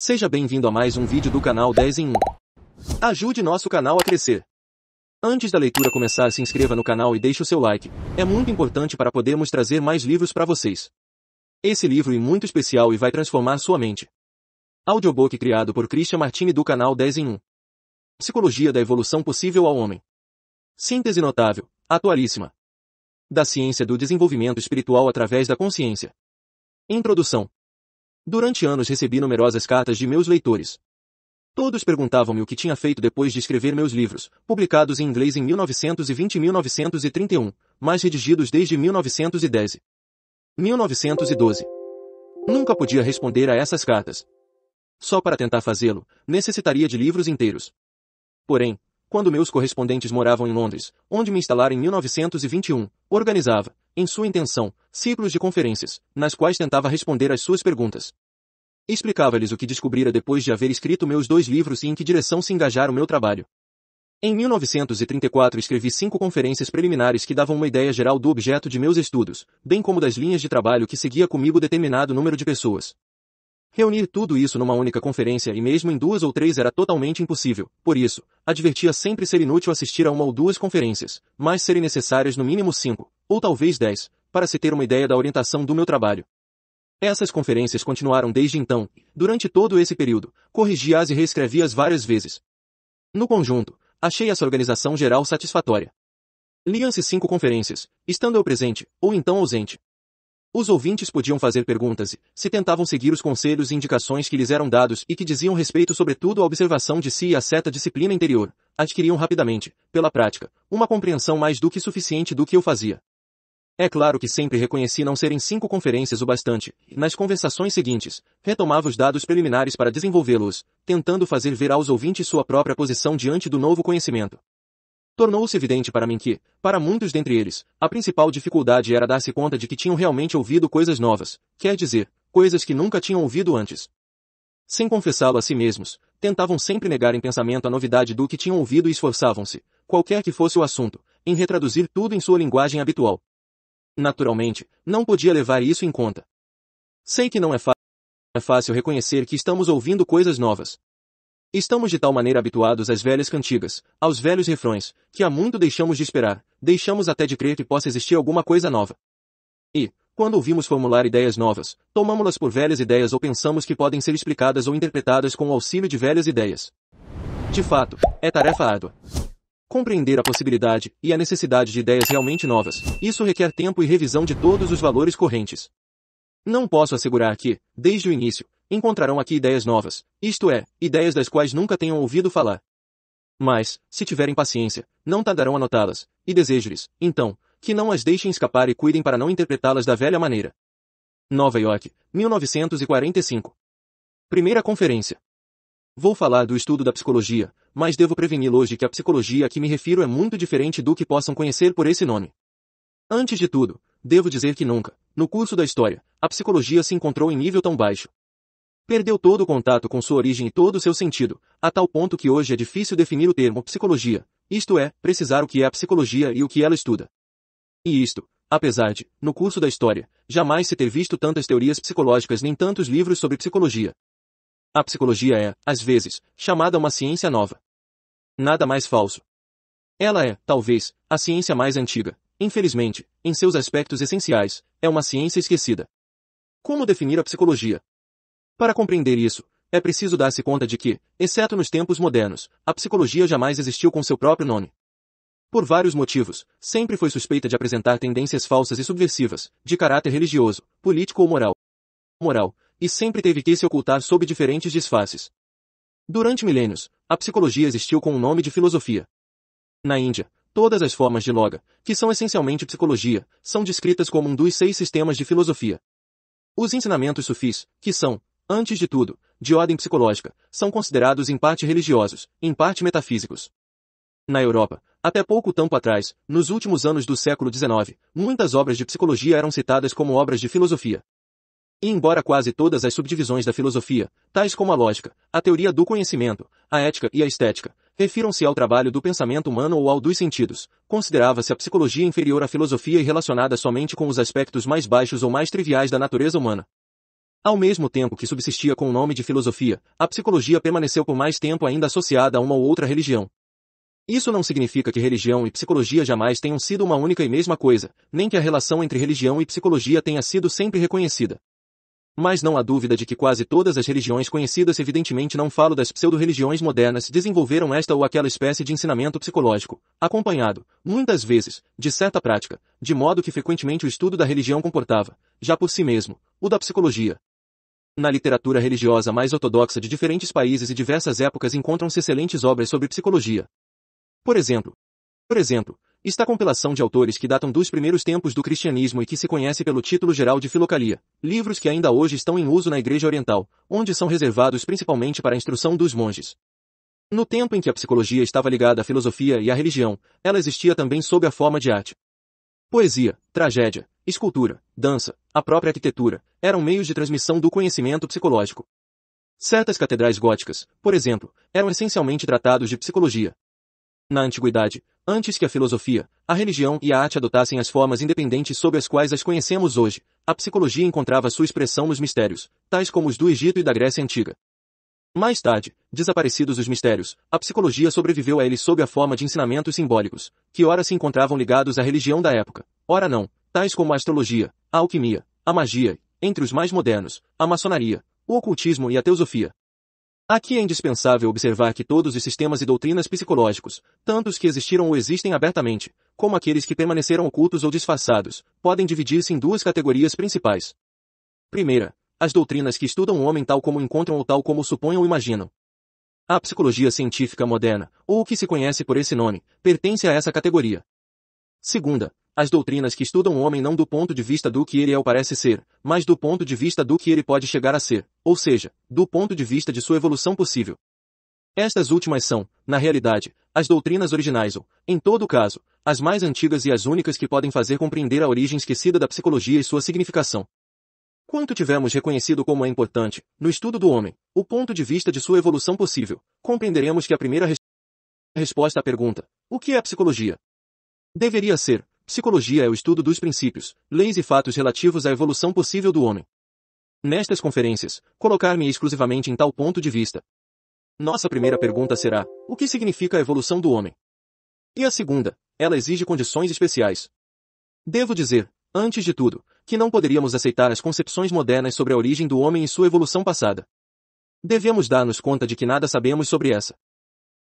Seja bem-vindo a mais um vídeo do canal 10 em 1. Ajude nosso canal a crescer. Antes da leitura começar, se inscreva no canal e deixe o seu like. É muito importante para podermos trazer mais livros para vocês. Esse livro é muito especial e vai transformar sua mente. Audiobook criado por Christian Martini do canal 10 em 1. Psicologia da evolução possível ao homem. Síntese notável, atualíssima, da ciência do desenvolvimento espiritual através da consciência. Introdução. Durante anos recebi numerosas cartas de meus leitores. Todos perguntavam-me o que tinha feito depois de escrever meus livros, publicados em inglês em 1920 e 1931, mas redigidos desde 1910. 1912. Nunca podia responder a essas cartas. Só para tentar fazê-lo, necessitaria de livros inteiros. Porém, quando meus correspondentes moravam em Londres, onde me instalaram em 1921, organizava, em sua intenção, ciclos de conferências, nas quais tentava responder às suas perguntas. Explicava-lhes o que descobrira depois de haver escrito meus dois livros e em que direção se engajara o meu trabalho. Em 1934 escrevi 5 conferências preliminares que davam uma ideia geral do objeto de meus estudos, bem como das linhas de trabalho que seguia comigo determinado número de pessoas. Reunir tudo isso numa única conferência e mesmo em 2 ou 3 era totalmente impossível, por isso, advertia sempre ser inútil assistir a 1 ou 2 conferências, mas serem necessárias no mínimo 5, ou talvez 10, para se ter uma ideia da orientação do meu trabalho. Essas conferências continuaram desde então, e, durante todo esse período, corrigi-as e reescrevi-as várias vezes. No conjunto, achei essa organização geral satisfatória. Liam-se 5 conferências, estando eu presente, ou então ausente. Os ouvintes podiam fazer perguntas e, se tentavam seguir os conselhos e indicações que lhes eram dados e que diziam respeito sobretudo à observação de si e à certa disciplina interior, adquiriam rapidamente, pela prática, uma compreensão mais do que suficiente do que eu fazia. É claro que sempre reconheci não serem 5 conferências o bastante, e nas conversações seguintes, retomava os dados preliminares para desenvolvê-los, tentando fazer ver aos ouvintes sua própria posição diante do novo conhecimento. Tornou-se evidente para mim que, para muitos dentre eles, a principal dificuldade era dar-se conta de que tinham realmente ouvido coisas novas, quer dizer, coisas que nunca tinham ouvido antes. Sem confessá-lo a si mesmos, tentavam sempre negar em pensamento a novidade do que tinham ouvido e esforçavam-se, qualquer que fosse o assunto, em retraduzir tudo em sua linguagem habitual. Naturalmente, não podia levar isso em conta. Sei que não é fácil reconhecer que estamos ouvindo coisas novas. Estamos de tal maneira habituados às velhas cantigas, aos velhos refrões, que há muito deixamos de esperar, deixamos até de crer que possa existir alguma coisa nova. E, quando ouvimos formular ideias novas, tomamos-las por velhas ideias ou pensamos que podem ser explicadas ou interpretadas com o auxílio de velhas ideias. De fato, é tarefa árdua. Compreender a possibilidade e a necessidade de ideias realmente novas, isso requer tempo e revisão de todos os valores correntes. Não posso assegurar que, desde o início, encontrarão aqui ideias novas, isto é, ideias das quais nunca tenham ouvido falar. Mas, se tiverem paciência, não tardarão a notá-las, e desejo-lhes, então, que não as deixem escapar e cuidem para não interpretá-las da velha maneira. Nova York, 1945. Primeira conferência. Vou falar do estudo da psicologia, mas devo preveni-lo hoje que a psicologia a que me refiro é muito diferente do que possam conhecer por esse nome. Antes de tudo, devo dizer que nunca, no curso da história, a psicologia se encontrou em nível tão baixo. Perdeu todo o contato com sua origem e todo o seu sentido, a tal ponto que hoje é difícil definir o termo psicologia, isto é, precisar o que é a psicologia e o que ela estuda. E isto, apesar de, no curso da história, jamais se ter visto tantas teorias psicológicas nem tantos livros sobre psicologia. A psicologia é, às vezes, chamada uma ciência nova. Nada mais falso. Ela é, talvez, a ciência mais antiga. Infelizmente, em seus aspectos essenciais, é uma ciência esquecida. Como definir a psicologia? Para compreender isso, é preciso dar-se conta de que, exceto nos tempos modernos, a psicologia jamais existiu com seu próprio nome. Por vários motivos, sempre foi suspeita de apresentar tendências falsas e subversivas, de caráter religioso, político ou moral, e sempre teve que se ocultar sob diferentes disfarces. Durante milênios, a psicologia existiu com o nome de filosofia. Na Índia, todas as formas de yoga, que são essencialmente psicologia, são descritas como um dos 6 sistemas de filosofia. Os ensinamentos sufis, que são, antes de tudo, de ordem psicológica, são considerados em parte religiosos, em parte metafísicos. Na Europa, até pouco tempo atrás, nos últimos anos do século XIX, muitas obras de psicologia eram citadas como obras de filosofia. E embora quase todas as subdivisões da filosofia, tais como a lógica, a teoria do conhecimento, a ética e a estética, refiram-se ao trabalho do pensamento humano ou ao dos sentidos, considerava-se a psicologia inferior à filosofia e relacionada somente com os aspectos mais baixos ou mais triviais da natureza humana. Ao mesmo tempo que subsistia com o nome de filosofia, a psicologia permaneceu por mais tempo ainda associada a uma ou outra religião. Isso não significa que religião e psicologia jamais tenham sido uma única e mesma coisa, nem que a relação entre religião e psicologia tenha sido sempre reconhecida. Mas não há dúvida de que quase todas as religiões conhecidas, evidentemente não falo das pseudo-religiões modernas, desenvolveram esta ou aquela espécie de ensinamento psicológico, acompanhado, muitas vezes, de certa prática, de modo que frequentemente o estudo da religião comportava, já por si mesmo, o da psicologia. Na literatura religiosa mais ortodoxa de diferentes países e diversas épocas encontram-se excelentes obras sobre psicologia. Por exemplo, esta compilação de autores que datam dos primeiros tempos do cristianismo e que se conhece pelo título geral de Filocalia, livros que ainda hoje estão em uso na Igreja Oriental, onde são reservados principalmente para a instrução dos monges. No tempo em que a psicologia estava ligada à filosofia e à religião, ela existia também sob a forma de arte. Poesia, tragédia, escultura, dança, a própria arquitetura, eram meios de transmissão do conhecimento psicológico. Certas catedrais góticas, por exemplo, eram essencialmente tratados de psicologia. Na antiguidade, antes que a filosofia, a religião e a arte adotassem as formas independentes sob as quais as conhecemos hoje, a psicologia encontrava sua expressão nos mistérios, tais como os do Egito e da Grécia Antiga. Mais tarde, desaparecidos os mistérios, a psicologia sobreviveu a eles sob a forma de ensinamentos simbólicos, que ora se encontravam ligados à religião da época, ora não, tais como a astrologia, a alquimia, a magia, entre os mais modernos, a maçonaria, o ocultismo e a teosofia. Aqui é indispensável observar que todos os sistemas e doutrinas psicológicos, tanto os que existiram ou existem abertamente, como aqueles que permaneceram ocultos ou disfarçados, podem dividir-se em duas categorias principais. Primeira, as doutrinas que estudam o homem tal como encontram ou tal como supõem ou imaginam. A psicologia científica moderna, ou o que se conhece por esse nome, pertence a essa categoria. Segunda, as doutrinas que estudam o homem não do ponto de vista do que ele é ou parece ser, mas do ponto de vista do que ele pode chegar a ser, ou seja, do ponto de vista de sua evolução possível. Estas últimas são, na realidade, as doutrinas originais ou, em todo caso, as mais antigas e as únicas que podem fazer compreender a origem esquecida da psicologia e sua significação. Quanto tivermos reconhecido como é importante, no estudo do homem, o ponto de vista de sua evolução possível, compreenderemos que a primeira resposta à pergunta, o que é a psicologia? Deveria ser, psicologia é o estudo dos princípios, leis e fatos relativos à evolução possível do homem. Nestas conferências, colocar-me exclusivamente em tal ponto de vista. Nossa primeira pergunta será, o que significa a evolução do homem? E a segunda, ela exige condições especiais. Devo dizer, antes de tudo, que não poderíamos aceitar as concepções modernas sobre a origem do homem e sua evolução passada. Devemos dar-nos conta de que nada sabemos sobre essa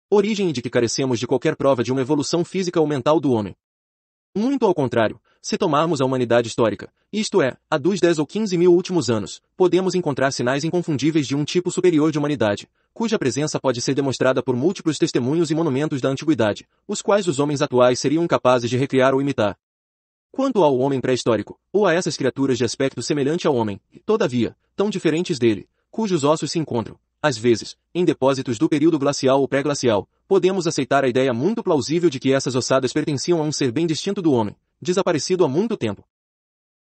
origem e de que carecemos de qualquer prova de uma evolução física ou mental do homem. Muito ao contrário, se tomarmos a humanidade histórica, isto é, a dos 10 ou 15 mil últimos anos, podemos encontrar sinais inconfundíveis de um tipo superior de humanidade, cuja presença pode ser demonstrada por múltiplos testemunhos e monumentos da antiguidade, os quais os homens atuais seriam incapazes de recriar ou imitar. Quanto ao homem pré-histórico, ou a essas criaturas de aspecto semelhante ao homem, todavia, tão diferentes dele, cujos ossos se encontram, às vezes, em depósitos do período glacial ou pré-glacial, podemos aceitar a ideia muito plausível de que essas ossadas pertenciam a um ser bem distinto do homem, desaparecido há muito tempo.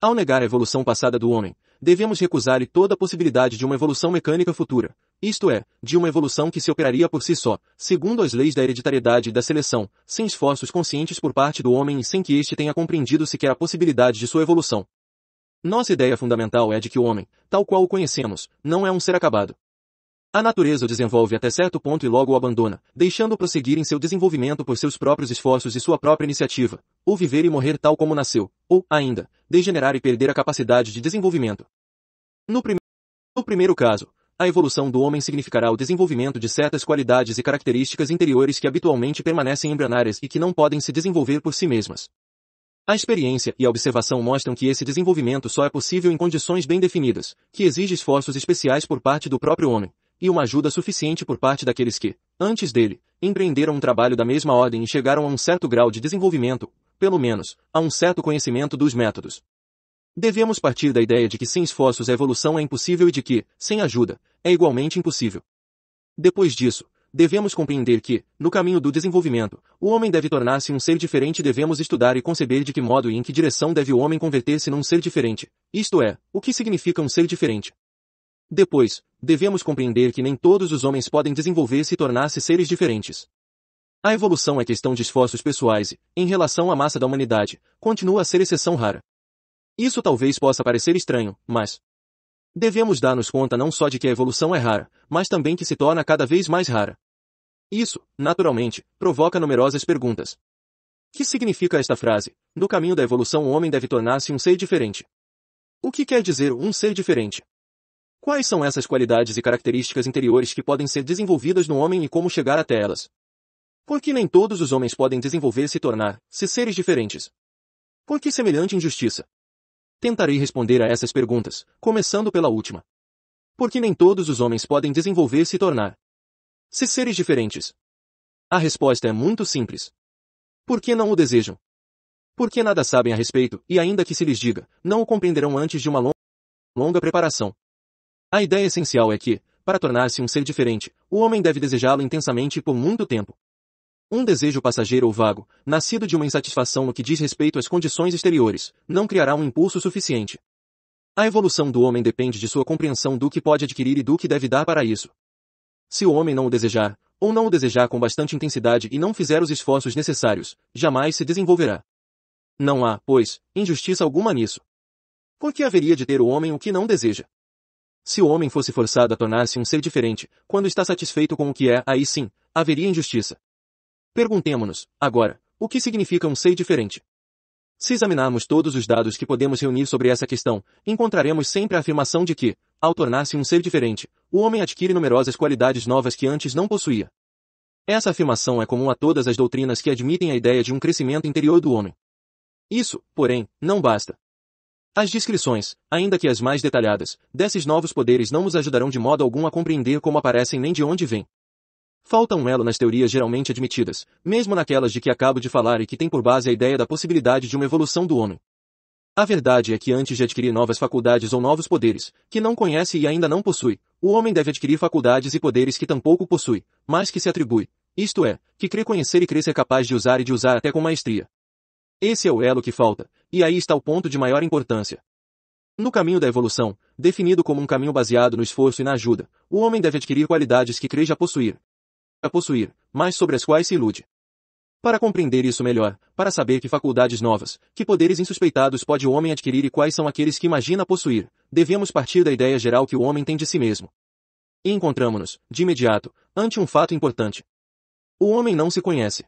Ao negar a evolução passada do homem, devemos recusar-lhe toda a possibilidade de uma evolução mecânica futura, isto é, de uma evolução que se operaria por si só, segundo as leis da hereditariedade e da seleção, sem esforços conscientes por parte do homem e sem que este tenha compreendido sequer a possibilidade de sua evolução. Nossa ideia fundamental é de que o homem, tal qual o conhecemos, não é um ser acabado. A natureza o desenvolve até certo ponto e logo o abandona, deixando-o prosseguir em seu desenvolvimento por seus próprios esforços e sua própria iniciativa, ou viver e morrer tal como nasceu, ou, ainda, degenerar e perder a capacidade de desenvolvimento. No primeiro caso, a evolução do homem significará o desenvolvimento de certas qualidades e características interiores que habitualmente permanecem embrionárias e que não podem se desenvolver por si mesmas. A experiência e a observação mostram que esse desenvolvimento só é possível em condições bem definidas, que exige esforços especiais por parte do próprio homem, e uma ajuda suficiente por parte daqueles que, antes dele, empreenderam um trabalho da mesma ordem e chegaram a um certo grau de desenvolvimento, pelo menos, a um certo conhecimento dos métodos. Devemos partir da ideia de que sem esforços a evolução é impossível e de que, sem ajuda, é igualmente impossível. Depois disso, devemos compreender que, no caminho do desenvolvimento, o homem deve tornar-se um ser diferente e devemos estudar e conceber de que modo e em que direção deve o homem converter-se num ser diferente, isto é, o que significa um ser diferente. Depois, devemos compreender que nem todos os homens podem desenvolver-se e tornar-se seres diferentes. A evolução é questão de esforços pessoais e, em relação à massa da humanidade, continua a ser exceção rara. Isso talvez possa parecer estranho, mas Devemos dar-nos conta não só de que a evolução é rara, mas também que se torna cada vez mais rara. Isso, naturalmente, provoca numerosas perguntas. Que significa esta frase? No caminho da evolução o homem deve tornar-se um ser diferente. O que quer dizer um ser diferente? Quais são essas qualidades e características interiores que podem ser desenvolvidas no homem e como chegar até elas? Porque nem todos os homens podem desenvolver-se e tornar-se seres diferentes. Por que semelhante injustiça? Tentarei responder a essas perguntas, começando pela última. Porque nem todos os homens podem desenvolver-se e tornar-se seres diferentes. A resposta é muito simples. Por que não o desejam? Porque nada sabem a respeito, e ainda que se lhes diga, não o compreenderão antes de uma longa preparação. A ideia essencial é que, para tornar-se um ser diferente, o homem deve desejá-lo intensamente e por muito tempo. Um desejo passageiro ou vago, nascido de uma insatisfação no que diz respeito às condições exteriores, não criará um impulso suficiente. A evolução do homem depende de sua compreensão do que pode adquirir e do que deve dar para isso. Se o homem não o desejar, ou não o desejar com bastante intensidade e não fizer os esforços necessários, jamais se desenvolverá. Não há, pois, injustiça alguma nisso. Por que haveria de ter o homem o que não deseja? Se o homem fosse forçado a tornar-se um ser diferente, quando está satisfeito com o que é, aí sim, haveria injustiça. Perguntemo-nos, agora, o que significa um ser diferente? Se examinarmos todos os dados que podemos reunir sobre essa questão, encontraremos sempre a afirmação de que, ao tornar-se um ser diferente, o homem adquire numerosas qualidades novas que antes não possuía. Essa afirmação é comum a todas as doutrinas que admitem a ideia de um crescimento interior do homem. Isso, porém, não basta. As descrições, ainda que as mais detalhadas, desses novos poderes não nos ajudarão de modo algum a compreender como aparecem nem de onde vêm. Falta um elo nas teorias geralmente admitidas, mesmo naquelas de que acabo de falar e que tem por base a ideia da possibilidade de uma evolução do homem. A verdade é que antes de adquirir novas faculdades ou novos poderes, que não conhece e ainda não possui, o homem deve adquirir faculdades e poderes que tampouco possui, mas que se atribui, isto é, que crê conhecer e crê ser capaz de usar e de usar até com maestria. Esse é o elo que falta, e aí está o ponto de maior importância. No caminho da evolução, definido como um caminho baseado no esforço e na ajuda, o homem deve adquirir qualidades que crê já possuir. Mas sobre as quais se ilude. Para compreender isso melhor, para saber que faculdades novas, que poderes insuspeitados pode o homem adquirir e quais são aqueles que imagina possuir, devemos partir da ideia geral que o homem tem de si mesmo. E encontramos-nos, de imediato, ante um fato importante. O homem não se conhece.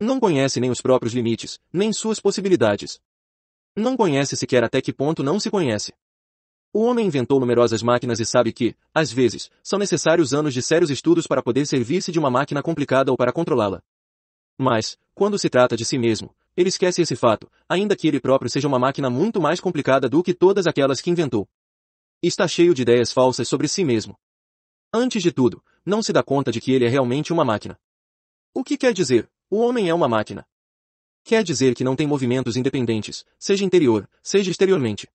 Não conhece nem os próprios limites, nem suas possibilidades. Não conhece sequer até que ponto não se conhece. O homem inventou numerosas máquinas e sabe que, às vezes, são necessários anos de sérios estudos para poder servir-se de uma máquina complicada ou para controlá-la. Mas, quando se trata de si mesmo, ele esquece esse fato, ainda que ele próprio seja uma máquina muito mais complicada do que todas aquelas que inventou. Está cheio de ideias falsas sobre si mesmo. Antes de tudo, não se dá conta de que ele é realmente uma máquina. O que quer dizer, o homem é uma máquina? Quer dizer que não tem movimentos independentes, seja interior, seja exteriormente.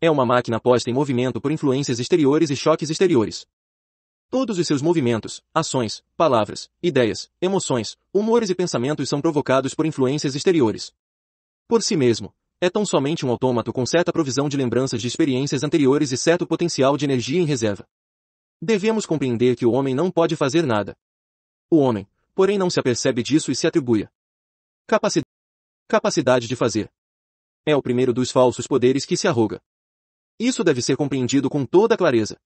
É uma máquina posta em movimento por influências exteriores e choques exteriores. Todos os seus movimentos, ações, palavras, ideias, emoções, humores e pensamentos são provocados por influências exteriores. Por si mesmo, é tão somente um autômato com certa provisão de lembranças de experiências anteriores e certo potencial de energia em reserva. Devemos compreender que o homem não pode fazer nada. O homem, porém, não se apercebe disso e se atribui a capacidade de fazer. É o primeiro dos falsos poderes que se arroga. Isso deve ser compreendido com toda a clareza.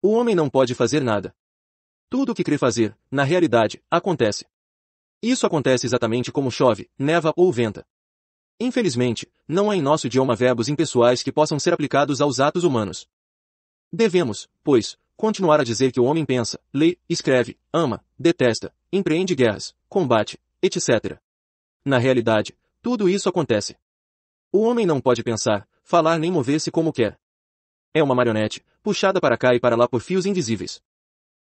O homem não pode fazer nada. Tudo o que crê fazer, na realidade, acontece. Isso acontece exatamente como chove, neva ou venta. Infelizmente, não há em nosso idioma verbos impessoais que possam ser aplicados aos atos humanos. Devemos, pois, continuar a dizer que o homem pensa, lê, escreve, ama, detesta, empreende guerras, combate, etc. Na realidade, tudo isso acontece. O homem não pode pensar, falar nem mover-se como quer. É uma marionete, puxada para cá e para lá por fios invisíveis.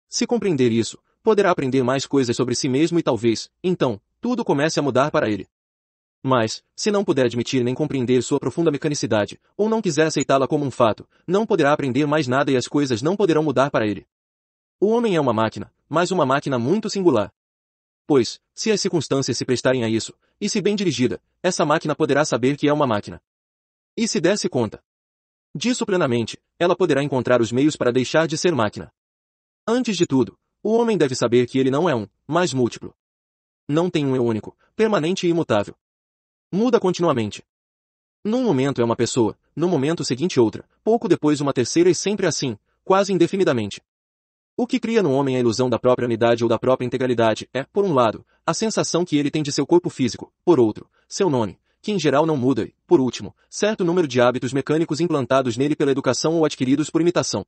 Se compreender isso, poderá aprender mais coisas sobre si mesmo e talvez, então, tudo comece a mudar para ele. Mas, se não puder admitir nem compreender sua profunda mecanicidade, ou não quiser aceitá-la como um fato, não poderá aprender mais nada e as coisas não poderão mudar para ele. O homem é uma máquina, mas uma máquina muito singular. Pois, se as circunstâncias se prestarem a isso, e se bem dirigida, essa máquina poderá saber que é uma máquina. E se desse conta disso plenamente, ela poderá encontrar os meios para deixar de ser máquina. Antes de tudo, o homem deve saber que ele não é um, mas múltiplo. Não tem um eu único, permanente e imutável. Muda continuamente. Num momento é uma pessoa, no momento seguinte outra, pouco depois uma terceira e sempre assim, quase indefinidamente. O que cria no homem a ilusão da própria unidade ou da própria integralidade é, por um lado, a sensação que ele tem de seu corpo físico, por outro, seu nome, que em geral não muda e, por último, certo número de hábitos mecânicos implantados nele pela educação ou adquiridos por imitação.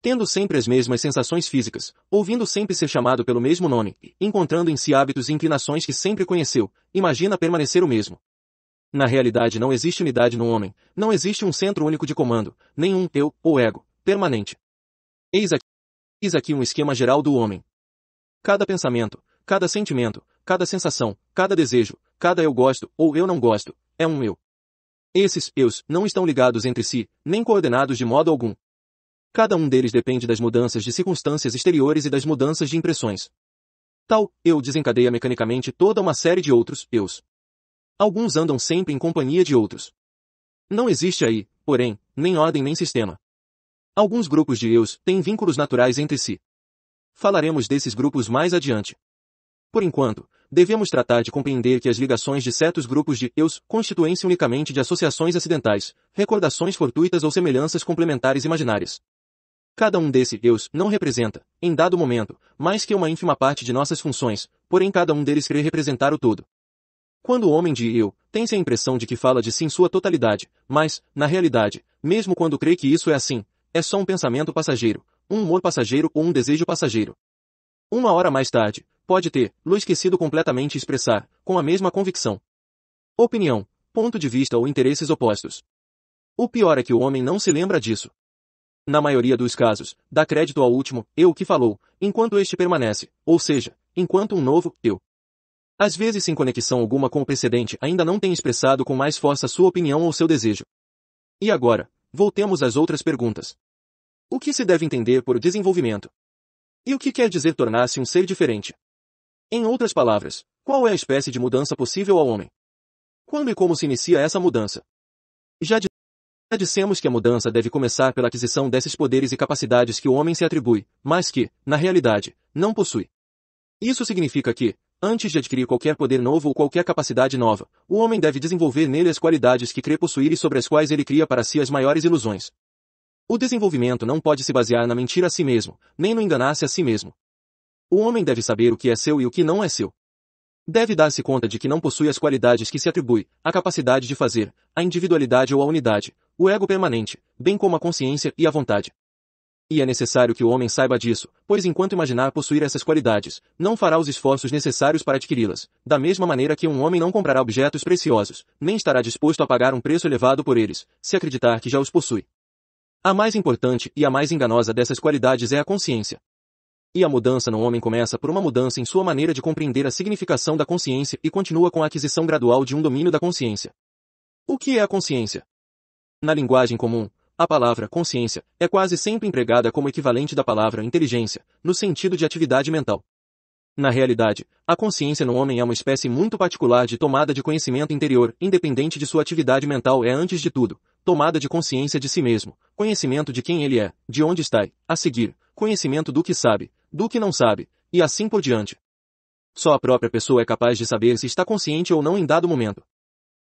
Tendo sempre as mesmas sensações físicas, ouvindo sempre ser chamado pelo mesmo nome, e encontrando em si hábitos e inclinações que sempre conheceu, imagina permanecer o mesmo. Na realidade não existe unidade no homem, não existe um centro único de comando, nenhum eu, ou ego, permanente. Eis aqui um esquema geral do homem. Cada pensamento, cada sentimento, cada sensação, cada desejo, cada eu gosto ou eu não gosto, é um eu. Esses eus não estão ligados entre si, nem coordenados de modo algum. Cada um deles depende das mudanças de circunstâncias exteriores e das mudanças de impressões. Tal eu desencadeia mecanicamente toda uma série de outros eus. Alguns andam sempre em companhia de outros. Não existe aí, porém, nem ordem nem sistema. Alguns grupos de eus têm vínculos naturais entre si. Falaremos desses grupos mais adiante. Por enquanto, devemos tratar de compreender que as ligações de certos grupos de eus constituem-se unicamente de associações acidentais, recordações fortuitas ou semelhanças complementares imaginárias. Cada um desses eus não representa, em dado momento, mais que uma ínfima parte de nossas funções, porém cada um deles crê representar o todo. Quando o homem de eu, tem-se a impressão de que fala de si em sua totalidade, mas, na realidade, mesmo quando crê que isso é assim, é só um pensamento passageiro, um humor passageiro ou um desejo passageiro. Uma hora mais tarde, pode ter-lo esquecido completamente e expressar, com a mesma convicção, opinião, ponto de vista ou interesses opostos. O pior é que o homem não se lembra disso. Na maioria dos casos, dá crédito ao último eu que falou, enquanto este permanece, ou seja, enquanto um novo eu, às vezes sem conexão alguma com o precedente, ainda não tem expressado com mais força sua opinião ou seu desejo. E agora, voltemos às outras perguntas. O que se deve entender por desenvolvimento? E o que quer dizer tornar-se um ser diferente? Em outras palavras, qual é a espécie de mudança possível ao homem? Quando e como se inicia essa mudança? Já dissemos que a mudança deve começar pela aquisição desses poderes e capacidades que o homem se atribui, mas que, na realidade, não possui. Isso significa que, antes de adquirir qualquer poder novo ou qualquer capacidade nova, o homem deve desenvolver nele as qualidades que crê possuir e sobre as quais ele cria para si as maiores ilusões. O desenvolvimento não pode se basear na mentira a si mesmo, nem no enganar-se a si mesmo. O homem deve saber o que é seu e o que não é seu. Deve dar-se conta de que não possui as qualidades que se atribui, a capacidade de fazer, a individualidade ou a unidade, o ego permanente, bem como a consciência e a vontade. E é necessário que o homem saiba disso, pois enquanto imaginar possuir essas qualidades, não fará os esforços necessários para adquiri-las, da mesma maneira que um homem não comprará objetos preciosos, nem estará disposto a pagar um preço elevado por eles, se acreditar que já os possui. A mais importante e a mais enganosa dessas qualidades é a consciência. E a mudança no homem começa por uma mudança em sua maneira de compreender a significação da consciência e continua com a aquisição gradual de um domínio da consciência. O que é a consciência? Na linguagem comum, a palavra consciência é quase sempre empregada como equivalente da palavra inteligência, no sentido de atividade mental. Na realidade, a consciência no homem é uma espécie muito particular de tomada de conhecimento interior, independente de sua atividade mental, é antes de tudo, tomada de consciência de si mesmo, conhecimento de quem ele é, de onde está e, a seguir, conhecimento do que sabe, do que não sabe, e assim por diante. Só a própria pessoa é capaz de saber se está consciente ou não em dado momento.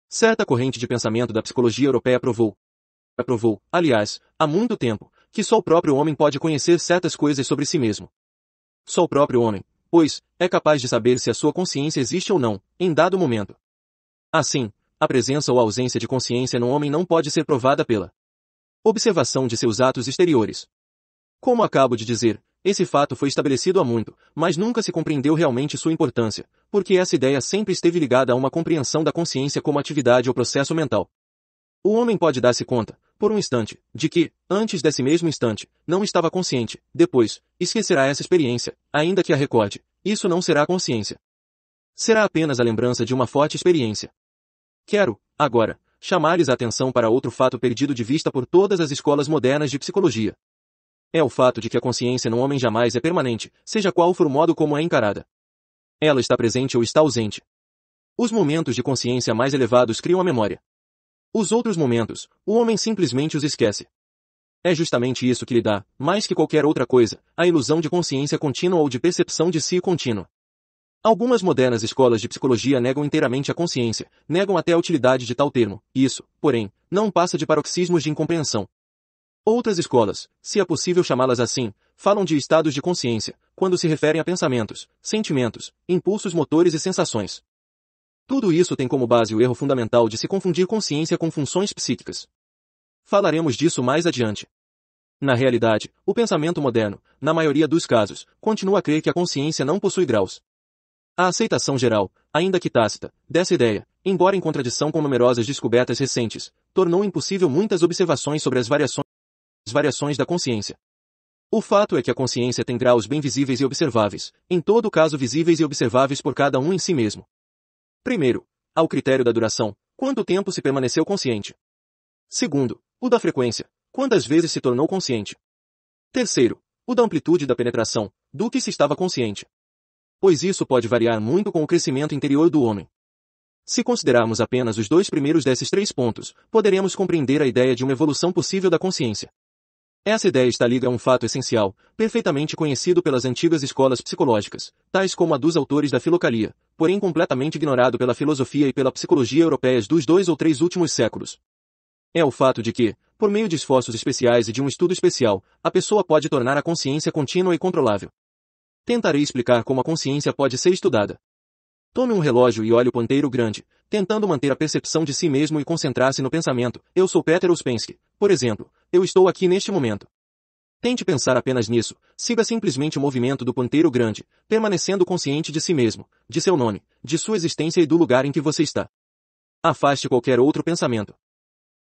Certa corrente de pensamento da psicologia europeia provou, aliás, há muito tempo, que só o próprio homem pode conhecer certas coisas sobre si mesmo. Só o próprio homem, pois, é capaz de saber se a sua consciência existe ou não, em dado momento. Assim, a presença ou a ausência de consciência no homem não pode ser provada pela observação de seus atos exteriores. Como acabo de dizer, esse fato foi estabelecido há muito, mas nunca se compreendeu realmente sua importância, porque essa ideia sempre esteve ligada a uma compreensão da consciência como atividade ou processo mental. O homem pode dar-se conta, por um instante, de que, antes desse mesmo instante, não estava consciente, depois, esquecerá essa experiência, ainda que a recorde, isso não será consciência. Será apenas a lembrança de uma forte experiência. Quero, agora, chamar-lhes a atenção para outro fato perdido de vista por todas as escolas modernas de psicologia. É o fato de que a consciência no homem jamais é permanente, seja qual for o modo como é encarada. Ela está presente ou está ausente. Os momentos de consciência mais elevados criam a memória. Os outros momentos, o homem simplesmente os esquece. É justamente isso que lhe dá, mais que qualquer outra coisa, a ilusão de consciência contínua ou de percepção de si contínua. Algumas modernas escolas de psicologia negam inteiramente a consciência, negam até a utilidade de tal termo, isso, porém, não passa de paroxismos de incompreensão. Outras escolas, se é possível chamá-las assim, falam de estados de consciência, quando se referem a pensamentos, sentimentos, impulsos motores e sensações. Tudo isso tem como base o erro fundamental de se confundir consciência com funções psíquicas. Falaremos disso mais adiante. Na realidade, o pensamento moderno, na maioria dos casos, continua a crer que a consciência não possui graus. A aceitação geral, ainda que tácita, dessa ideia, embora em contradição com numerosas descobertas recentes, tornou impossível muitas observações sobre as variações da consciência. O fato é que a consciência tem graus bem visíveis e observáveis, em todo caso visíveis e observáveis por cada um em si mesmo. Primeiro, há o critério da duração, quanto tempo se permaneceu consciente. Segundo, o da frequência, quantas vezes se tornou consciente. Terceiro, o da amplitude da penetração, do que se estava consciente. Pois isso pode variar muito com o crescimento interior do homem. Se considerarmos apenas os dois primeiros desses três pontos, poderemos compreender a ideia de uma evolução possível da consciência. Essa ideia está ligada a um fato essencial, perfeitamente conhecido pelas antigas escolas psicológicas, tais como a dos autores da Filocalia, porém completamente ignorado pela filosofia e pela psicologia europeias dos 2 ou 3 últimos séculos. É o fato de que, por meio de esforços especiais e de um estudo especial, a pessoa pode tornar a consciência contínua e controlável. Tentarei explicar como a consciência pode ser estudada. Tome um relógio e olhe o ponteiro grande, tentando manter a percepção de si mesmo e concentrar-se no pensamento, eu sou Peter Ouspensky, por exemplo, eu estou aqui neste momento. Tente pensar apenas nisso, siga simplesmente o movimento do ponteiro grande, permanecendo consciente de si mesmo, de seu nome, de sua existência e do lugar em que você está. Afaste qualquer outro pensamento.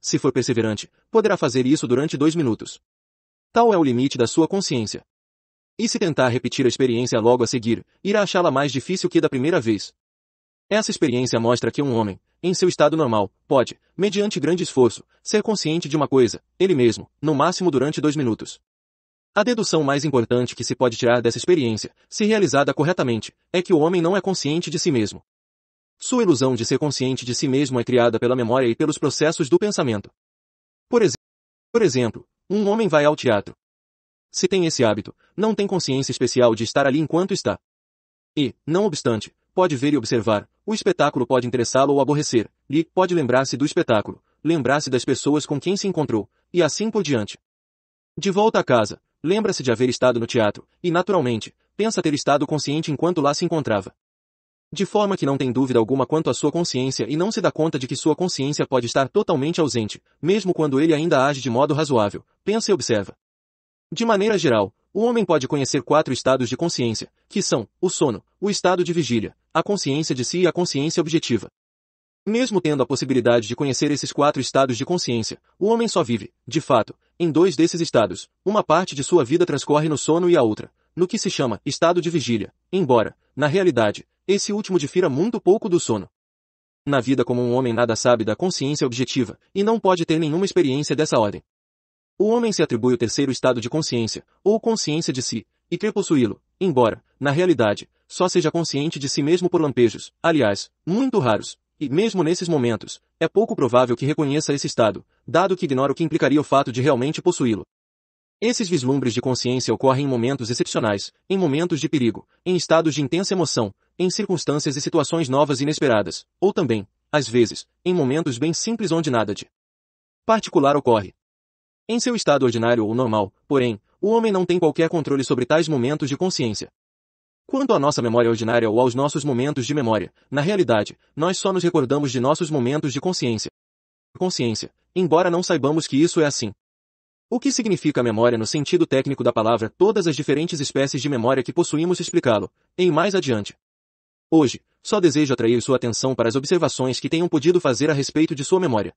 Se for perseverante, poderá fazer isso durante 2 minutos. Tal é o limite da sua consciência. E se tentar repetir a experiência logo a seguir, irá achá-la mais difícil que da primeira vez. Essa experiência mostra que um homem, em seu estado normal, pode, mediante grande esforço, ser consciente de uma coisa, ele mesmo, no máximo durante 2 minutos. A dedução mais importante que se pode tirar dessa experiência, se realizada corretamente, é que o homem não é consciente de si mesmo. Sua ilusão de ser consciente de si mesmo é criada pela memória e pelos processos do pensamento. Por exemplo, um homem vai ao teatro. Se tem esse hábito, não tem consciência especial de estar ali enquanto está. E, não obstante, pode ver e observar, o espetáculo pode interessá-lo ou aborrecer, e pode lembrar-se do espetáculo, lembrar-se das pessoas com quem se encontrou, e assim por diante. De volta a casa, lembra-se de haver estado no teatro, e naturalmente, pensa ter estado consciente enquanto lá se encontrava. De forma que não tem dúvida alguma quanto à sua consciência e não se dá conta de que sua consciência pode estar totalmente ausente, mesmo quando ele ainda age de modo razoável, pensa e observa. De maneira geral, o homem pode conhecer 4 estados de consciência, que são, o sono, o estado de vigília, a consciência de si e a consciência objetiva. Mesmo tendo a possibilidade de conhecer esses 4 estados de consciência, o homem só vive, de fato, em 2 desses estados, uma parte de sua vida transcorre no sono e a outra, no que se chama, estado de vigília, embora, na realidade, esse último difira muito pouco do sono. Na vida como um homem nada sabe da consciência objetiva, e não pode ter nenhuma experiência dessa ordem. O homem se atribui o terceiro estado de consciência, ou consciência de si, e crê possuí-lo, embora, na realidade, só seja consciente de si mesmo por lampejos, aliás, muito raros, e mesmo nesses momentos, é pouco provável que reconheça esse estado, dado que ignora o que implicaria o fato de realmente possuí-lo. Esses vislumbres de consciência ocorrem em momentos excepcionais, em momentos de perigo, em estados de intensa emoção, em circunstâncias e situações novas e inesperadas, ou também, às vezes, em momentos bem simples onde nada de particular ocorre. Em seu estado ordinário ou normal, porém, o homem não tem qualquer controle sobre tais momentos de consciência. Quanto à nossa memória ordinária ou aos nossos momentos de memória, na realidade, nós só nos recordamos de nossos momentos de consciência, embora não saibamos que isso é assim. O que significa memória no sentido técnico da palavra, todas as diferentes espécies de memória que possuímos explicá-lo, em mais adiante. Hoje, só desejo atrair sua atenção para as observações que tenham podido fazer a respeito de sua memória.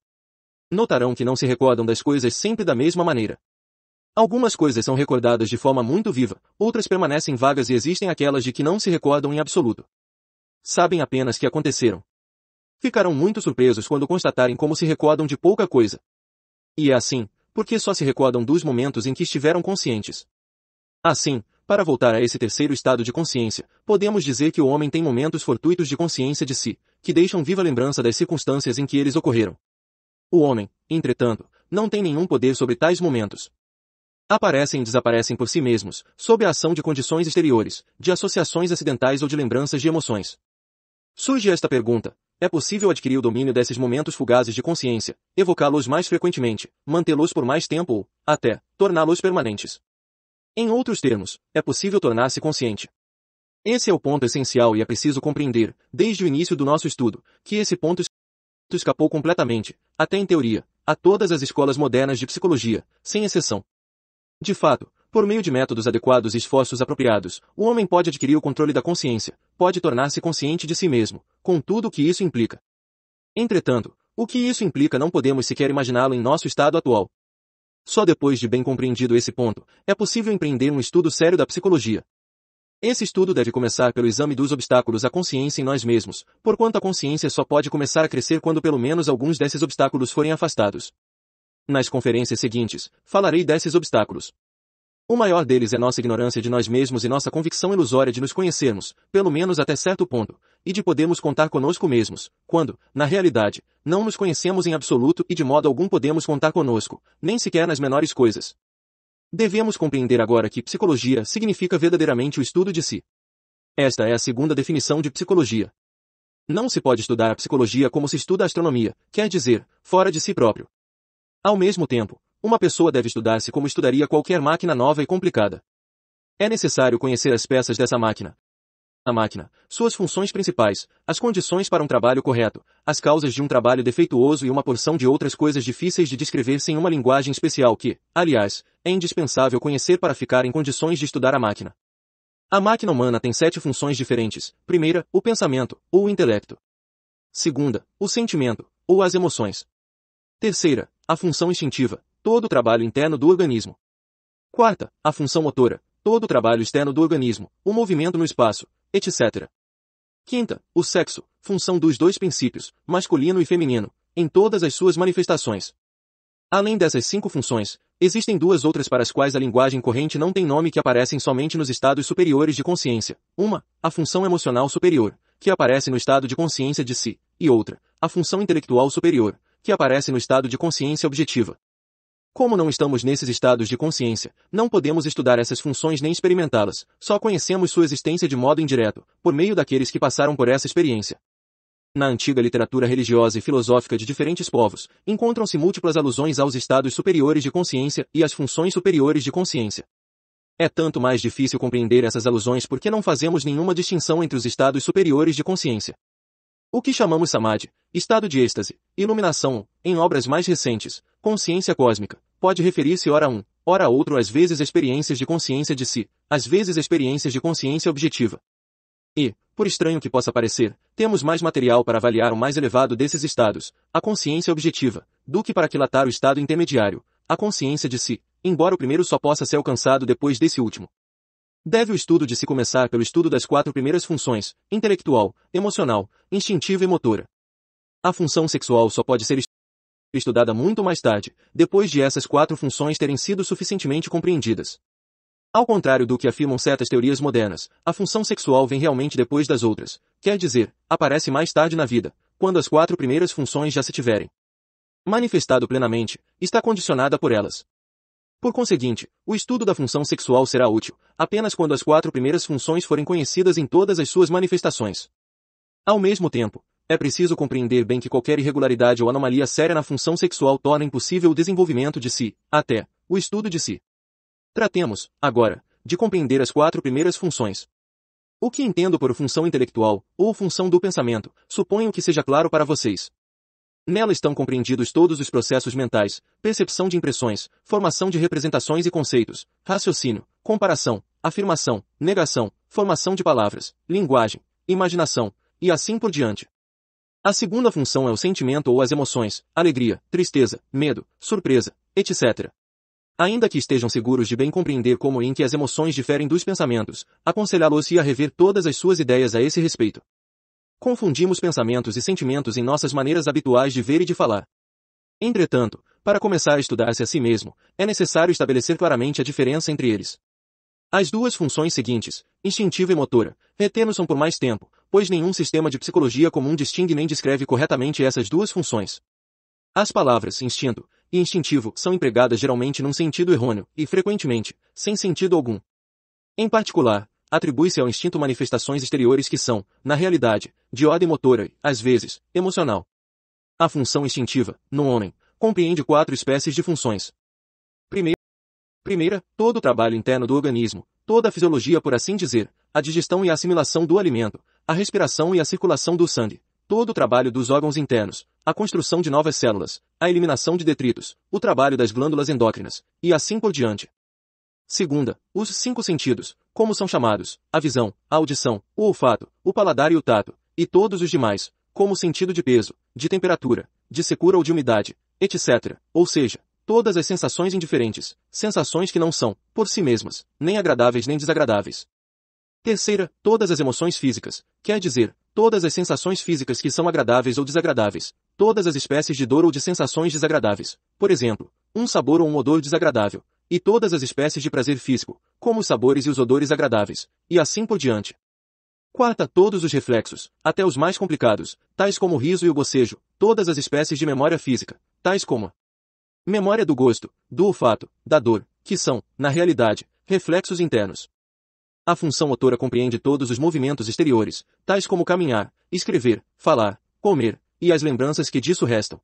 Notarão que não se recordam das coisas sempre da mesma maneira. Algumas coisas são recordadas de forma muito viva, outras permanecem vagas e existem aquelas de que não se recordam em absoluto. Sabem apenas que aconteceram. Ficarão muito surpresos quando constatarem como se recordam de pouca coisa. E é assim, porque só se recordam dos momentos em que estiveram conscientes. Assim, para voltar a esse terceiro estado de consciência, podemos dizer que o homem tem momentos fortuitos de consciência de si, que deixam viva lembrança das circunstâncias em que eles ocorreram. O homem, entretanto, não tem nenhum poder sobre tais momentos. aparecem e desaparecem por si mesmos, sob a ação de condições exteriores, de associações acidentais ou de lembranças de emoções. Surge esta pergunta: é possível adquirir o domínio desses momentos fugazes de consciência, evocá-los mais frequentemente, mantê-los por mais tempo ou, até, torná-los permanentes? Em outros termos, é possível tornar-se consciente. Esse é o ponto essencial e é preciso compreender, desde o início do nosso estudo, que esse ponto escapou completamente, até em teoria, a todas as escolas modernas de psicologia, sem exceção. De fato, por meio de métodos adequados e esforços apropriados, o homem pode adquirir o controle da consciência, pode tornar-se consciente de si mesmo, com tudo o que isso implica. Entretanto, o que isso implica não podemos sequer imaginá-lo em nosso estado atual. Só depois de bem compreendido esse ponto, é possível empreender um estudo sério da psicologia. Esse estudo deve começar pelo exame dos obstáculos à consciência em nós mesmos, porquanto a consciência só pode começar a crescer quando pelo menos alguns desses obstáculos forem afastados. Nas conferências seguintes, falarei desses obstáculos. O maior deles é nossa ignorância de nós mesmos e nossa convicção ilusória de nos conhecermos, pelo menos até certo ponto, e de podermos contar conosco mesmos, quando, na realidade, não nos conhecemos em absoluto e de modo algum podemos contar conosco, nem sequer nas menores coisas. Devemos compreender agora que psicologia significa verdadeiramente o estudo de si. Esta é a segunda definição de psicologia. Não se pode estudar a psicologia como se estuda a astronomia, quer dizer, fora de si próprio. Ao mesmo tempo, uma pessoa deve estudar-se como estudaria qualquer máquina nova e complicada. É necessário conhecer as peças dessa máquina. A máquina, suas funções principais, as condições para um trabalho correto, as causas de um trabalho defeituoso e uma porção de outras coisas difíceis de descrever sem uma linguagem especial que, aliás, é indispensável conhecer para ficar em condições de estudar a máquina. A máquina humana tem 7 funções diferentes: primeira, o pensamento, ou o intelecto; segunda, o sentimento, ou as emoções; terceira, a função instintiva, todo o trabalho interno do organismo; quarta, a função motora, todo o trabalho externo do organismo, o movimento no espaço, etc; quinta, o sexo, função dos 2 princípios, masculino e feminino, em todas as suas manifestações. Além dessas 5 funções, existem 2 outras para as quais a linguagem corrente não tem nome, que aparecem somente nos estados superiores de consciência: uma, a função emocional superior, que aparece no estado de consciência de si, e outra, a função intelectual superior, que aparece no estado de consciência objetiva. Como não estamos nesses estados de consciência, não podemos estudar essas funções nem experimentá-las, só conhecemos sua existência de modo indireto, por meio daqueles que passaram por essa experiência. Na antiga literatura religiosa e filosófica de diferentes povos, encontram-se múltiplas alusões aos estados superiores de consciência e às funções superiores de consciência. É tanto mais difícil compreender essas alusões porque não fazemos nenhuma distinção entre os estados superiores de consciência. O que chamamos samadhi, estado de êxtase, iluminação, em obras mais recentes, consciência cósmica, pode referir-se ora a um, ora a outro, às vezes experiências de consciência de si, às vezes experiências de consciência objetiva. E, por estranho que possa parecer, temos mais material para avaliar o mais elevado desses estados, a consciência objetiva, do que para aquilatar o estado intermediário, a consciência de si, embora o primeiro só possa ser alcançado depois desse último. Deve o estudo de si começar pelo estudo das 4 primeiras funções: intelectual, emocional, instintiva e motora. A função sexual só pode ser estudada muito mais tarde, depois de essas 4 funções terem sido suficientemente compreendidas. Ao contrário do que afirmam certas teorias modernas, a função sexual vem realmente depois das outras, quer dizer, aparece mais tarde na vida, quando as 4 primeiras funções já se tiverem manifestado plenamente, está condicionada por elas. Por conseguinte, o estudo da função sexual será útil apenas quando as 4 primeiras funções forem conhecidas em todas as suas manifestações. Ao mesmo tempo, é preciso compreender bem que qualquer irregularidade ou anomalia séria na função sexual torna impossível o desenvolvimento de si, até o estudo de si. Tratemos, agora, de compreender as 4 primeiras funções. O que entendo por função intelectual, ou função do pensamento, suponho que seja claro para vocês. Nela estão compreendidos todos os processos mentais: percepção de impressões, formação de representações e conceitos, raciocínio, comparação, afirmação, negação, formação de palavras, linguagem, imaginação, e assim por diante. A segunda função é o sentimento ou as emoções: alegria, tristeza, medo, surpresa, etc. Ainda que estejam seguros de bem compreender como e em que as emoções diferem dos pensamentos, aconselhá-los-ia a rever todas as suas ideias a esse respeito. Confundimos pensamentos e sentimentos em nossas maneiras habituais de ver e de falar. Entretanto, para começar a estudar-se a si mesmo, é necessário estabelecer claramente a diferença entre eles. As 2 funções seguintes, instintiva e motora, retemos-são por mais tempo, pois nenhum sistema de psicologia comum distingue nem descreve corretamente essas 2 funções. As palavras instinto e instintivo são empregadas geralmente num sentido errôneo e, frequentemente, sem sentido algum. Em particular, atribui-se ao instinto manifestações exteriores que são, na realidade, de ordem motora e, às vezes, emocional. A função instintiva, no homem, compreende 4 espécies de funções. Primeira, todo o trabalho interno do organismo, toda a fisiologia por assim dizer, a digestão e a assimilação do alimento, a respiração e a circulação do sangue, todo o trabalho dos órgãos internos, a construção de novas células, a eliminação de detritos, o trabalho das glândulas endócrinas, e assim por diante. Segunda, os 5 sentidos, como são chamados, a visão, a audição, o olfato, o paladar e o tato, e todos os demais, como o sentido de peso, de temperatura, de secura ou de umidade, etc., ou seja, todas as sensações indiferentes, sensações que não são, por si mesmas, nem agradáveis nem desagradáveis. Terceira, todas as emoções físicas, quer dizer, todas as sensações físicas que são agradáveis ou desagradáveis, todas as espécies de dor ou de sensações desagradáveis, por exemplo, um sabor ou um odor desagradável, e todas as espécies de prazer físico, como os sabores e os odores agradáveis, e assim por diante. Quarta, todos os reflexos, até os mais complicados, tais como o riso e o bocejo, todas as espécies de memória física, tais como a memória do gosto, do olfato, da dor, que são, na realidade, reflexos internos. A função motora compreende todos os movimentos exteriores, tais como caminhar, escrever, falar, comer, e as lembranças que disso restam.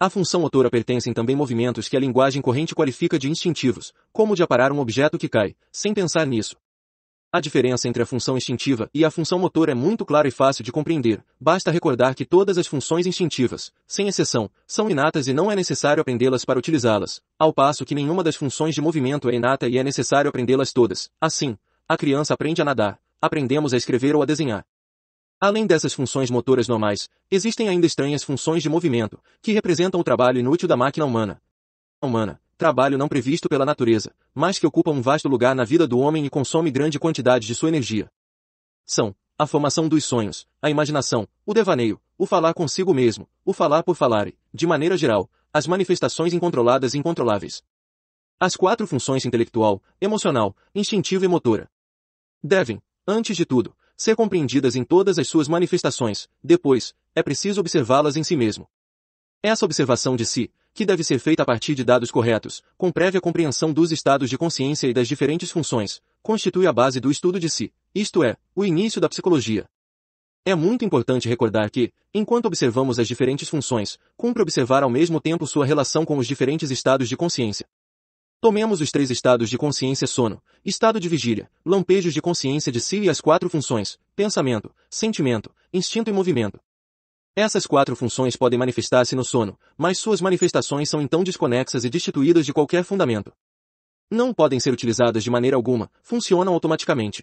À função motora pertencem também movimentos que a linguagem corrente qualifica de instintivos, como de aparar um objeto que cai, sem pensar nisso. A diferença entre a função instintiva e a função motora é muito clara e fácil de compreender, basta recordar que todas as funções instintivas, sem exceção, são inatas e não é necessário aprendê-las para utilizá-las, ao passo que nenhuma das funções de movimento é inata e é necessário aprendê-las todas. Assim, a criança aprende a nadar, aprendemos a escrever ou a desenhar. Além dessas funções motoras normais, existem ainda estranhas funções de movimento, que representam o trabalho inútil da máquina humana, trabalho não previsto pela natureza, mas que ocupa um vasto lugar na vida do homem e consome grande quantidade de sua energia. São a formação dos sonhos, a imaginação, o devaneio, o falar consigo mesmo, o falar por falar e, de maneira geral, as manifestações incontroladas e incontroláveis. As 4 funções intelectual, emocional, instintiva e motora devem, antes de tudo, ser compreendidas em todas as suas manifestações, depois, é preciso observá-las em si mesmo. Essa observação de si, que deve ser feita a partir de dados corretos, com prévia compreensão dos estados de consciência e das diferentes funções, constitui a base do estudo de si, isto é, o início da psicologia. É muito importante recordar que, enquanto observamos as diferentes funções, cumpre observar ao mesmo tempo sua relação com os diferentes estados de consciência. Tomemos os 3 estados de consciência: sono, estado de vigília, lampejos de consciência de si, e as 4 funções, pensamento, sentimento, instinto e movimento. Essas 4 funções podem manifestar-se no sono, mas suas manifestações são então desconexas e destituídas de qualquer fundamento. Não podem ser utilizadas de maneira alguma, funcionam automaticamente.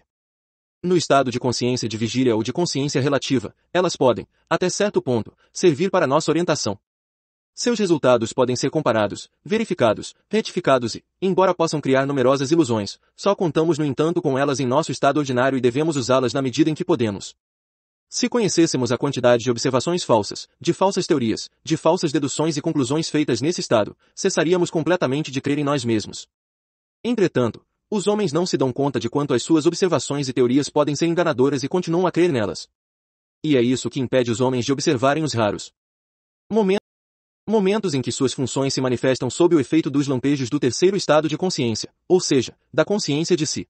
No estado de consciência de vigília ou de consciência relativa, elas podem, até certo ponto, servir para nossa orientação. Seus resultados podem ser comparados, verificados, retificados e, embora possam criar numerosas ilusões, só contamos no entanto com elas em nosso estado ordinário e devemos usá-las na medida em que podemos. Se conhecêssemos a quantidade de observações falsas, de falsas teorias, de falsas deduções e conclusões feitas nesse estado, cessaríamos completamente de crer em nós mesmos. Entretanto, os homens não se dão conta de quanto as suas observações e teorias podem ser enganadoras e continuam a crer nelas. E é isso que impede os homens de observarem os raros momentos em que suas funções se manifestam sob o efeito dos lampejos do 3º estado de consciência, ou seja, da consciência de si.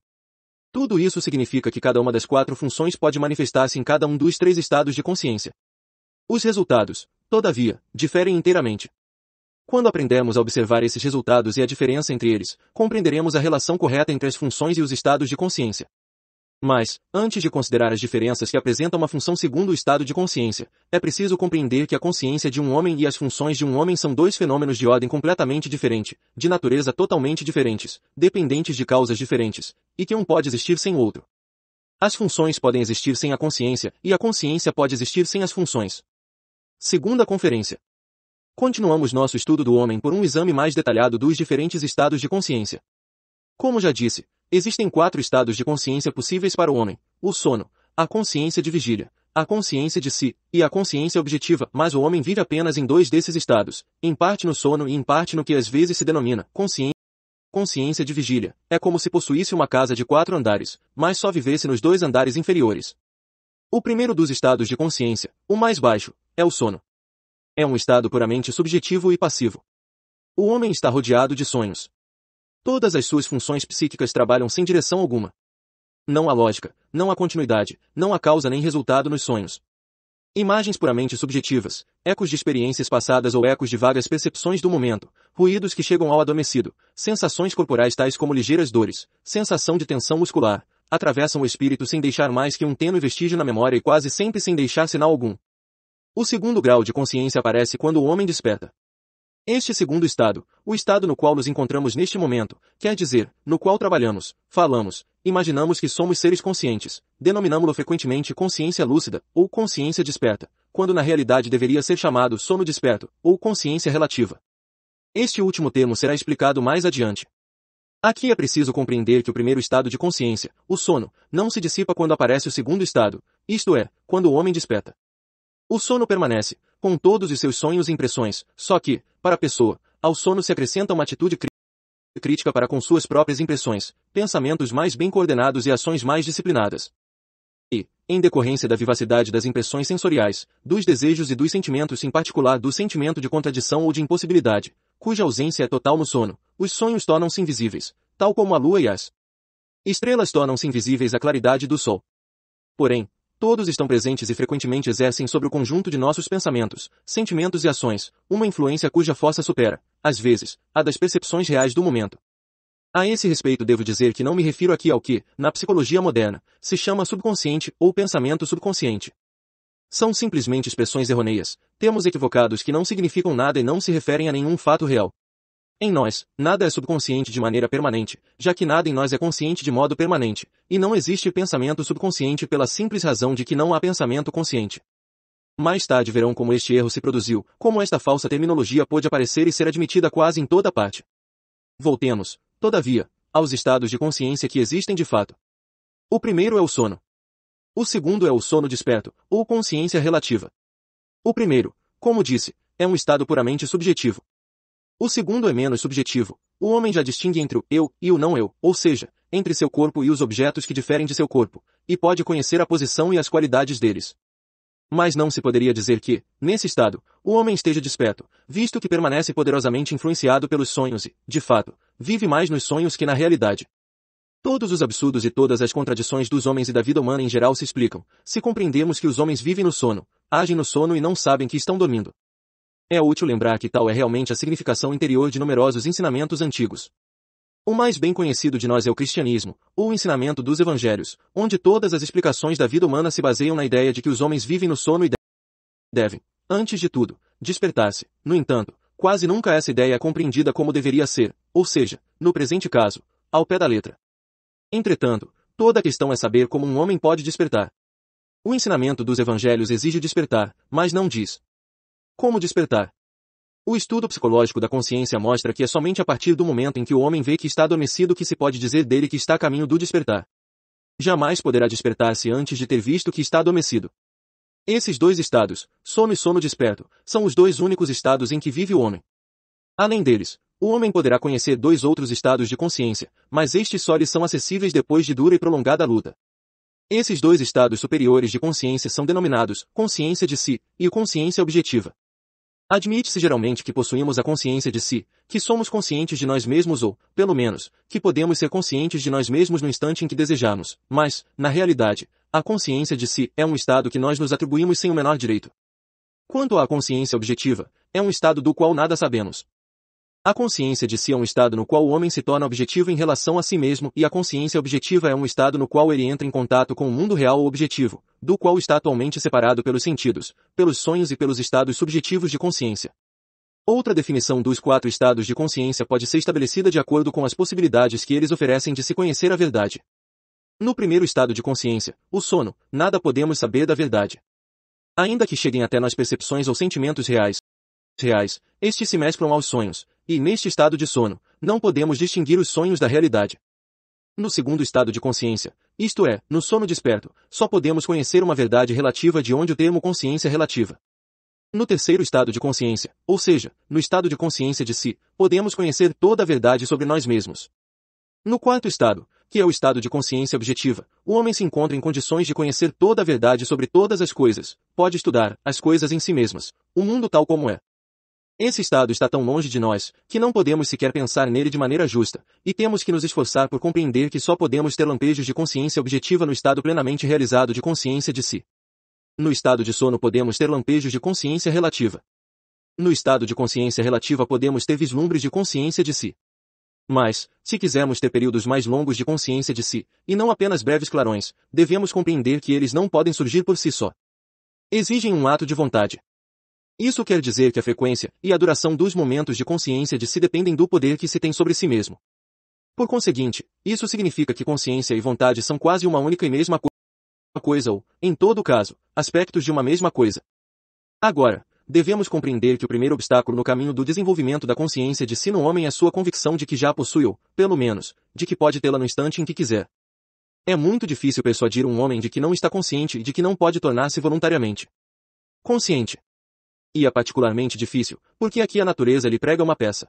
Tudo isso significa que cada uma das 4 funções pode manifestar-se em cada um dos 3 estados de consciência. Os resultados, todavia, diferem inteiramente. Quando aprendemos a observar esses resultados e a diferença entre eles, compreenderemos a relação correta entre as funções e os estados de consciência. Mas, antes de considerar as diferenças que apresenta uma função segundo o estado de consciência, é preciso compreender que a consciência de um homem e as funções de um homem são 2 fenômenos de ordem completamente diferente, de natureza totalmente diferentes, dependentes de causas diferentes, e que um pode existir sem o outro. As funções podem existir sem a consciência, e a consciência pode existir sem as funções. Segunda conferência. Continuamos nosso estudo do homem por um exame mais detalhado dos diferentes estados de consciência. Como já disse, existem 4 estados de consciência possíveis para o homem: o sono, a consciência de vigília, a consciência de si, e a consciência objetiva, mas o homem vive apenas em 2 desses estados, em parte no sono e em parte no que às vezes se denomina consciência de vigília. É como se possuísse uma casa de 4 andares, mas só vivesse nos 2 andares inferiores. O primeiro dos estados de consciência, o mais baixo, é o sono. É um estado puramente subjetivo e passivo. O homem está rodeado de sonhos. Todas as suas funções psíquicas trabalham sem direção alguma. Não há lógica, não há continuidade, não há causa nem resultado nos sonhos. Imagens puramente subjetivas, ecos de experiências passadas ou ecos de vagas percepções do momento, ruídos que chegam ao adormecido, sensações corporais tais como ligeiras dores, sensação de tensão muscular, atravessam o espírito sem deixar mais que um tênue vestígio na memória e quase sempre sem deixar sinal algum. O segundo grau de consciência aparece quando o homem desperta. Este segundo estado, o estado no qual nos encontramos neste momento, quer dizer, no qual trabalhamos, falamos, imaginamos que somos seres conscientes, denominamo-lo frequentemente consciência lúcida, ou consciência desperta, quando na realidade deveria ser chamado sono desperto, ou consciência relativa. Este último termo será explicado mais adiante. Aqui é preciso compreender que o primeiro estado de consciência, o sono, não se dissipa quando aparece o segundo estado, isto é, quando o homem desperta. O sono permanece, com todos os seus sonhos e impressões, só que, para a pessoa, ao sono se acrescenta uma atitude crítica para com suas próprias impressões, pensamentos mais bem coordenados e ações mais disciplinadas. E, em decorrência da vivacidade das impressões sensoriais, dos desejos e dos sentimentos, em particular do sentimento de contradição ou de impossibilidade, cuja ausência é total no sono, os sonhos tornam-se invisíveis, tal como a lua e as estrelas tornam-se invisíveis à claridade do sol. Porém, todos estão presentes e frequentemente exercem sobre o conjunto de nossos pensamentos, sentimentos e ações, uma influência cuja força supera, às vezes, a das percepções reais do momento. A esse respeito devo dizer que não me refiro aqui ao que, na psicologia moderna, se chama subconsciente ou pensamento subconsciente. São simplesmente expressões errôneas, termos equivocados que não significam nada e não se referem a nenhum fato real. Em nós, nada é subconsciente de maneira permanente, já que nada em nós é consciente de modo permanente, e não existe pensamento subconsciente pela simples razão de que não há pensamento consciente. Mais tarde verão como este erro se produziu, como esta falsa terminologia pôde aparecer e ser admitida quase em toda parte. Voltemos, todavia, aos estados de consciência que existem de fato. O primeiro é o sono. O segundo é o sono desperto, ou consciência relativa. O primeiro, como disse, é um estado puramente subjetivo. O segundo é menos subjetivo. O homem já distingue entre o eu e o não eu, ou seja, entre seu corpo e os objetos que diferem de seu corpo, e pode conhecer a posição e as qualidades deles. Mas não se poderia dizer que, nesse estado, o homem esteja desperto, visto que permanece poderosamente influenciado pelos sonhos e, de fato, vive mais nos sonhos que na realidade. Todos os absurdos e todas as contradições dos homens e da vida humana em geral se explicam, se compreendemos que os homens vivem no sono, agem no sono e não sabem que estão dormindo. É útil lembrar que tal é realmente a significação interior de numerosos ensinamentos antigos. O mais bem conhecido de nós é o cristianismo, ou o ensinamento dos evangelhos, onde todas as explicações da vida humana se baseiam na ideia de que os homens vivem no sono e devem, antes de tudo, despertar-se. No entanto, quase nunca essa ideia é compreendida como deveria ser, ou seja, no presente caso, ao pé da letra. Entretanto, toda a questão é saber como um homem pode despertar. O ensinamento dos evangelhos exige despertar, mas não diz como despertar. O estudo psicológico da consciência mostra que é somente a partir do momento em que o homem vê que está adormecido que se pode dizer dele que está a caminho do despertar. Jamais poderá despertar-se antes de ter visto que está adormecido. Esses dois estados, sono e sono desperto, são os dois únicos estados em que vive o homem. Além deles, o homem poderá conhecer dois outros estados de consciência, mas estes só lhe são acessíveis depois de dura e prolongada luta. Esses dois estados superiores de consciência são denominados consciência de si e consciência objetiva. Admite-se geralmente que possuímos a consciência de si, que somos conscientes de nós mesmos ou, pelo menos, que podemos ser conscientes de nós mesmos no instante em que desejarmos, mas, na realidade, a consciência de si é um estado que nós nos atribuímos sem o menor direito. Quanto à consciência objetiva, é um estado do qual nada sabemos. A consciência de si é um estado no qual o homem se torna objetivo em relação a si mesmo e a consciência objetiva é um estado no qual ele entra em contato com o mundo real ou objetivo, do qual está atualmente separado pelos sentidos, pelos sonhos e pelos estados subjetivos de consciência. Outra definição dos quatro estados de consciência pode ser estabelecida de acordo com as possibilidades que eles oferecem de se conhecer a verdade. No primeiro estado de consciência, o sono, nada podemos saber da verdade. Ainda que cheguem até nós percepções ou sentimentos reais, estes se mesclam aos sonhos, e neste estado de sono, não podemos distinguir os sonhos da realidade. No segundo estado de consciência, isto é, no sono desperto, só podemos conhecer uma verdade relativa de onde o termo consciência relativa. No terceiro estado de consciência, ou seja, no estado de consciência de si, podemos conhecer toda a verdade sobre nós mesmos. No quarto estado, que é o estado de consciência objetiva, o homem se encontra em condições de conhecer toda a verdade sobre todas as coisas, pode estudar as coisas em si mesmas, o mundo tal como é. Esse estado está tão longe de nós, que não podemos sequer pensar nele de maneira justa, e temos que nos esforçar por compreender que só podemos ter lampejos de consciência objetiva no estado plenamente realizado de consciência de si. No estado de sono podemos ter lampejos de consciência relativa. No estado de consciência relativa podemos ter vislumbres de consciência de si. Mas, se quisermos ter períodos mais longos de consciência de si, e não apenas breves clarões, devemos compreender que eles não podem surgir por si só. Exigem um ato de vontade. Isso quer dizer que a frequência e a duração dos momentos de consciência de si dependem do poder que se tem sobre si mesmo. Por conseguinte, isso significa que consciência e vontade são quase uma única e mesma coisa ou, em todo caso, aspectos de uma mesma coisa. Agora, devemos compreender que o primeiro obstáculo no caminho do desenvolvimento da consciência de si no homem é sua convicção de que já a possui ou, pelo menos, de que pode tê-la no instante em que quiser. É muito difícil persuadir um homem de que não está consciente e de que não pode tornar-se voluntariamente consciente. E é particularmente difícil, porque aqui a natureza lhe prega uma peça.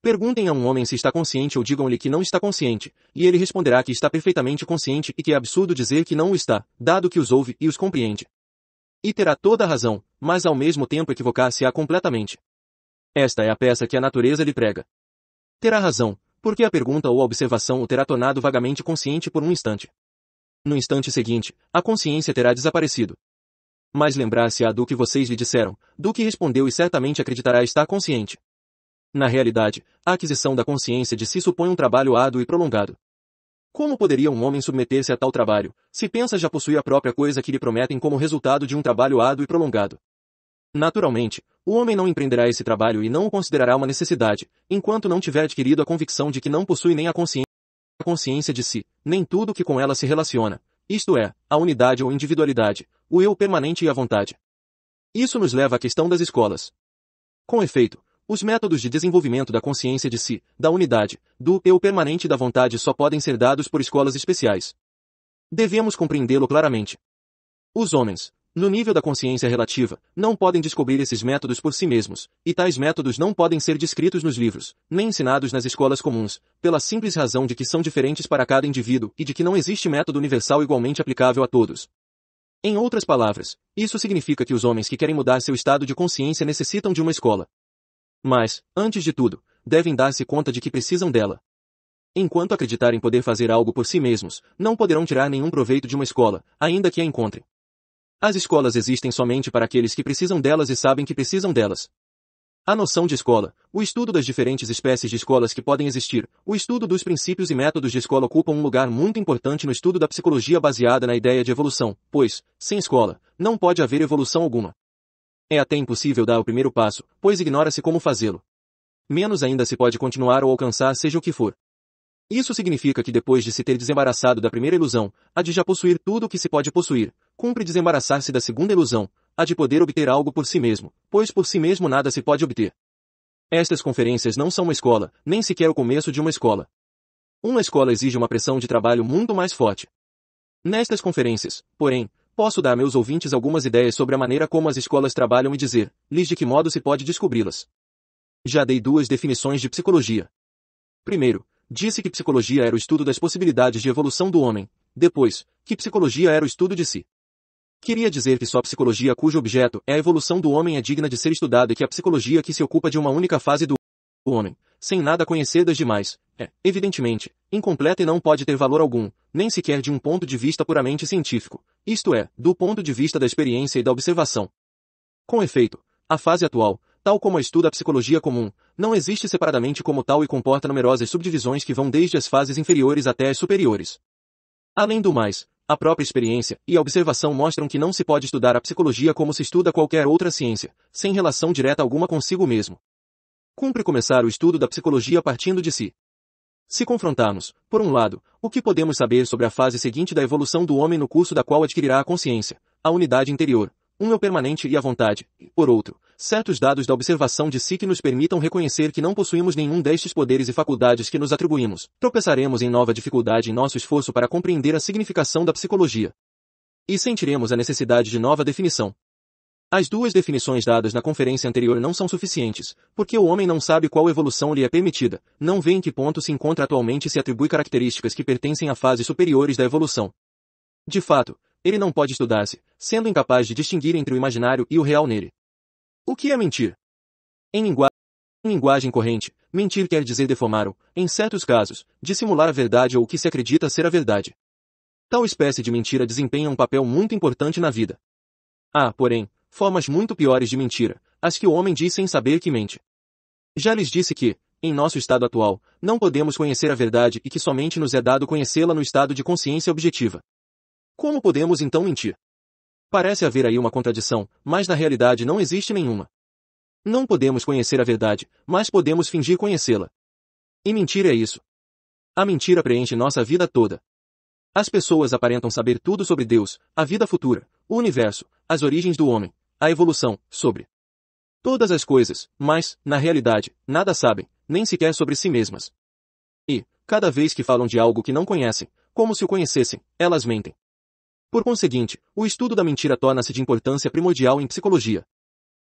Perguntem a um homem se está consciente ou digam-lhe que não está consciente, e ele responderá que está perfeitamente consciente e que é absurdo dizer que não o está, dado que os ouve e os compreende. E terá toda a razão, mas ao mesmo tempo equivocar-se-á completamente. Esta é a peça que a natureza lhe prega. Terá razão, porque a pergunta ou a observação o terá tornado vagamente consciente por um instante. No instante seguinte, a consciência terá desaparecido. Mas lembrar-se-á do que vocês lhe disseram, do que respondeu e certamente acreditará estar consciente. Na realidade, a aquisição da consciência de si supõe um trabalho árduo e prolongado. Como poderia um homem submeter-se a tal trabalho, se pensa já possuir a própria coisa que lhe prometem como resultado de um trabalho árduo e prolongado? Naturalmente, o homem não empreenderá esse trabalho e não o considerará uma necessidade, enquanto não tiver adquirido a convicção de que não possui nem a consciência de si, nem tudo que com ela se relaciona, isto é, a unidade ou individualidade, o eu permanente e a vontade. Isso nos leva à questão das escolas. Com efeito, os métodos de desenvolvimento da consciência de si, da unidade, do eu permanente e da vontade só podem ser dados por escolas especiais. Devemos compreendê-lo claramente. Os homens, no nível da consciência relativa, não podem descobrir esses métodos por si mesmos, e tais métodos não podem ser descritos nos livros, nem ensinados nas escolas comuns, pela simples razão de que são diferentes para cada indivíduo e de que não existe método universal igualmente aplicável a todos. Em outras palavras, isso significa que os homens que querem mudar seu estado de consciência necessitam de uma escola. Mas, antes de tudo, devem dar-se conta de que precisam dela. Enquanto acreditarem poder fazer algo por si mesmos, não poderão tirar nenhum proveito de uma escola, ainda que a encontrem. As escolas existem somente para aqueles que precisam delas e sabem que precisam delas. A noção de escola, o estudo das diferentes espécies de escolas que podem existir, o estudo dos princípios e métodos de escola ocupam um lugar muito importante no estudo da psicologia baseada na ideia de evolução, pois, sem escola, não pode haver evolução alguma. É até impossível dar o primeiro passo, pois ignora-se como fazê-lo. Menos ainda se pode continuar ou alcançar seja o que for. Isso significa que depois de se ter desembaraçado da primeira ilusão, a de já possuir tudo o que se pode possuir, cumpre desembaraçar-se da segunda ilusão, a de poder obter algo por si mesmo, pois por si mesmo nada se pode obter. Estas conferências não são uma escola, nem sequer o começo de uma escola. Uma escola exige uma pressão de trabalho muito mais forte. Nestas conferências, porém, posso dar a meus ouvintes algumas ideias sobre a maneira como as escolas trabalham e dizer-lhes de que modo se pode descobri-las. Já dei duas definições de psicologia. Primeiro, disse que psicologia era o estudo das possibilidades de evolução do homem. Depois, que psicologia era o estudo de si. Queria dizer que só a psicologia cujo objeto é a evolução do homem é digna de ser estudada e que a psicologia que se ocupa de uma única fase do homem, sem nada conhecer das demais, é, evidentemente, incompleta e não pode ter valor algum, nem sequer de um ponto de vista puramente científico, isto é, do ponto de vista da experiência e da observação. Com efeito, a fase atual, tal como a estuda a psicologia comum, não existe separadamente como tal e comporta numerosas subdivisões que vão desde as fases inferiores até as superiores. Além do mais, a própria experiência e a observação mostram que não se pode estudar a psicologia como se estuda qualquer outra ciência, sem relação direta alguma consigo mesmo. Cumpre começar o estudo da psicologia partindo de si. Se confrontarmos, por um lado, o que podemos saber sobre a fase seguinte da evolução do homem no curso da qual adquirirá a consciência, a unidade interior, um eu permanente e a vontade, e, por outro, certos dados da observação de si que nos permitam reconhecer que não possuímos nenhum destes poderes e faculdades que nos atribuímos, tropeçaremos em nova dificuldade em nosso esforço para compreender a significação da psicologia. E sentiremos a necessidade de nova definição. As duas definições dadas na conferência anterior não são suficientes, porque o homem não sabe qual evolução lhe é permitida, não vê em que ponto se encontra atualmente e se atribui características que pertencem a fases superiores da evolução. De fato, ele não pode estudar-se, sendo incapaz de distinguir entre o imaginário e o real nele. O que é mentir? Em linguagem corrente, mentir quer dizer defamar ou, em certos casos, dissimular a verdade ou o que se acredita ser a verdade. Tal espécie de mentira desempenha um papel muito importante na vida. Há, porém, formas muito piores de mentira, as que o homem diz sem saber que mente. Já lhes disse que, em nosso estado atual, não podemos conhecer a verdade e que somente nos é dado conhecê-la no estado de consciência objetiva. Como podemos então mentir? Parece haver aí uma contradição, mas na realidade não existe nenhuma. Não podemos conhecer a verdade, mas podemos fingir conhecê-la. E mentir é isso. A mentira preenche nossa vida toda. As pessoas aparentam saber tudo sobre Deus, a vida futura, o universo, as origens do homem, a evolução, sobre todas as coisas, mas, na realidade, nada sabem, nem sequer sobre si mesmas. E, cada vez que falam de algo que não conhecem, como se o conhecessem, elas mentem. Por conseguinte, o estudo da mentira torna-se de importância primordial em psicologia.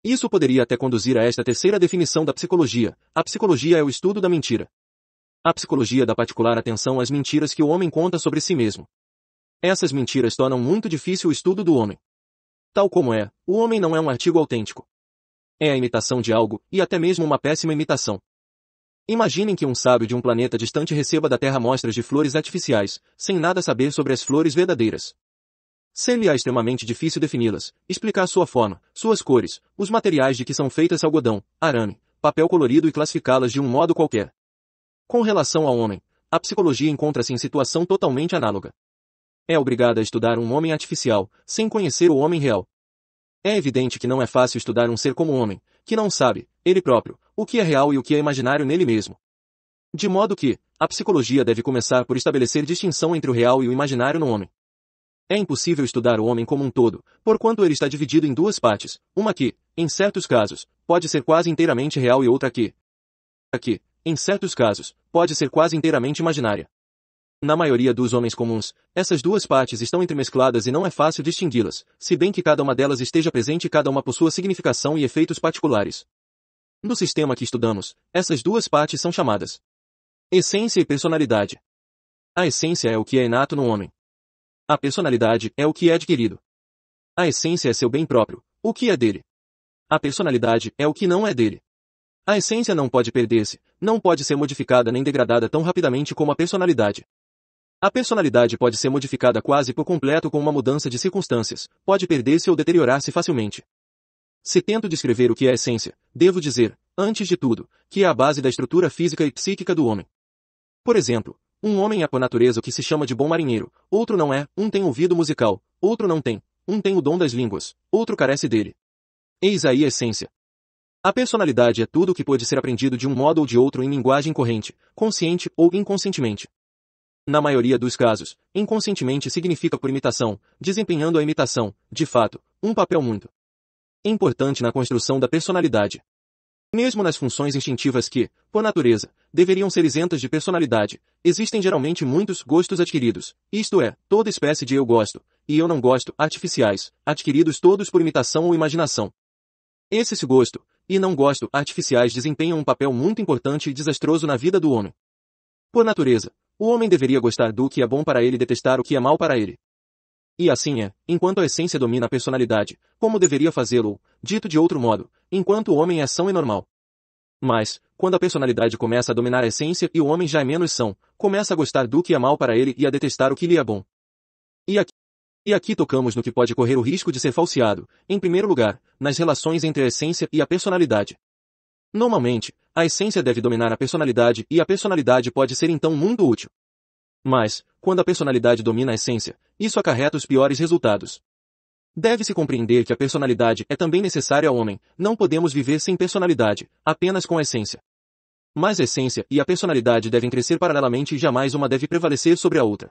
Isso poderia até conduzir a esta terceira definição da psicologia. A psicologia é o estudo da mentira. A psicologia dá particular atenção às mentiras que o homem conta sobre si mesmo. Essas mentiras tornam muito difícil o estudo do homem. Tal como é, o homem não é um artigo autêntico. É a imitação de algo, e até mesmo uma péssima imitação. Imaginem que um sábio de um planeta distante receba da Terra amostras de flores artificiais, sem nada saber sobre as flores verdadeiras. Ser-lhe-á extremamente difícil defini-las, explicar sua forma, suas cores, os materiais de que são feitas, algodão, arame, papel colorido e classificá-las de um modo qualquer. Com relação ao homem, a psicologia encontra-se em situação totalmente análoga. É obrigada a estudar um homem artificial, sem conhecer o homem real. É evidente que não é fácil estudar um ser como o homem, que não sabe, ele próprio, o que é real e o que é imaginário nele mesmo. De modo que, a psicologia deve começar por estabelecer distinção entre o real e o imaginário no homem. É impossível estudar o homem como um todo, porquanto ele está dividido em duas partes, uma que, em certos casos, pode ser quase inteiramente real e outra que, em certos casos, pode ser quase inteiramente imaginária. Na maioria dos homens comuns, essas duas partes estão entremescladas e não é fácil distingui-las, se bem que cada uma delas esteja presente e cada uma possua significação e efeitos particulares. No sistema que estudamos, essas duas partes são chamadas essência e personalidade. A essência é o que é inato no homem. A personalidade é o que é adquirido. A essência é seu bem próprio, o que é dele. A personalidade é o que não é dele. A essência não pode perder-se, não pode ser modificada nem degradada tão rapidamente como a personalidade. A personalidade pode ser modificada quase por completo com uma mudança de circunstâncias, pode perder-se ou deteriorar-se facilmente. Se tento descrever o que é a essência, devo dizer, antes de tudo, que é a base da estrutura física e psíquica do homem. Por exemplo, um homem é por natureza o que se chama de bom marinheiro, outro não é, um tem ouvido musical, outro não tem, um tem o dom das línguas, outro carece dele. Eis aí a essência. A personalidade é tudo o que pode ser aprendido de um modo ou de outro em linguagem corrente, consciente ou inconscientemente. Na maioria dos casos, inconscientemente significa por imitação, desempenhando a imitação, de fato, um papel muito importante na construção da personalidade. Mesmo nas funções instintivas que, por natureza, deveriam ser isentas de personalidade, existem geralmente muitos gostos adquiridos, isto é, toda espécie de eu gosto, e eu não gosto, artificiais, adquiridos todos por imitação ou imaginação. Esse se gosto, e não gosto, artificiais desempenham um papel muito importante e desastroso na vida do homem. Por natureza, o homem deveria gostar do que é bom para ele e detestar o que é mal para ele. E assim é, enquanto a essência domina a personalidade, como deveria fazê-lo, ou, dito de outro modo, enquanto o homem é são e normal. Mas, quando a personalidade começa a dominar a essência e o homem já é menos são, começa a gostar do que é mal para ele e a detestar o que lhe é bom. E aqui tocamos no que pode correr o risco de ser falseado, em primeiro lugar, nas relações entre a essência e a personalidade. Normalmente, a essência deve dominar a personalidade e a personalidade pode ser então muito útil. Mas, quando a personalidade domina a essência, isso acarreta os piores resultados. Deve-se compreender que a personalidade é também necessária ao homem, não podemos viver sem personalidade, apenas com a essência. Mas a essência e a personalidade devem crescer paralelamente e jamais uma deve prevalecer sobre a outra.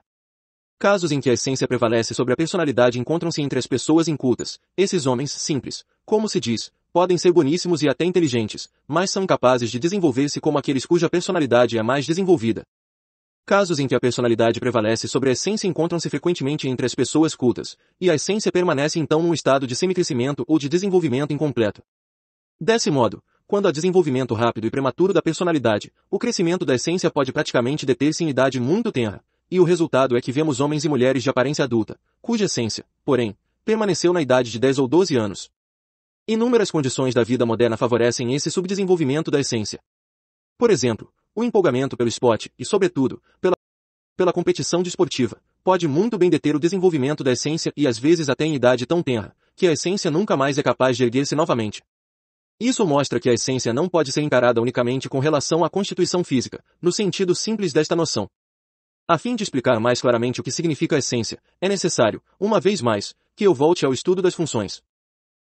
Casos em que a essência prevalece sobre a personalidade encontram-se entre as pessoas incultas. Esses homens simples, como se diz, podem ser boníssimos e até inteligentes, mas são incapazes de desenvolver-se como aqueles cuja personalidade é mais desenvolvida. Casos em que a personalidade prevalece sobre a essência encontram-se frequentemente entre as pessoas cultas, e a essência permanece então num estado de semicrescimento ou de desenvolvimento incompleto. Desse modo, quando há desenvolvimento rápido e prematuro da personalidade, o crescimento da essência pode praticamente deter-se em idade muito tenra, e o resultado é que vemos homens e mulheres de aparência adulta, cuja essência, porém, permaneceu na idade de 10 ou 12 anos. Inúmeras condições da vida moderna favorecem esse subdesenvolvimento da essência. Por exemplo, o empolgamento pelo esporte e, sobretudo, pela competição desportiva, pode muito bem deter o desenvolvimento da essência e às vezes até em idade tão tenra, que a essência nunca mais é capaz de erguer-se novamente. Isso mostra que a essência não pode ser encarada unicamente com relação à constituição física, no sentido simples desta noção. A fim de explicar mais claramente o que significa a essência, é necessário, uma vez mais, que eu volte ao estudo das funções.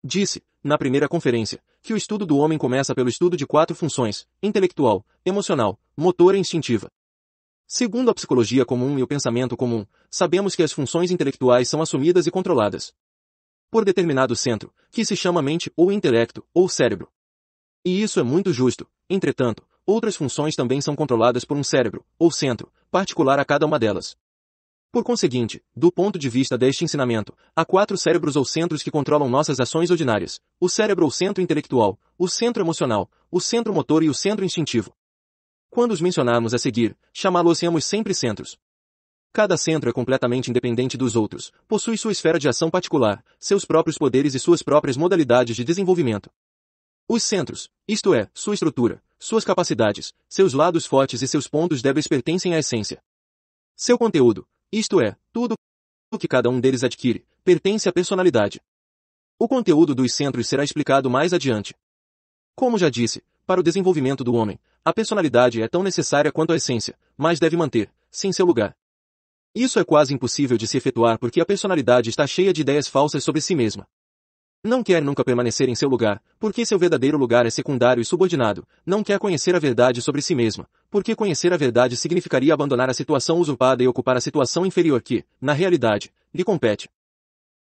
Disse, na primeira conferência, que o estudo do homem começa pelo estudo de 4 funções: intelectual, emocional, motora e instintiva. Segundo a psicologia comum e o pensamento comum, sabemos que as funções intelectuais são assumidas e controladas por determinado centro, que se chama mente ou intelecto, ou cérebro. E isso é muito justo. Entretanto, outras funções também são controladas por um cérebro, ou centro, particular a cada uma delas. Por conseguinte, do ponto de vista deste ensinamento, há 4 cérebros ou centros que controlam nossas ações ordinárias: o cérebro ou centro intelectual, o centro emocional, o centro motor e o centro instintivo. Quando os mencionarmos a seguir, chamá-los sempre centros. Cada centro é completamente independente dos outros, possui sua esfera de ação particular, seus próprios poderes e suas próprias modalidades de desenvolvimento. Os centros, isto é, sua estrutura, suas capacidades, seus lados fortes e seus pontos débeis pertencem à essência. Seu conteúdo, isto é, tudo o que cada um deles adquire, pertence à personalidade. O conteúdo dos centros será explicado mais adiante. Como já disse, para o desenvolvimento do homem, a personalidade é tão necessária quanto a essência, mas deve manter-se em seu lugar. Isso é quase impossível de se efetuar porque a personalidade está cheia de ideias falsas sobre si mesma. Não quer nunca permanecer em seu lugar, porque seu verdadeiro lugar é secundário e subordinado. Não quer conhecer a verdade sobre si mesma, porque conhecer a verdade significaria abandonar a situação usurpada e ocupar a situação inferior que, na realidade, lhe compete.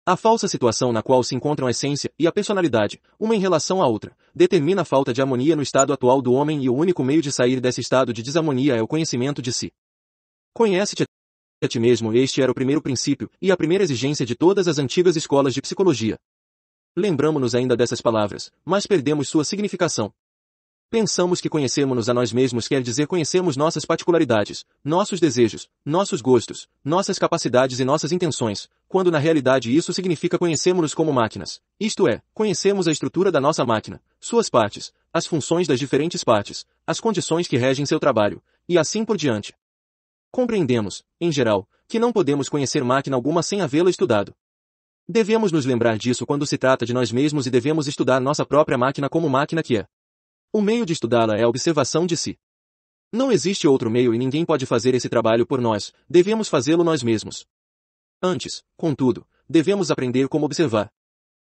A falsa situação na qual se encontram a essência e a personalidade, uma em relação à outra, determina a falta de harmonia no estado atual do homem e o único meio de sair desse estado de desarmonia é o conhecimento de si. Conhece-te a ti mesmo. Este era o primeiro princípio e a primeira exigência de todas as antigas escolas de psicologia. Lembramo-nos ainda dessas palavras, mas perdemos sua significação. Pensamos que conhecermos-nos a nós mesmos quer dizer conhecermos nossas particularidades, nossos desejos, nossos gostos, nossas capacidades e nossas intenções, quando na realidade isso significa conhecermos-nos como máquinas, isto é, conhecermos a estrutura da nossa máquina, suas partes, as funções das diferentes partes, as condições que regem seu trabalho, e assim por diante. Compreendemos, em geral, que não podemos conhecer máquina alguma sem havê-la estudado. Devemos nos lembrar disso quando se trata de nós mesmos e devemos estudar nossa própria máquina como máquina que é. O meio de estudá-la é a observação de si. Não existe outro meio e ninguém pode fazer esse trabalho por nós, devemos fazê-lo nós mesmos. Antes, contudo, devemos aprender como observar.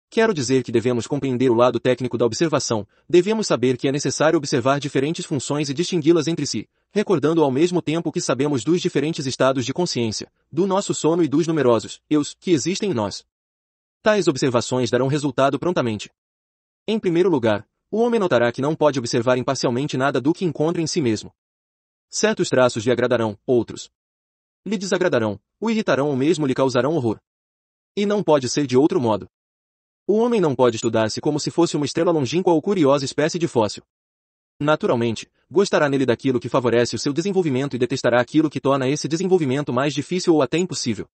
Quero dizer que devemos compreender o lado técnico da observação, devemos saber que é necessário observar diferentes funções e distingui-las entre si, recordando ao mesmo tempo que sabemos dos diferentes estados de consciência, do nosso sono e dos numerosos eus que existem em nós. Tais observações darão resultado prontamente. Em primeiro lugar, o homem notará que não pode observar imparcialmente nada do que encontra em si mesmo. Certos traços lhe agradarão, outros lhe desagradarão, o irritarão ou mesmo lhe causarão horror. E não pode ser de outro modo. O homem não pode estudar-se como se fosse uma estrela longínqua ou curiosa espécie de fóssil. Naturalmente, gostará nele daquilo que favorece o seu desenvolvimento e detestará aquilo que torna esse desenvolvimento mais difícil ou até impossível.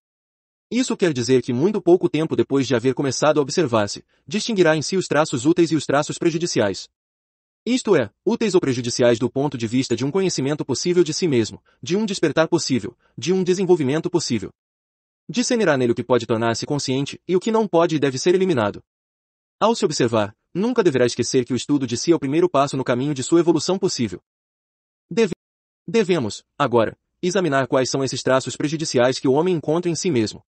Isso quer dizer que muito pouco tempo depois de haver começado a observar-se, distinguirá em si os traços úteis e os traços prejudiciais. Isto é, úteis ou prejudiciais do ponto de vista de um conhecimento possível de si mesmo, de um despertar possível, de um desenvolvimento possível. Discernirá nele o que pode tornar-se consciente e o que não pode e deve ser eliminado. Ao se observar, nunca deverá esquecer que o estudo de si é o primeiro passo no caminho de sua evolução possível. Devemos, agora, examinar quais são esses traços prejudiciais que o homem encontra em si mesmo.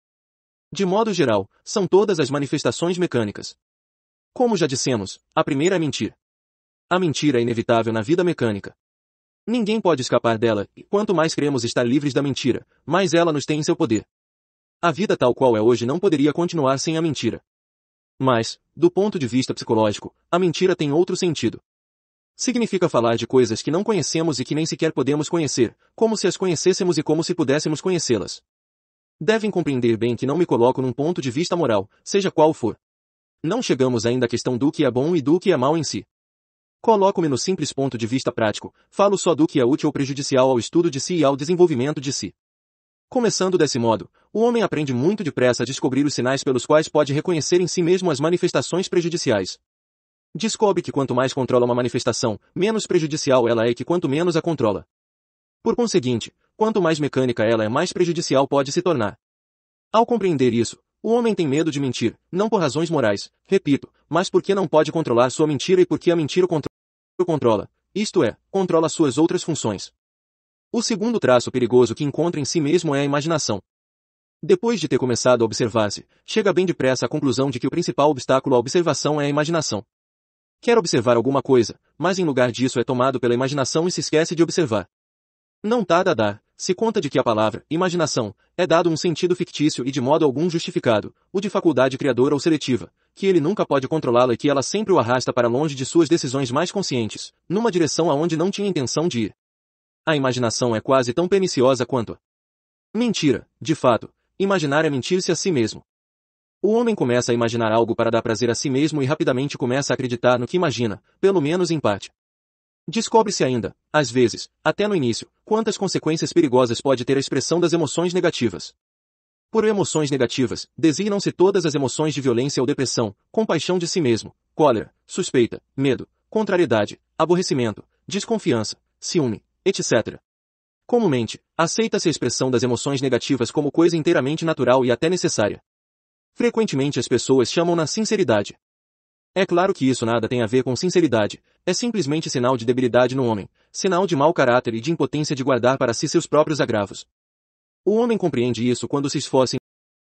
De modo geral, são todas as manifestações mecânicas. Como já dissemos, a primeira é mentir. A mentira é inevitável na vida mecânica. Ninguém pode escapar dela, e quanto mais cremos estar livres da mentira, mais ela nos tem em seu poder. A vida tal qual é hoje não poderia continuar sem a mentira. Mas, do ponto de vista psicológico, a mentira tem outro sentido. Significa falar de coisas que não conhecemos e que nem sequer podemos conhecer, como se as conhecêssemos e como se pudéssemos conhecê-las. Devem compreender bem que não me coloco num ponto de vista moral, seja qual for. Não chegamos ainda à questão do que é bom e do que é mal em si. Coloco-me no simples ponto de vista prático, falo só do que é útil ou prejudicial ao estudo de si e ao desenvolvimento de si. Começando desse modo, o homem aprende muito depressa a descobrir os sinais pelos quais pode reconhecer em si mesmo as manifestações prejudiciais, Diz Cobb que quanto mais controla uma manifestação, menos prejudicial ela é que quanto menos a controla. Por conseguinte, quanto mais mecânica ela é, mais prejudicial pode se tornar. Ao compreender isso, o homem tem medo de mentir, não por razões morais, repito, mas porque não pode controlar sua mentira e porque a mentira o controla, isto é, controla suas outras funções. O segundo traço perigoso que encontra em si mesmo é a imaginação. Depois de ter começado a observar-se, chega bem depressa à conclusão de que o principal obstáculo à observação é a imaginação. Quer observar alguma coisa, mas em lugar disso é tomado pela imaginação e se esquece de observar. Não tarda a dar, se conta de que a palavra imaginação é dado um sentido fictício e de modo algum justificado, o de faculdade criadora ou seletiva, que ele nunca pode controlá-la e que ela sempre o arrasta para longe de suas decisões mais conscientes, numa direção aonde não tinha intenção de ir. A imaginação é quase tão perniciosa quanto a mentira, de fato. Imaginar é mentir-se a si mesmo. O homem começa a imaginar algo para dar prazer a si mesmo e rapidamente começa a acreditar no que imagina, pelo menos em parte. Descobre-se ainda, às vezes, até no início, quantas consequências perigosas pode ter a expressão das emoções negativas. Por emoções negativas, designam-se todas as emoções de violência ou depressão, compaixão de si mesmo, cólera, suspeita, medo, contrariedade, aborrecimento, desconfiança, ciúme, etc. Comumente, aceita-se a expressão das emoções negativas como coisa inteiramente natural e até necessária. Frequentemente as pessoas chamam-na sinceridade. É claro que isso nada tem a ver com sinceridade, é simplesmente sinal de debilidade no homem, sinal de mau caráter e de impotência de guardar para si seus próprios agravos. O homem compreende isso quando se esforça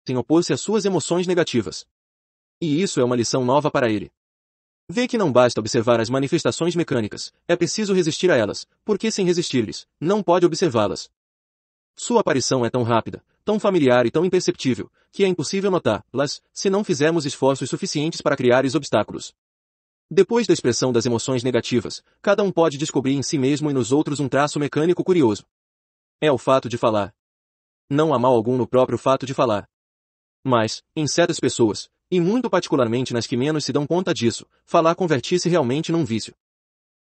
em opor-se às suas emoções negativas. E isso é uma lição nova para ele. Vê que não basta observar as manifestações mecânicas, é preciso resistir a elas, porque sem resistir-lhes, não pode observá-las. Sua aparição é tão rápida, tão familiar e tão imperceptível, que é impossível notá-las, se não fizermos esforços suficientes para criar os obstáculos. Depois da expressão das emoções negativas, cada um pode descobrir em si mesmo e nos outros um traço mecânico curioso. É o fato de falar. Não há mal algum no próprio fato de falar. Mas, em certas pessoas, e muito particularmente nas que menos se dão conta disso, falar converte-se realmente num vício.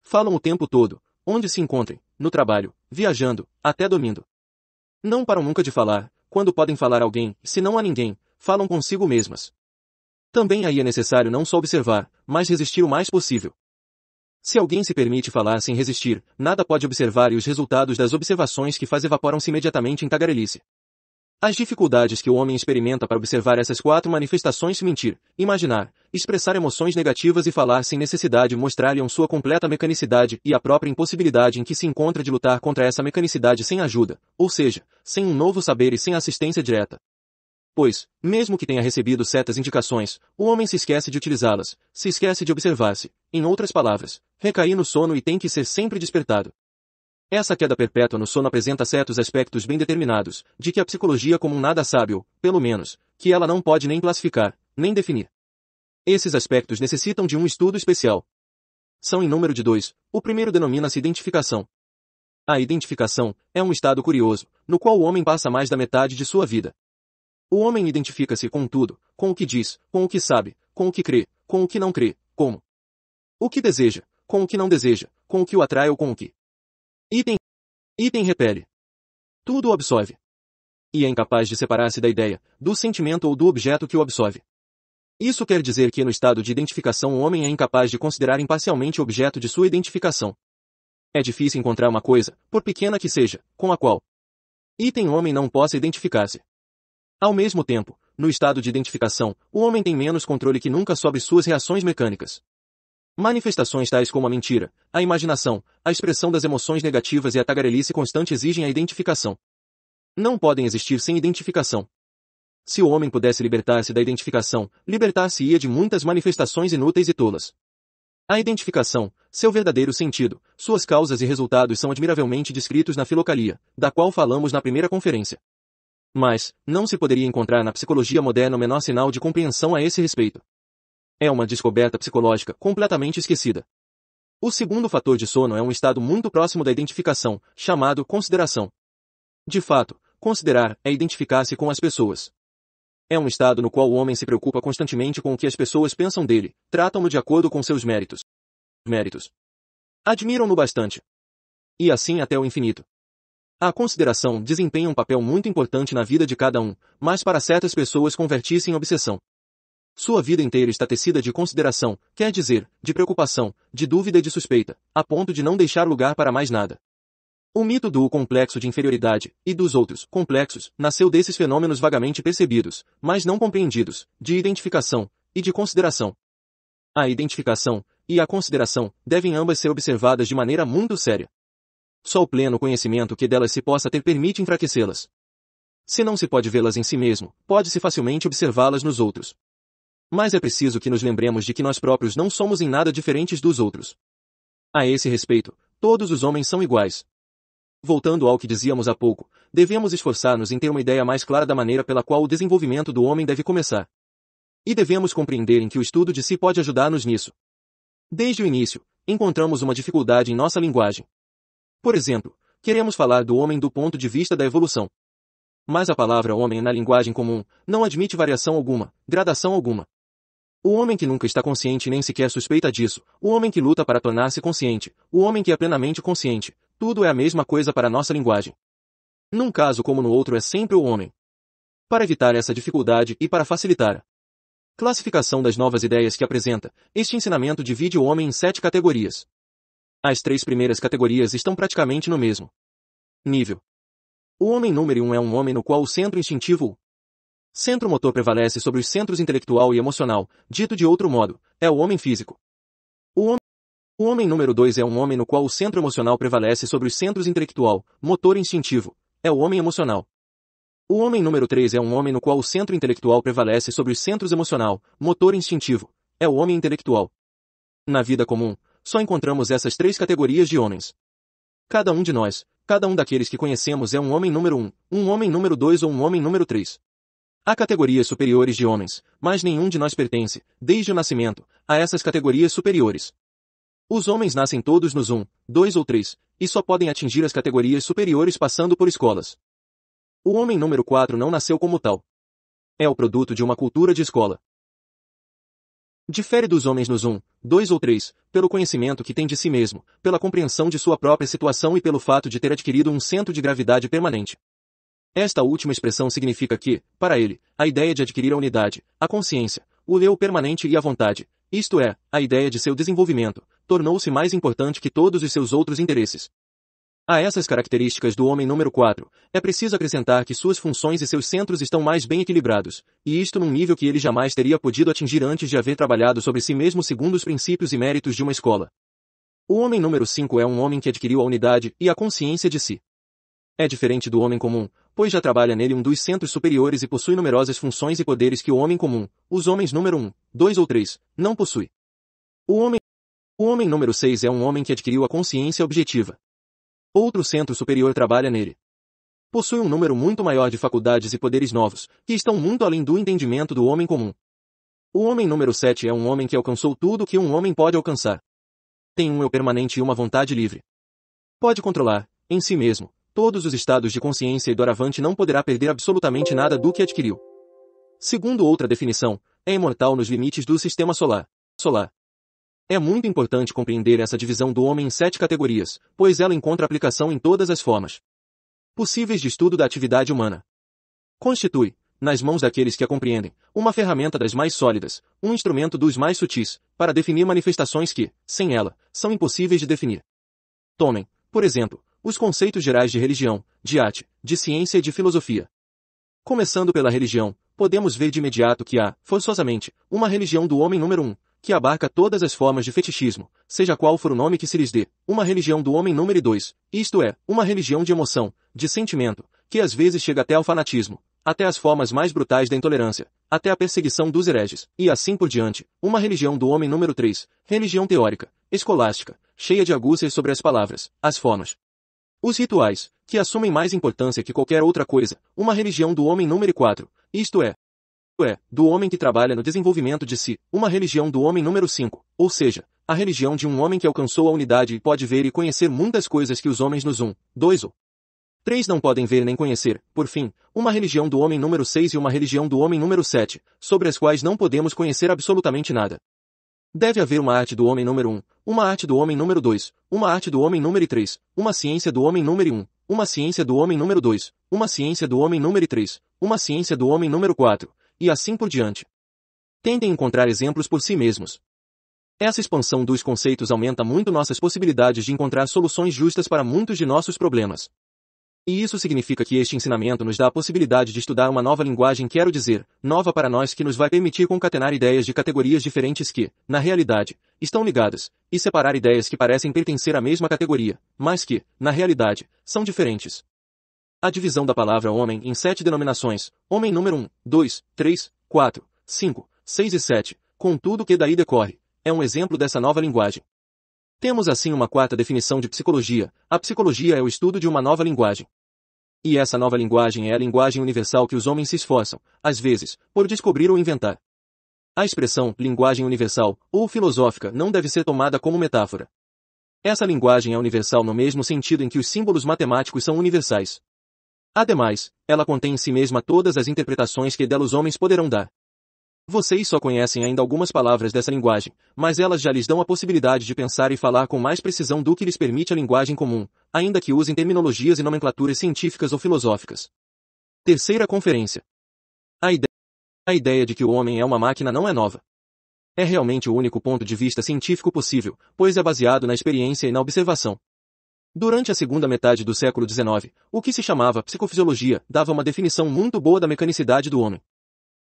Falam o tempo todo, onde se encontrem, no trabalho, viajando, até dormindo. Não param nunca de falar, quando podem falar a alguém, se não a ninguém, falam consigo mesmas. Também aí é necessário não só observar, mas resistir o mais possível. Se alguém se permite falar sem resistir, nada pode observar e os resultados das observações que faz evaporam-se imediatamente em tagarelice. As dificuldades que o homem experimenta para observar essas quatro manifestações: mentir, imaginar, expressar emoções negativas e falar sem necessidade, mostrar-lhe sua completa mecanicidade e a própria impossibilidade em que se encontra de lutar contra essa mecanicidade sem ajuda, ou seja, sem um novo saber e sem assistência direta. Pois, mesmo que tenha recebido certas indicações, o homem se esquece de utilizá-las, se esquece de observar-se, em outras palavras, recai no sono e tem que ser sempre despertado. Essa queda perpétua no sono apresenta certos aspectos bem determinados, de que a psicologia comum nada sabe ou, pelo menos, que ela não pode nem classificar, nem definir. Esses aspectos necessitam de um estudo especial. São em número de dois. O primeiro denomina-se identificação. A identificação é um estado curioso, no qual o homem passa mais da metade de sua vida. O homem identifica-se com tudo, com o que diz, com o que sabe, com o que crê, com o que não crê, com o que deseja, com o que não deseja, com o que o atrai ou com o que item repele. Tudo o absorve. E é incapaz de separar-se da ideia, do sentimento ou do objeto que o absorve. Isso quer dizer que no estado de identificação o homem é incapaz de considerar imparcialmente o objeto de sua identificação. É difícil encontrar uma coisa, por pequena que seja, com a qual o homem não possa identificar-se. Ao mesmo tempo, no estado de identificação, o homem tem menos controle que nunca sobre suas reações mecânicas. Manifestações tais como a mentira, a imaginação, a expressão das emoções negativas e a tagarelice constante exigem a identificação. Não podem existir sem identificação. Se o homem pudesse libertar-se da identificação, libertar-se-ia de muitas manifestações inúteis e tolas. A identificação, seu verdadeiro sentido, suas causas e resultados são admiravelmente descritos na Filocalia, da qual falamos na primeira conferência. Mas, não se poderia encontrar na psicologia moderna o menor sinal de compreensão a esse respeito. É uma descoberta psicológica completamente esquecida. O segundo fator de sono é um estado muito próximo da identificação, chamado consideração. De fato, considerar é identificar-se com as pessoas. É um estado no qual o homem se preocupa constantemente com o que as pessoas pensam dele, tratam-no de acordo com seus méritos. Admiram-no bastante. E assim até o infinito. A consideração desempenha um papel muito importante na vida de cada um, mas para certas pessoas converte-se em obsessão. Sua vida inteira está tecida de consideração, quer dizer, de preocupação, de dúvida e de suspeita, a ponto de não deixar lugar para mais nada. O mito do complexo de inferioridade, e dos outros complexos, nasceu desses fenômenos vagamente percebidos, mas não compreendidos, de identificação e de consideração. A identificação e a consideração devem ambas ser observadas de maneira muito séria. Só o pleno conhecimento que delas se possa ter permite enfraquecê-las. Se não se pode vê-las em si mesmo, pode-se facilmente observá-las nos outros. Mas é preciso que nos lembremos de que nós próprios não somos em nada diferentes dos outros. A esse respeito, todos os homens são iguais. Voltando ao que dizíamos há pouco, devemos esforçar-nos em ter uma ideia mais clara da maneira pela qual o desenvolvimento do homem deve começar. E devemos compreender em que o estudo de si pode ajudar-nos nisso. Desde o início, encontramos uma dificuldade em nossa linguagem. Por exemplo, queremos falar do homem do ponto de vista da evolução. Mas a palavra homem na linguagem comum não admite variação alguma, gradação alguma. O homem que nunca está consciente nem sequer suspeita disso, o homem que luta para tornar-se consciente, o homem que é plenamente consciente, tudo é a mesma coisa para nossa linguagem. Num caso como no outro é sempre o homem. Para evitar essa dificuldade e para facilitar a classificação das novas ideias que apresenta, este ensinamento divide o homem em 7 categorias. As 3 primeiras categorias estão praticamente no mesmo nível. O homem número 1 é um homem no qual o centro instintivo, o centro motor prevalece sobre os centros intelectual e emocional, dito de outro modo, é o homem físico. O homem número 2 é um homem no qual o centro emocional prevalece sobre os centros intelectual, motor e instintivo. É o homem emocional. O homem número 3 é um homem no qual o centro intelectual prevalece sobre os centros emocional, motor e instintivo. É o homem intelectual. Na vida comum, só encontramos essas 3 categorias de homens. Cada um de nós, cada um daqueles que conhecemos é um homem número 1, um homem número 2 ou um homem número 3. Há categorias superiores de homens, mas nenhum de nós pertence, desde o nascimento, a essas categorias superiores. Os homens nascem todos nos 1, 2 ou 3, e só podem atingir as categorias superiores passando por escolas. O homem número 4 não nasceu como tal. É o produto de uma cultura de escola. Difere dos homens nos 1, 2 ou 3, pelo conhecimento que tem de si mesmo, pela compreensão de sua própria situação e pelo fato de ter adquirido um centro de gravidade permanente. Esta última expressão significa que, para ele, a ideia de adquirir a unidade, a consciência, o eu permanente e a vontade, isto é, a ideia de seu desenvolvimento, tornou-se mais importante que todos os seus outros interesses. A essas características do homem número 4, é preciso acrescentar que suas funções e seus centros estão mais bem equilibrados, e isto num nível que ele jamais teria podido atingir antes de haver trabalhado sobre si mesmo segundo os princípios e méritos de uma escola. O homem número 5 é um homem que adquiriu a unidade e a consciência de si. É diferente do homem comum, pois já trabalha nele um dos centros superiores e possui numerosas funções e poderes que o homem comum, os homens número 1, 2 ou 3, não possui. O homem número 6 é um homem que adquiriu a consciência objetiva. Outro centro superior trabalha nele. Possui um número muito maior de faculdades e poderes novos, que estão muito além do entendimento do homem comum. O homem número 7 é um homem que alcançou tudo o que um homem pode alcançar. Tem um eu permanente e uma vontade livre. Pode controlar, em si mesmo, todos os estados de consciência e doravante não poderá perder absolutamente nada do que adquiriu. Segundo outra definição, é imortal nos limites do sistema solar. É muito importante compreender essa divisão do homem em 7 categorias, pois ela encontra aplicação em todas as formas possíveis de estudo da atividade humana. Constitui, nas mãos daqueles que a compreendem, uma ferramenta das mais sólidas, um instrumento dos mais sutis, para definir manifestações que, sem ela, são impossíveis de definir. Tomem, por exemplo, os conceitos gerais de religião, de arte, de ciência e de filosofia. Começando pela religião, podemos ver de imediato que há, forçosamente, uma religião do homem número 1, que abarca todas as formas de fetichismo, seja qual for o nome que se lhes dê, uma religião do homem número 2, isto é, uma religião de emoção, de sentimento, que às vezes chega até ao fanatismo, até as formas mais brutais da intolerância, até a perseguição dos hereges, e assim por diante, uma religião do homem número 3, religião teórica, escolástica, cheia de argúcias sobre as palavras, as formas, os rituais, que assumem mais importância que qualquer outra coisa, uma religião do homem número 4, isto é, do homem que trabalha no desenvolvimento de si, uma religião do homem número 5, ou seja, a religião de um homem que alcançou a unidade e pode ver e conhecer muitas coisas que os homens nos 1, 2 ou 3 não podem ver nem conhecer, por fim, uma religião do homem número 6 e uma religião do homem número 7, sobre as quais não podemos conhecer absolutamente nada. Deve haver uma arte do homem número 1, uma arte do homem número 2, uma arte do homem número 3, uma ciência do homem número 1, uma ciência do homem número 2, uma ciência do homem número 3, uma ciência do homem número 4, e assim por diante. tendem a encontrar exemplos por si mesmos. Essa expansão dos conceitos aumenta muito nossas possibilidades de encontrar soluções justas para muitos de nossos problemas. E isso significa que este ensinamento nos dá a possibilidade de estudar uma nova linguagem, quero dizer, nova para nós, que nos vai permitir concatenar ideias de categorias diferentes que, na realidade, estão ligadas, e separar ideias que parecem pertencer à mesma categoria, mas que, na realidade, são diferentes. A divisão da palavra homem em 7 denominações, homem número 1, 2, 3, 4, 5, 6 e 7, com tudo o que daí decorre, é um exemplo dessa nova linguagem. Temos assim uma quarta definição de psicologia. A psicologia é o estudo de uma nova linguagem. E essa nova linguagem é a linguagem universal que os homens se esforçam, às vezes, por descobrir ou inventar. A expressão linguagem universal, ou filosófica, não deve ser tomada como metáfora. Essa linguagem é universal no mesmo sentido em que os símbolos matemáticos são universais. Ademais, ela contém em si mesma todas as interpretações que dela os homens poderão dar. Vocês só conhecem ainda algumas palavras dessa linguagem, mas elas já lhes dão a possibilidade de pensar e falar com mais precisão do que lhes permite a linguagem comum, ainda que usem terminologias e nomenclaturas científicas ou filosóficas. Terceira conferência. A ideia de que o homem é uma máquina não é nova. É realmente o único ponto de vista científico possível, pois é baseado na experiência e na observação. Durante a segunda metade do século XIX, o que se chamava psicofisiologia dava uma definição muito boa da mecanicidade do homem.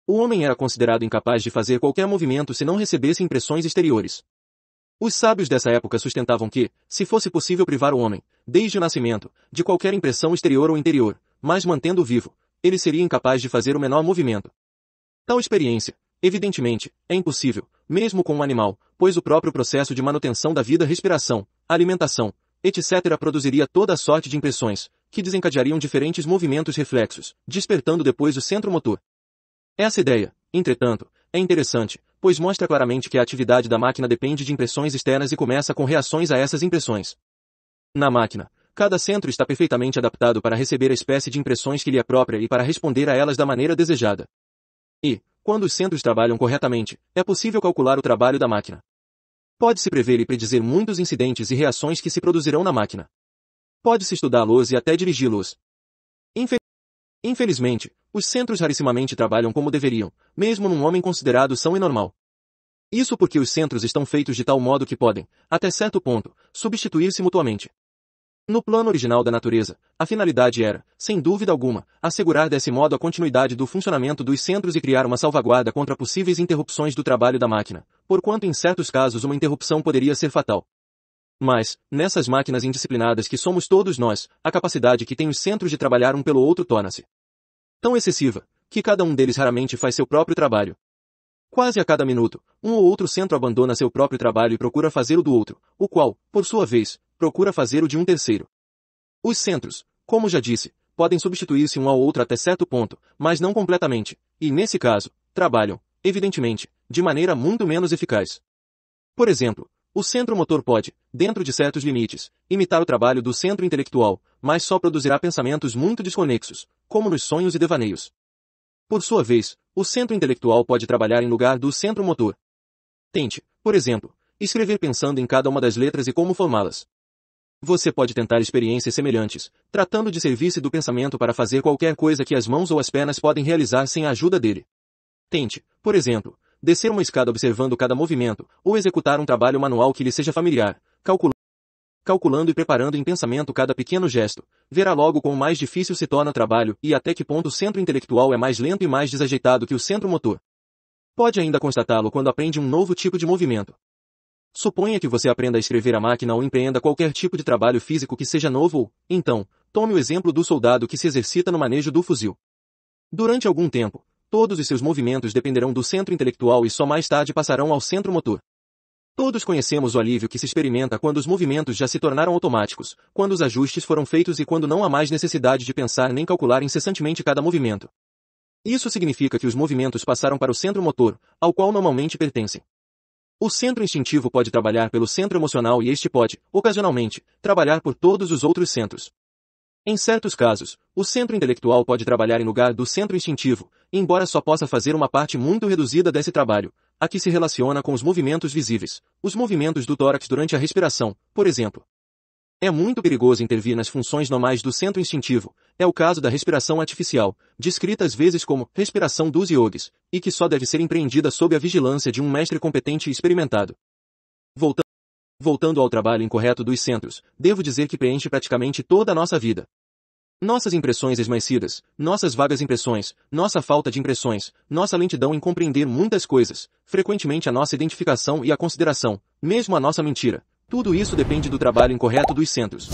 O homem era considerado incapaz de fazer qualquer movimento se não recebesse impressões exteriores. Os sábios dessa época sustentavam que, se fosse possível privar o homem, desde o nascimento, de qualquer impressão exterior ou interior, mas mantendo-o vivo, ele seria incapaz de fazer o menor movimento. Tal experiência, evidentemente, é impossível, mesmo com um animal, pois o próprio processo de manutenção da vida, respiração, alimentação, etc., produziria toda a sorte de impressões, que desencadeariam diferentes movimentos reflexos, despertando depois o centro motor. Essa ideia, entretanto, é interessante, pois mostra claramente que a atividade da máquina depende de impressões externas e começa com reações a essas impressões. Na máquina, cada centro está perfeitamente adaptado para receber a espécie de impressões que lhe é própria e para responder a elas da maneira desejada. E, quando os centros trabalham corretamente, é possível calcular o trabalho da máquina. Pode-se prever e predizer muitos incidentes e reações que se produzirão na máquina. Pode-se estudá-los e até dirigi-los. Infelizmente, os centros rarissimamente trabalham como deveriam, mesmo num homem considerado são e normal. Isso porque os centros estão feitos de tal modo que podem, até certo ponto, substituir-se mutuamente. No plano original da natureza, a finalidade era, sem dúvida alguma, assegurar desse modo a continuidade do funcionamento dos centros e criar uma salvaguarda contra possíveis interrupções do trabalho da máquina, porquanto em certos casos uma interrupção poderia ser fatal. Mas, nessas máquinas indisciplinadas que somos todos nós, a capacidade que têm os centros de trabalhar um pelo outro torna-se tão excessiva, que cada um deles raramente faz seu próprio trabalho. Quase a cada minuto, um ou outro centro abandona seu próprio trabalho e procura fazer o do outro, o qual, por sua vez, procura fazer o de um terceiro. Os centros, como já disse, podem substituir-se um ao outro até certo ponto, mas não completamente, e nesse caso, trabalham, evidentemente, de maneira muito menos eficaz. Por exemplo, o centro motor pode, dentro de certos limites, imitar o trabalho do centro intelectual, mas só produzirá pensamentos muito desconexos, como nos sonhos e devaneios. Por sua vez, o centro intelectual pode trabalhar em lugar do centro motor. Tente, por exemplo, escrever pensando em cada uma das letras e como formá-las. Você pode tentar experiências semelhantes, tratando de servir-se do pensamento para fazer qualquer coisa que as mãos ou as pernas podem realizar sem a ajuda dele. Tente, por exemplo, descer uma escada observando cada movimento, ou executar um trabalho manual que lhe seja familiar, calculando e preparando em pensamento cada pequeno gesto. Verá logo quão mais difícil se torna o trabalho e até que ponto o centro intelectual é mais lento e mais desajeitado que o centro motor. Pode ainda constatá-lo quando aprende um novo tipo de movimento. Suponha que você aprenda a escrever a máquina ou empreenda qualquer tipo de trabalho físico que seja novo ou, então, tome o exemplo do soldado que se exercita no manejo do fuzil. Durante algum tempo, todos os seus movimentos dependerão do centro intelectual e só mais tarde passarão ao centro motor. Todos conhecemos o alívio que se experimenta quando os movimentos já se tornaram automáticos, quando os ajustes foram feitos e quando não há mais necessidade de pensar nem calcular incessantemente cada movimento. Isso significa que os movimentos passaram para o centro motor, ao qual normalmente pertencem. O centro instintivo pode trabalhar pelo centro emocional e este pode, ocasionalmente, trabalhar por todos os outros centros. Em certos casos, o centro intelectual pode trabalhar em lugar do centro instintivo, embora só possa fazer uma parte muito reduzida desse trabalho, a que se relaciona com os movimentos visíveis, os movimentos do tórax durante a respiração, por exemplo. É muito perigoso intervir nas funções normais do centro instintivo, é o caso da respiração artificial, descrita às vezes como respiração dos iogues, e que só deve ser empreendida sob a vigilância de um mestre competente e experimentado. Voltando ao trabalho incorreto dos centros, devo dizer que preenche praticamente toda a nossa vida. Nossas impressões esmaecidas, nossas vagas impressões, nossa falta de impressões, nossa lentidão em compreender muitas coisas, frequentemente a nossa identificação e a consideração, mesmo a nossa mentira. Tudo isso depende do trabalho incorreto dos centros.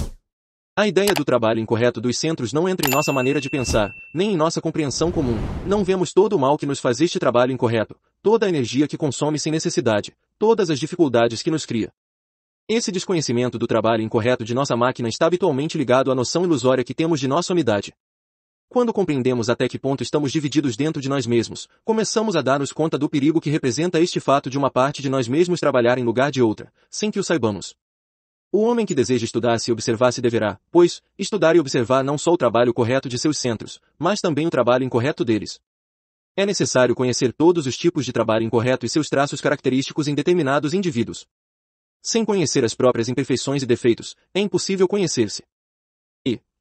A ideia do trabalho incorreto dos centros não entra em nossa maneira de pensar, nem em nossa compreensão comum. Não vemos todo o mal que nos faz este trabalho incorreto, toda a energia que consome sem necessidade, todas as dificuldades que nos cria. Esse desconhecimento do trabalho incorreto de nossa máquina está habitualmente ligado à noção ilusória que temos de nossa unidade. Quando compreendemos até que ponto estamos divididos dentro de nós mesmos, começamos a dar-nos conta do perigo que representa este fato de uma parte de nós mesmos trabalhar em lugar de outra, sem que o saibamos. O homem que deseja estudar-se e observar-se deverá, pois, estudar e observar não só o trabalho correto de seus centros, mas também o trabalho incorreto deles. É necessário conhecer todos os tipos de trabalho incorreto e seus traços característicos em determinados indivíduos. Sem conhecer as próprias imperfeições e defeitos, é impossível conhecer-se.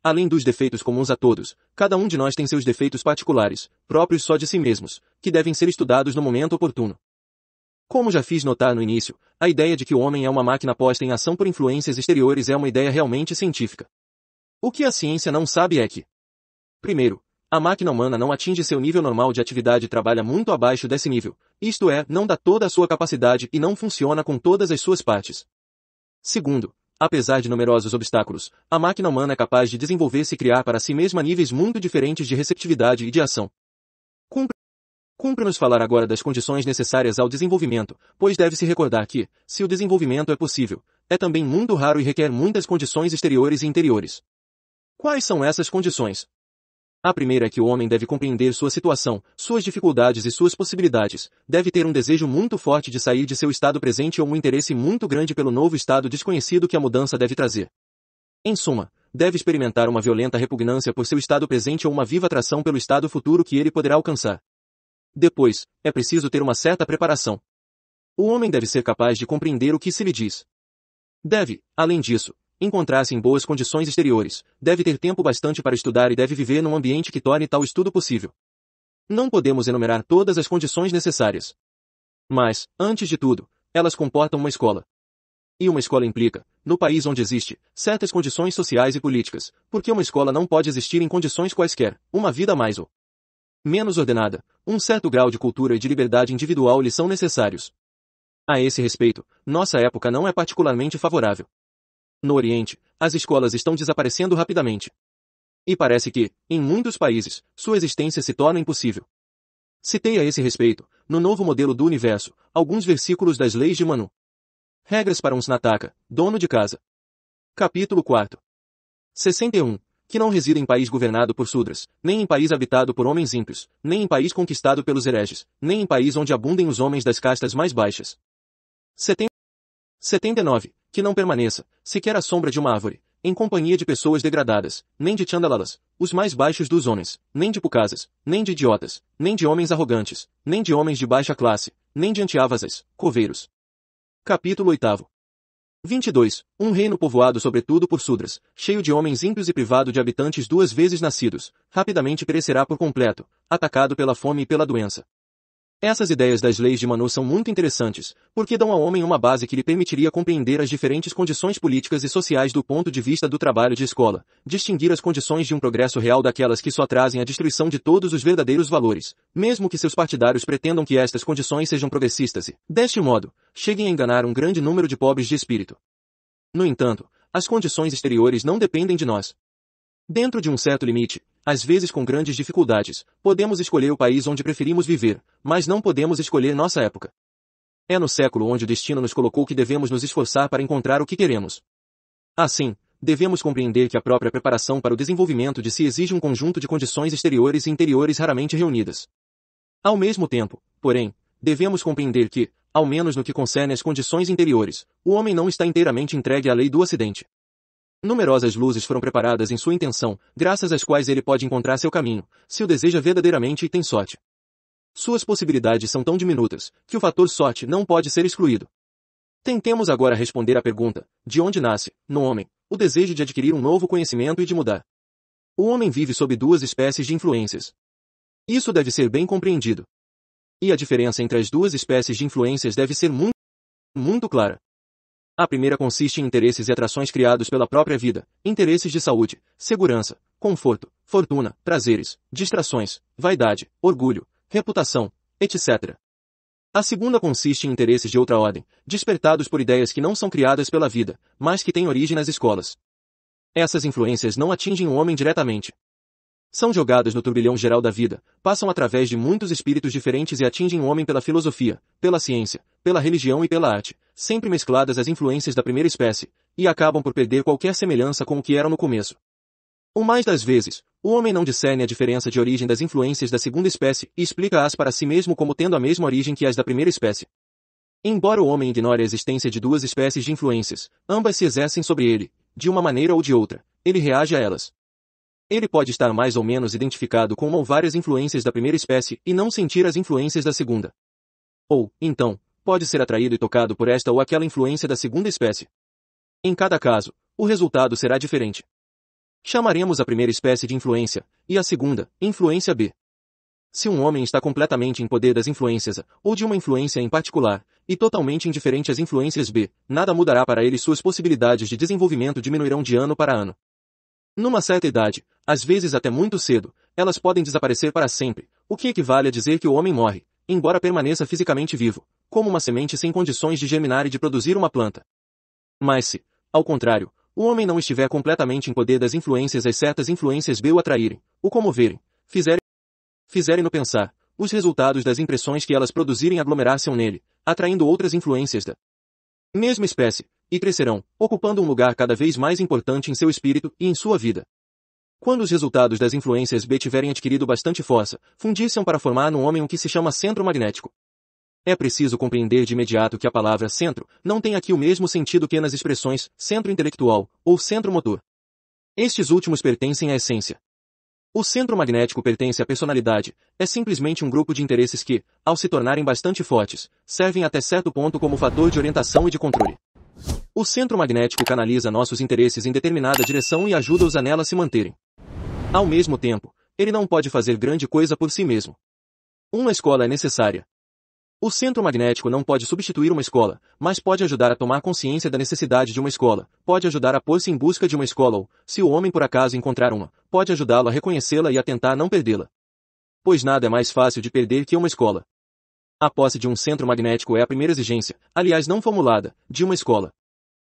Além dos defeitos comuns a todos, cada um de nós tem seus defeitos particulares, próprios só de si mesmos, que devem ser estudados no momento oportuno. Como já fiz notar no início, a ideia de que o homem é uma máquina posta em ação por influências exteriores é uma ideia realmente científica. O que a ciência não sabe é que, primeiro, a máquina humana não atinge seu nível normal de atividade e trabalha muito abaixo desse nível, isto é, não dá toda a sua capacidade e não funciona com todas as suas partes. Segundo, apesar de numerosos obstáculos, a máquina humana é capaz de desenvolver-se e criar para si mesma níveis muito diferentes de receptividade e de ação. Cumpre-nos falar agora das condições necessárias ao desenvolvimento, pois deve-se recordar que, se o desenvolvimento é possível, é também muito raro e requer muitas condições exteriores e interiores. Quais são essas condições? A primeira é que o homem deve compreender sua situação, suas dificuldades e suas possibilidades, deve ter um desejo muito forte de sair de seu estado presente ou um interesse muito grande pelo novo estado desconhecido que a mudança deve trazer. Em suma, deve experimentar uma violenta repugnância por seu estado presente ou uma viva atração pelo estado futuro que ele poderá alcançar. Depois, é preciso ter uma certa preparação. O homem deve ser capaz de compreender o que se lhe diz. Deve, além disso, encontrar-se em boas condições exteriores, deve ter tempo bastante para estudar e deve viver num ambiente que torne tal estudo possível. Não podemos enumerar todas as condições necessárias. Mas, antes de tudo, elas comportam uma escola. E uma escola implica, no país onde existe, certas condições sociais e políticas, porque uma escola não pode existir em condições quaisquer, uma vida mais ou menos ordenada, um certo grau de cultura e de liberdade individual lhe são necessários. A esse respeito, nossa época não é particularmente favorável. No Oriente, as escolas estão desaparecendo rapidamente. E parece que, em muitos países, sua existência se torna impossível. Citei a esse respeito, no novo modelo do universo, alguns versículos das Leis de Manu. Regras para um Snataka, dono de casa. Capítulo 4. 61. Que não reside em país governado por Sudras, nem em país habitado por homens ímpios, nem em país conquistado pelos hereges, nem em país onde abundem os homens das castas mais baixas. 79. Que não permaneça, sequer à sombra de uma árvore, em companhia de pessoas degradadas, nem de chandalalas, os mais baixos dos homens, nem de pucasas, nem de idiotas, nem de homens arrogantes, nem de homens de baixa classe, nem de antiávasas, coveiros. Capítulo 8. 22. Um reino povoado sobretudo por Sudras, cheio de homens ímpios e privado de habitantes duas vezes nascidos, rapidamente perecerá por completo, atacado pela fome e pela doença. Essas ideias das Leis de Manu são muito interessantes, porque dão ao homem uma base que lhe permitiria compreender as diferentes condições políticas e sociais do ponto de vista do trabalho de escola, distinguir as condições de um progresso real daquelas que só trazem a destruição de todos os verdadeiros valores, mesmo que seus partidários pretendam que estas condições sejam progressistas e, deste modo, cheguem a enganar um grande número de pobres de espírito. No entanto, as condições exteriores não dependem de nós. Dentro de um certo limite, às vezes com grandes dificuldades, podemos escolher o país onde preferimos viver, mas não podemos escolher nossa época. É no século onde o destino nos colocou que devemos nos esforçar para encontrar o que queremos. Assim, devemos compreender que a própria preparação para o desenvolvimento de si exige um conjunto de condições exteriores e interiores raramente reunidas. Ao mesmo tempo, porém, devemos compreender que, ao menos no que concerne às condições interiores, o homem não está inteiramente entregue à lei do Ocidente. Numerosas luzes foram preparadas em sua intenção, graças às quais ele pode encontrar seu caminho, se o deseja verdadeiramente e tem sorte. Suas possibilidades são tão diminutas, que o fator sorte não pode ser excluído. Tentemos agora responder à pergunta, de onde nasce, no homem, o desejo de adquirir um novo conhecimento e de mudar. O homem vive sob duas espécies de influências. Isso deve ser bem compreendido. E a diferença entre as duas espécies de influências deve ser muito clara. A primeira consiste em interesses e atrações criados pela própria vida, interesses de saúde, segurança, conforto, fortuna, prazeres, distrações, vaidade, orgulho, reputação, etc. A segunda consiste em interesses de outra ordem, despertados por ideias que não são criadas pela vida, mas que têm origem nas escolas. Essas influências não atingem o homem diretamente. São jogadas no turbilhão geral da vida, passam através de muitos espíritos diferentes e atingem o homem pela filosofia, pela ciência, pela religião e pela arte, sempre mescladas às influências da primeira espécie, e acabam por perder qualquer semelhança com o que eram no começo. O mais das vezes, o homem não discerne a diferença de origem das influências da segunda espécie e explica-as para si mesmo como tendo a mesma origem que as da primeira espécie. Embora o homem ignore a existência de duas espécies de influências, ambas se exercem sobre ele, de uma maneira ou de outra, ele reage a elas. Ele pode estar mais ou menos identificado com uma ou várias influências da primeira espécie e não sentir as influências da segunda. Ou, então, pode ser atraído e tocado por esta ou aquela influência da segunda espécie. Em cada caso, o resultado será diferente. Chamaremos a primeira espécie de influência, e a segunda, influência B. Se um homem está completamente em poder das influências A, ou de uma influência em particular, e totalmente indiferente às influências B, nada mudará para ele e suas possibilidades de desenvolvimento diminuirão de ano para ano. Numa certa idade, às vezes até muito cedo, elas podem desaparecer para sempre, o que equivale a dizer que o homem morre, embora permaneça fisicamente vivo, como uma semente sem condições de germinar e de produzir uma planta. Mas se, ao contrário, o homem não estiver completamente em poder das influências, as certas influências B o atraírem, o comoverem, fizerem-no pensar, os resultados das impressões que elas produzirem aglomerar-se nele, atraindo outras influências da mesma espécie, e crescerão, ocupando um lugar cada vez mais importante em seu espírito e em sua vida. Quando os resultados das influências B tiverem adquirido bastante força, fundir-se-ão para formar no homem o que se chama centro magnético. É preciso compreender de imediato que a palavra centro não tem aqui o mesmo sentido que nas expressões centro intelectual ou centro motor. Estes últimos pertencem à essência. O centro magnético pertence à personalidade, é simplesmente um grupo de interesses que, ao se tornarem bastante fortes, servem até certo ponto como fator de orientação e de controle. O centro magnético canaliza nossos interesses em determinada direção e ajuda-os a nela se manterem. Ao mesmo tempo, ele não pode fazer grande coisa por si mesmo. Uma escola é necessária. O centro magnético não pode substituir uma escola, mas pode ajudar a tomar consciência da necessidade de uma escola, pode ajudar a pôr-se em busca de uma escola ou, se o homem por acaso encontrar uma, pode ajudá-lo a reconhecê-la e a tentar não perdê-la. Pois nada é mais fácil de perder que uma escola. A posse de um centro magnético é a primeira exigência, aliás não formulada, de uma escola.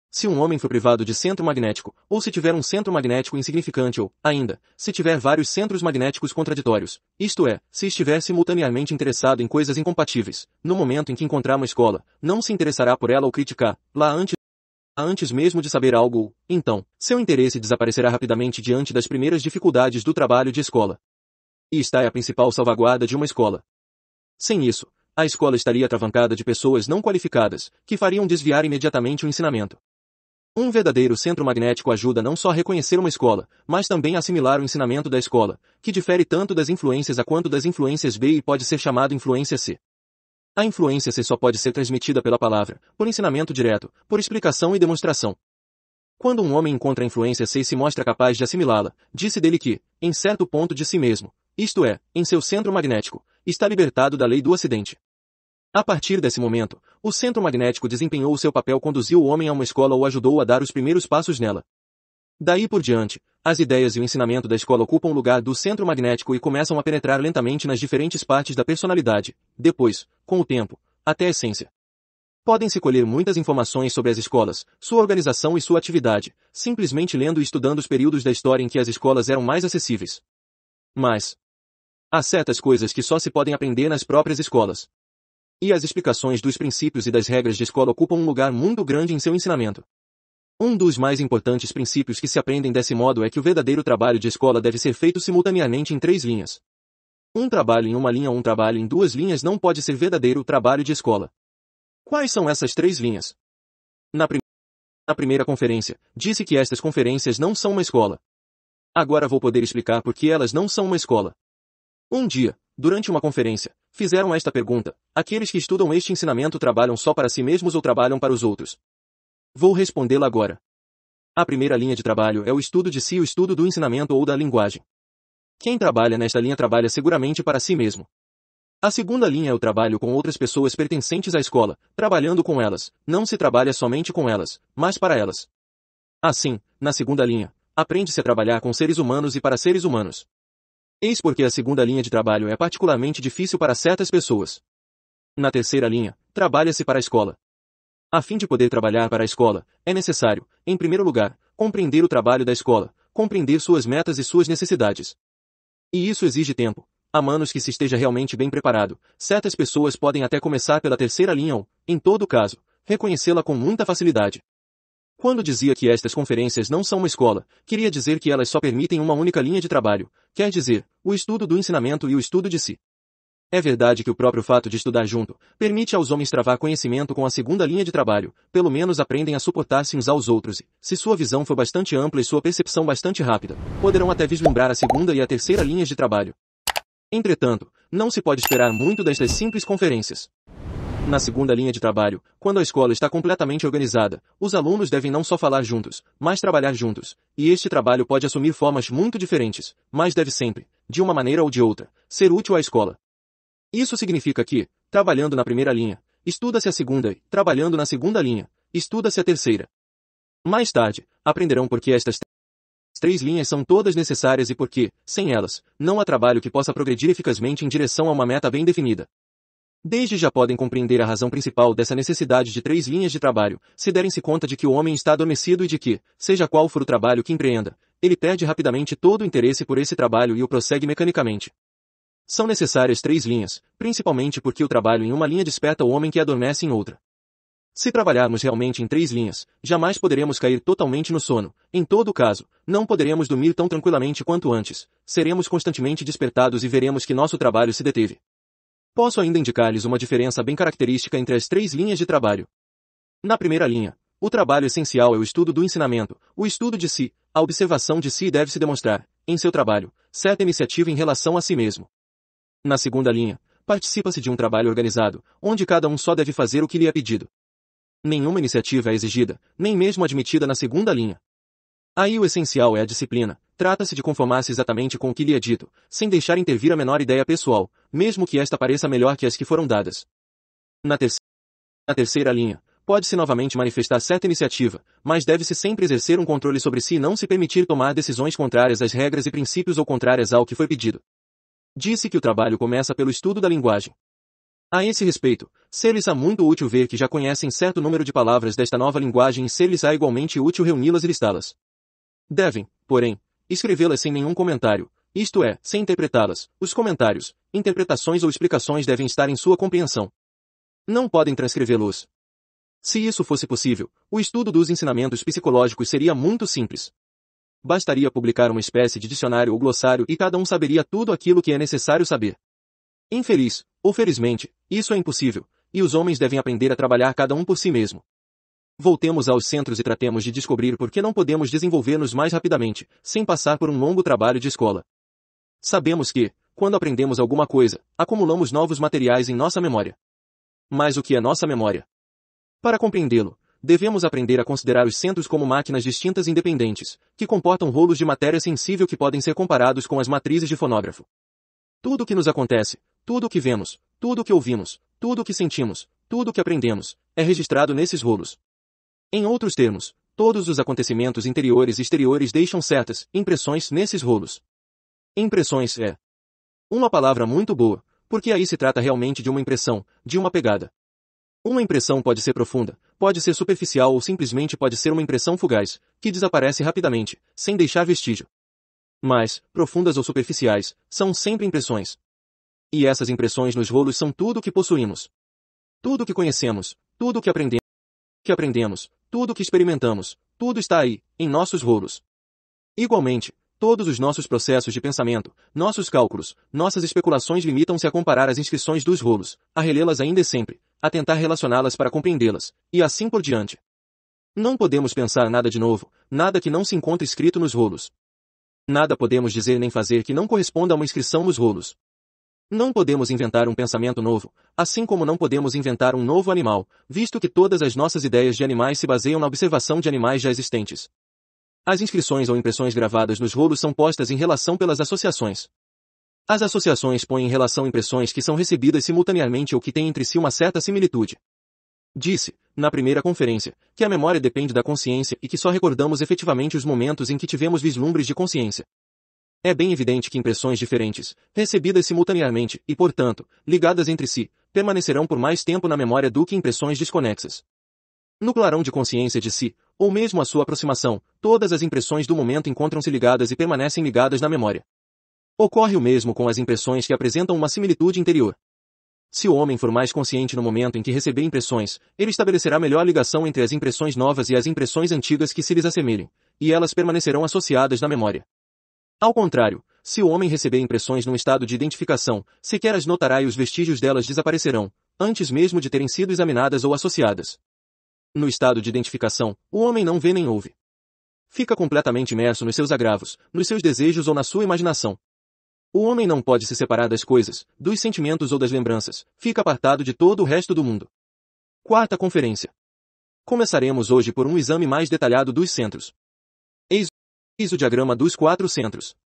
Se um homem for privado de centro magnético, ou se tiver um centro magnético insignificante ou, ainda, se tiver vários centros magnéticos contraditórios, isto é, se estiver simultaneamente interessado em coisas incompatíveis, no momento em que encontrar uma escola, não se interessará por ela ou criticar-la antes mesmo de saber algo ou, então, seu interesse desaparecerá rapidamente diante das primeiras dificuldades do trabalho de escola. E esta é a principal salvaguarda de uma escola. Sem isso, a escola estaria atravancada de pessoas não qualificadas, que fariam desviar imediatamente o ensinamento. Um verdadeiro centro magnético ajuda não só a reconhecer uma escola, mas também a assimilar o ensinamento da escola, que difere tanto das influências A quanto das influências B e pode ser chamado influência C. A influência C só pode ser transmitida pela palavra, por ensinamento direto, por explicação e demonstração. Quando um homem encontra a influência C e se mostra capaz de assimilá-la, disse dele que, em certo ponto de si mesmo, isto é, em seu centro magnético, está libertado da lei do Ocidente. A partir desse momento, o centro magnético desempenhou o seu papel, conduziu o homem a uma escola ou ajudou-o a dar os primeiros passos nela. Daí por diante, as ideias e o ensinamento da escola ocupam o lugar do centro magnético e começam a penetrar lentamente nas diferentes partes da personalidade, depois, com o tempo, até a essência. Podem-se colher muitas informações sobre as escolas, sua organização e sua atividade, simplesmente lendo e estudando os períodos da história em que as escolas eram mais acessíveis. Mas, há certas coisas que só se podem aprender nas próprias escolas. E as explicações dos princípios e das regras de escola ocupam um lugar muito grande em seu ensinamento. Um dos mais importantes princípios que se aprendem desse modo é que o verdadeiro trabalho de escola deve ser feito simultaneamente em três linhas. Um trabalho em uma linha ou um trabalho em duas linhas não pode ser verdadeiro trabalho de escola. Quais são essas três linhas? Na primeira conferência, disse que estas conferências não são uma escola. Agora vou poder explicar por que elas não são uma escola. Um dia, durante uma conferência, fizeram esta pergunta: aqueles que estudam este ensinamento trabalham só para si mesmos ou trabalham para os outros? Vou respondê-la agora. A primeira linha de trabalho é o estudo de si, o estudo do ensinamento ou da linguagem. Quem trabalha nesta linha trabalha seguramente para si mesmo. A segunda linha é o trabalho com outras pessoas pertencentes à escola, trabalhando com elas. Não se trabalha somente com elas, mas para elas. Assim, na segunda linha, aprende-se a trabalhar com seres humanos e para seres humanos. Eis porque a segunda linha de trabalho é particularmente difícil para certas pessoas. Na terceira linha, trabalha-se para a escola. A fim de poder trabalhar para a escola, é necessário, em primeiro lugar, compreender o trabalho da escola, compreender suas metas e suas necessidades. E isso exige tempo, a menos que se esteja realmente bem preparado. Certas pessoas podem até começar pela terceira linha ou, em todo caso, reconhecê-la com muita facilidade. Quando dizia que estas conferências não são uma escola, queria dizer que elas só permitem uma única linha de trabalho, quer dizer, o estudo do ensinamento e o estudo de si. É verdade que o próprio fato de estudar junto permite aos homens travar conhecimento com a segunda linha de trabalho, pelo menos aprendem a suportar-se uns aos outros e, se sua visão for bastante ampla e sua percepção bastante rápida, poderão até vislumbrar a segunda e a terceira linhas de trabalho. Entretanto, não se pode esperar muito destas simples conferências. Na segunda linha de trabalho, quando a escola está completamente organizada, os alunos devem não só falar juntos, mas trabalhar juntos, e este trabalho pode assumir formas muito diferentes, mas deve sempre, de uma maneira ou de outra, ser útil à escola. Isso significa que, trabalhando na primeira linha, estuda-se a segunda e, trabalhando na segunda linha, estuda-se a terceira. Mais tarde, aprenderão por que estas três linhas são todas necessárias e por que, sem elas, não há trabalho que possa progredir eficazmente em direção a uma meta bem definida. Desde já podem compreender a razão principal dessa necessidade de três linhas de trabalho, se derem-se conta de que o homem está adormecido e de que, seja qual for o trabalho que empreenda, ele perde rapidamente todo o interesse por esse trabalho e o prossegue mecanicamente. São necessárias três linhas, principalmente porque o trabalho em uma linha desperta o homem que adormece em outra. Se trabalharmos realmente em três linhas, jamais poderemos cair totalmente no sono. Em todo caso, não poderemos dormir tão tranquilamente quanto antes. Seremos constantemente despertados e veremos que nosso trabalho se deteve. Posso ainda indicar-lhes uma diferença bem característica entre as três linhas de trabalho. Na primeira linha, o trabalho essencial é o estudo do ensinamento, o estudo de si, a observação de si deve-se demonstrar, em seu trabalho, certa iniciativa em relação a si mesmo. Na segunda linha, participa-se de um trabalho organizado, onde cada um só deve fazer o que lhe é pedido. Nenhuma iniciativa é exigida, nem mesmo admitida na segunda linha. Aí o essencial é a disciplina, trata-se de conformar-se exatamente com o que lhe é dito, sem deixar intervir a menor ideia pessoal, mesmo que esta pareça melhor que as que foram dadas. Na terceira linha, pode-se novamente manifestar certa iniciativa, mas deve-se sempre exercer um controle sobre si e não se permitir tomar decisões contrárias às regras e princípios ou contrárias ao que foi pedido. Disse que o trabalho começa pelo estudo da linguagem. A esse respeito, ser-lhes-á muito útil ver que já conhecem certo número de palavras desta nova linguagem e ser-lhes-á igualmente útil reuni-las e listá-las. Devem, porém, escrevê-las sem nenhum comentário, isto é, sem interpretá-las. Os comentários, interpretações ou explicações devem estar em sua compreensão. Não podem transcrevê-los. Se isso fosse possível, o estudo dos ensinamentos psicológicos seria muito simples. Bastaria publicar uma espécie de dicionário ou glossário e cada um saberia tudo aquilo que é necessário saber. Infeliz, ou felizmente, isso é impossível, e os homens devem aprender a trabalhar cada um por si mesmo. Voltemos aos centros e tratemos de descobrir por que não podemos desenvolver-nos mais rapidamente, sem passar por um longo trabalho de escola. Sabemos que, quando aprendemos alguma coisa, acumulamos novos materiais em nossa memória. Mas o que é nossa memória? Para compreendê-lo, devemos aprender a considerar os centros como máquinas distintas e independentes, que comportam rolos de matéria sensível que podem ser comparados com as matrizes de fonógrafo. Tudo o que nos acontece, tudo o que vemos, tudo o que ouvimos, tudo o que sentimos, tudo o que aprendemos, é registrado nesses rolos. Em outros termos, todos os acontecimentos interiores e exteriores deixam certas impressões nesses rolos. Impressões é uma palavra muito boa, porque aí se trata realmente de uma impressão, de uma pegada. Uma impressão pode ser profunda, pode ser superficial ou simplesmente pode ser uma impressão fugaz, que desaparece rapidamente, sem deixar vestígio. Mas, profundas ou superficiais, são sempre impressões. E essas impressões nos rolos são tudo o que possuímos. Tudo o que conhecemos, tudo o que aprendemos, tudo o que experimentamos, tudo está aí, em nossos rolos. Igualmente, todos os nossos processos de pensamento, nossos cálculos, nossas especulações limitam-se a comparar as inscrições dos rolos, a relê-las ainda e sempre, a tentar relacioná-las para compreendê-las, e assim por diante. Não podemos pensar nada de novo, nada que não se encontre escrito nos rolos. Nada podemos dizer nem fazer que não corresponda a uma inscrição nos rolos. Não podemos inventar um pensamento novo, assim como não podemos inventar um novo animal, visto que todas as nossas ideias de animais se baseiam na observação de animais já existentes. As inscrições ou impressões gravadas nos rolos são postas em relação pelas associações. As associações põem em relação impressões que são recebidas simultaneamente ou que têm entre si uma certa similitude. Disse, na primeira conferência, que a memória depende da consciência e que só recordamos efetivamente os momentos em que tivemos vislumbres de consciência. É bem evidente que impressões diferentes, recebidas simultaneamente e, portanto, ligadas entre si, permanecerão por mais tempo na memória do que impressões desconexas. No clarão de consciência de si, ou mesmo a sua aproximação, todas as impressões do momento encontram-se ligadas e permanecem ligadas na memória. Ocorre o mesmo com as impressões que apresentam uma similitude interior. Se o homem for mais consciente no momento em que receber impressões, ele estabelecerá melhor ligação entre as impressões novas e as impressões antigas que se lhes assemelhem, e elas permanecerão associadas na memória. Ao contrário, se o homem receber impressões num estado de identificação, sequer as notará e os vestígios delas desaparecerão, antes mesmo de terem sido examinadas ou associadas. No estado de identificação, o homem não vê nem ouve. Fica completamente imerso nos seus agravos, nos seus desejos ou na sua imaginação. O homem não pode se separar das coisas, dos sentimentos ou das lembranças, fica apartado de todo o resto do mundo. Quarta conferência. Começaremos hoje por um exame mais detalhado dos centros. Eis o diagrama dos 4 centros.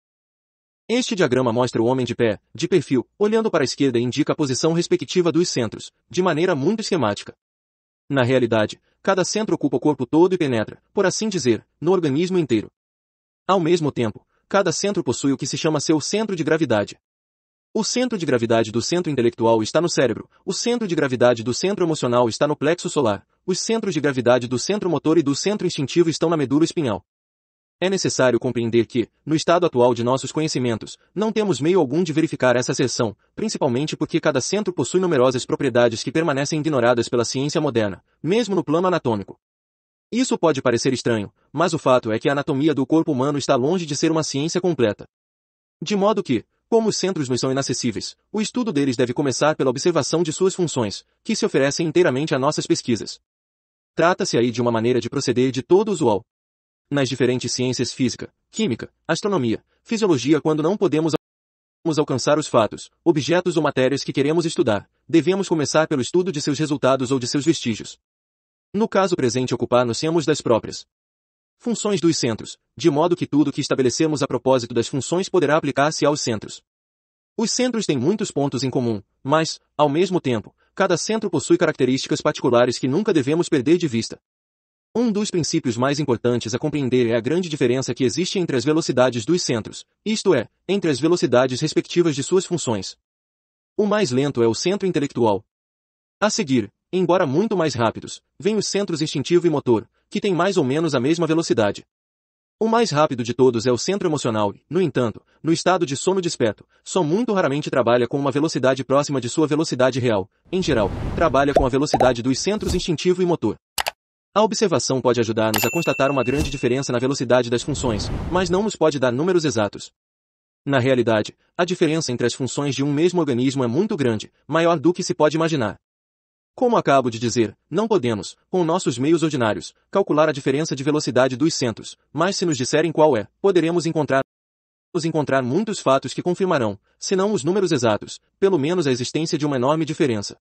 Este diagrama mostra o homem de pé, de perfil, olhando para a esquerda e indica a posição respectiva dos centros, de maneira muito esquemática. Na realidade, cada centro ocupa o corpo todo e penetra, por assim dizer, no organismo inteiro. Ao mesmo tempo, cada centro possui o que se chama seu centro de gravidade. O centro de gravidade do centro intelectual está no cérebro, o centro de gravidade do centro emocional está no plexo solar, os centros de gravidade do centro motor e do centro instintivo estão na medula espinhal. É necessário compreender que, no estado atual de nossos conhecimentos, não temos meio algum de verificar essa seção, principalmente porque cada centro possui numerosas propriedades que permanecem ignoradas pela ciência moderna, mesmo no plano anatômico. Isso pode parecer estranho, mas o fato é que a anatomia do corpo humano está longe de ser uma ciência completa. De modo que, como os centros nos são inacessíveis, o estudo deles deve começar pela observação de suas funções, que se oferecem inteiramente a nossas pesquisas. Trata-se aí de uma maneira de proceder de todo usual. Nas diferentes ciências física, química, astronomia, fisiologia, quando não podemos alcançar os fatos, objetos ou matérias que queremos estudar, devemos começar pelo estudo de seus resultados ou de seus vestígios. No caso presente, ocupar-nos-emos das próprias funções dos centros, de modo que tudo o que estabelecemos a propósito das funções poderá aplicar-se aos centros. Os centros têm muitos pontos em comum, mas, ao mesmo tempo, cada centro possui características particulares que nunca devemos perder de vista. Um dos princípios mais importantes a compreender é a grande diferença que existe entre as velocidades dos centros, isto é, entre as velocidades respectivas de suas funções. O mais lento é o centro intelectual. A seguir, embora muito mais rápidos, vêm os centros instintivo e motor, que têm mais ou menos a mesma velocidade. O mais rápido de todos é o centro emocional e, no entanto, no estado de sono desperto, só muito raramente trabalha com uma velocidade próxima de sua velocidade real. Em geral, trabalha com a velocidade dos centros instintivo e motor. A observação pode ajudar-nos a constatar uma grande diferença na velocidade das funções, mas não nos pode dar números exatos. Na realidade, a diferença entre as funções de um mesmo organismo é muito grande, maior do que se pode imaginar. Como acabo de dizer, não podemos, com nossos meios ordinários, calcular a diferença de velocidade dos centros, mas se nos disserem qual é, poderemos encontrar muitos fatos que confirmarão, se não os números exatos, pelo menos a existência de uma enorme diferença.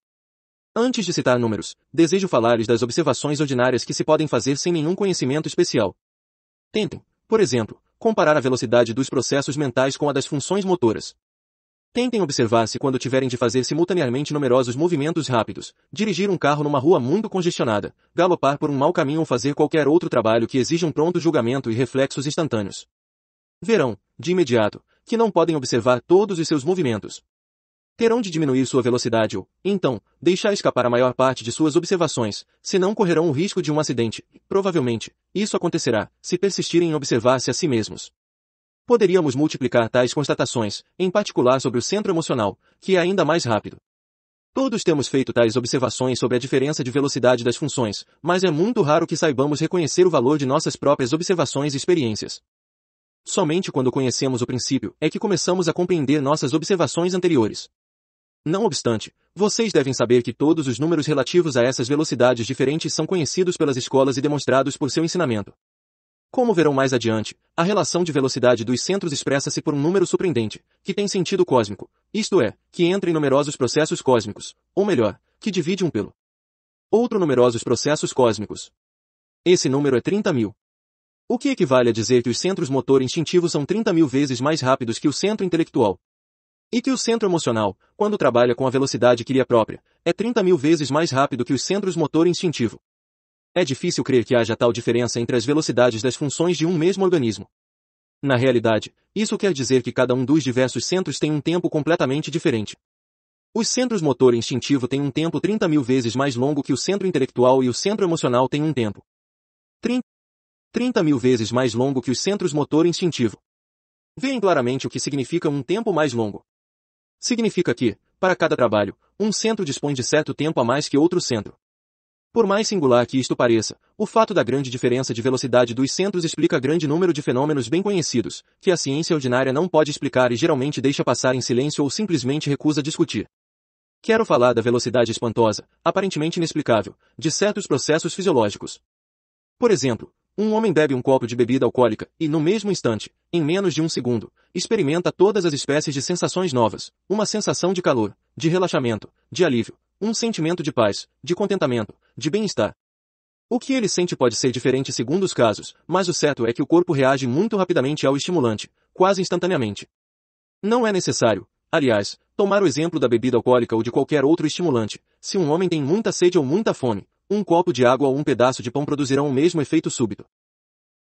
Antes de citar números, desejo falar-lhes das observações ordinárias que se podem fazer sem nenhum conhecimento especial. Tentem, por exemplo, comparar a velocidade dos processos mentais com a das funções motoras. Tentem observar-se quando tiverem de fazer simultaneamente numerosos movimentos rápidos, dirigir um carro numa rua muito congestionada, galopar por um mau caminho ou fazer qualquer outro trabalho que exija um pronto julgamento e reflexos instantâneos. Verão, de imediato, que não podem observar todos os seus movimentos. Terão de diminuir sua velocidade ou, então, deixar escapar a maior parte de suas observações, senão correrão o risco de um acidente. Provavelmente, isso acontecerá, se persistirem em observar-se a si mesmos. Poderíamos multiplicar tais constatações, em particular sobre o centro emocional, que é ainda mais rápido. Todos temos feito tais observações sobre a diferença de velocidade das funções, mas é muito raro que saibamos reconhecer o valor de nossas próprias observações e experiências. Somente quando conhecemos o princípio é que começamos a compreender nossas observações anteriores. Não obstante, vocês devem saber que todos os números relativos a essas velocidades diferentes são conhecidos pelas escolas e demonstrados por seu ensinamento. Como verão mais adiante, a relação de velocidade dos centros expressa-se por um número surpreendente, que tem sentido cósmico, isto é, que entra em numerosos processos cósmicos, ou melhor, que divide um pelo outro numerosos processos cósmicos. Esse número é 30.000. O que equivale a dizer que os centros motor instintivos são 30.000 vezes mais rápidos que o centro intelectual. E que o centro emocional, quando trabalha com a velocidade que lhe é própria, é 30.000 vezes mais rápido que os centros motor instintivo. É difícil crer que haja tal diferença entre as velocidades das funções de um mesmo organismo. Na realidade, isso quer dizer que cada um dos diversos centros tem um tempo completamente diferente. Os centros motor instintivo têm um tempo 30.000 vezes mais longo que o centro intelectual e o centro emocional tem um tempo 30.000 vezes mais longo que os centros motor instintivo. Veem claramente o que significa um tempo mais longo. Significa que, para cada trabalho, um centro dispõe de certo tempo a mais que outro centro. Por mais singular que isto pareça, o fato da grande diferença de velocidade dos centros explica grande número de fenômenos bem conhecidos, que a ciência ordinária não pode explicar e geralmente deixa passar em silêncio ou simplesmente recusa discutir. Quero falar da velocidade espantosa, aparentemente inexplicável, de certos processos fisiológicos. Por exemplo, um homem bebe um copo de bebida alcoólica e, no mesmo instante, em menos de um segundo, experimenta todas as espécies de sensações novas, uma sensação de calor, de relaxamento, de alívio, um sentimento de paz, de contentamento, de bem-estar. O que ele sente pode ser diferente segundo os casos, mas o certo é que o corpo reage muito rapidamente ao estimulante, quase instantaneamente. Não é necessário, aliás, tomar o exemplo da bebida alcoólica ou de qualquer outro estimulante. Se um homem tem muita sede ou muita fome, um copo de água ou um pedaço de pão produzirão o mesmo efeito súbito.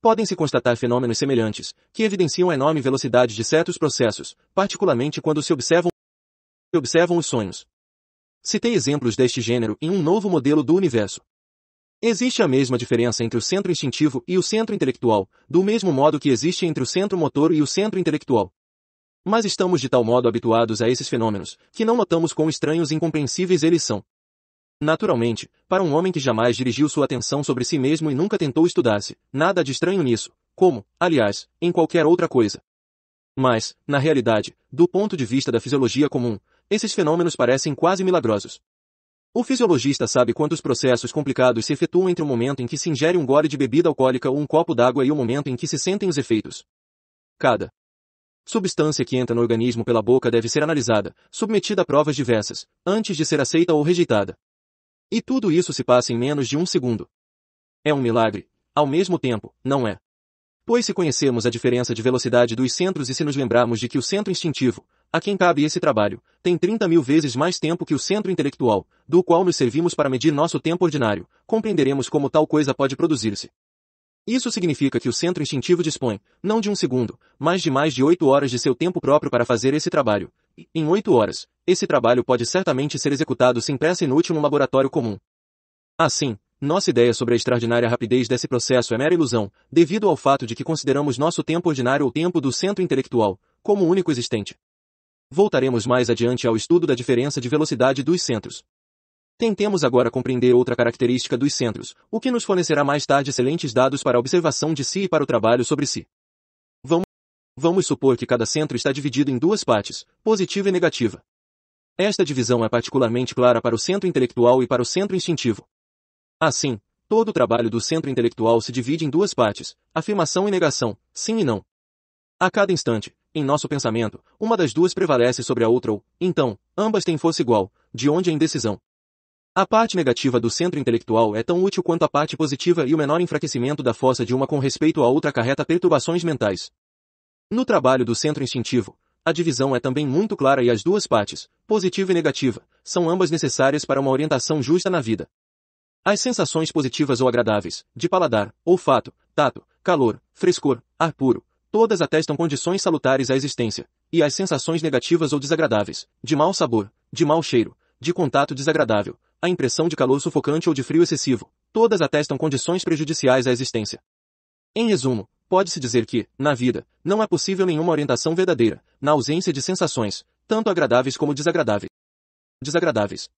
Podem-se constatar fenômenos semelhantes, que evidenciam a enorme velocidade de certos processos, particularmente quando se observam os sonhos. Citei exemplos deste gênero em um novo modelo do universo. Existe a mesma diferença entre o centro instintivo e o centro intelectual, do mesmo modo que existe entre o centro motor e o centro intelectual. Mas estamos de tal modo habituados a esses fenômenos, que não notamos quão estranhos e incompreensíveis eles são. Naturalmente, para um homem que jamais dirigiu sua atenção sobre si mesmo e nunca tentou estudar-se, nada de estranho nisso, como, aliás, em qualquer outra coisa. Mas, na realidade, do ponto de vista da fisiologia comum, esses fenômenos parecem quase milagrosos. O fisiologista sabe quantos processos complicados se efetuam entre o momento em que se ingere um gole de bebida alcoólica ou um copo d'água e o momento em que se sentem os efeitos. Cada substância que entra no organismo pela boca deve ser analisada, submetida a provas diversas, antes de ser aceita ou rejeitada. E tudo isso se passa em menos de um segundo. É um milagre. Ao mesmo tempo, não é. Pois se conhecermos a diferença de velocidade dos centros e se nos lembrarmos de que o centro instintivo, a quem cabe esse trabalho, tem 30.000 vezes mais tempo que o centro intelectual, do qual nos servimos para medir nosso tempo ordinário, compreenderemos como tal coisa pode produzir-se. Isso significa que o centro instintivo dispõe, não de um segundo, mas de mais de 8 horas de seu tempo próprio para fazer esse trabalho. E, em 8 horas, esse trabalho pode certamente ser executado sem pressa inútil num laboratório comum. Assim, nossa ideia sobre a extraordinária rapidez desse processo é mera ilusão, devido ao fato de que consideramos nosso tempo ordinário ou tempo do centro intelectual, como o único existente. Voltaremos mais adiante ao estudo da diferença de velocidade dos centros. Tentemos agora compreender outra característica dos centros, o que nos fornecerá mais tarde excelentes dados para a observação de si e para o trabalho sobre si. Vamos supor que cada centro está dividido em duas partes, positiva e negativa. Esta divisão é particularmente clara para o centro intelectual e para o centro instintivo. Assim, todo o trabalho do centro intelectual se divide em duas partes, afirmação e negação, sim e não. A cada instante, em nosso pensamento, uma das duas prevalece sobre a outra ou, então, ambas têm força igual, de onde a indecisão. A parte negativa do centro intelectual é tão útil quanto a parte positiva e o menor enfraquecimento da força de uma com respeito à outra acarreta perturbações mentais. No trabalho do centro instintivo, a divisão é também muito clara e as duas partes, positiva e negativa, são ambas necessárias para uma orientação justa na vida. As sensações positivas ou agradáveis, de paladar, olfato, tato, calor, frescor, ar puro, todas atestam condições salutares à existência, e as sensações negativas ou desagradáveis, de mau sabor, de mau cheiro, de contato desagradável, a impressão de calor sufocante ou de frio excessivo, todas atestam condições prejudiciais à existência. Em resumo, pode-se dizer que, na vida, não é possível nenhuma orientação verdadeira, na ausência de sensações, tanto agradáveis como desagradáveis.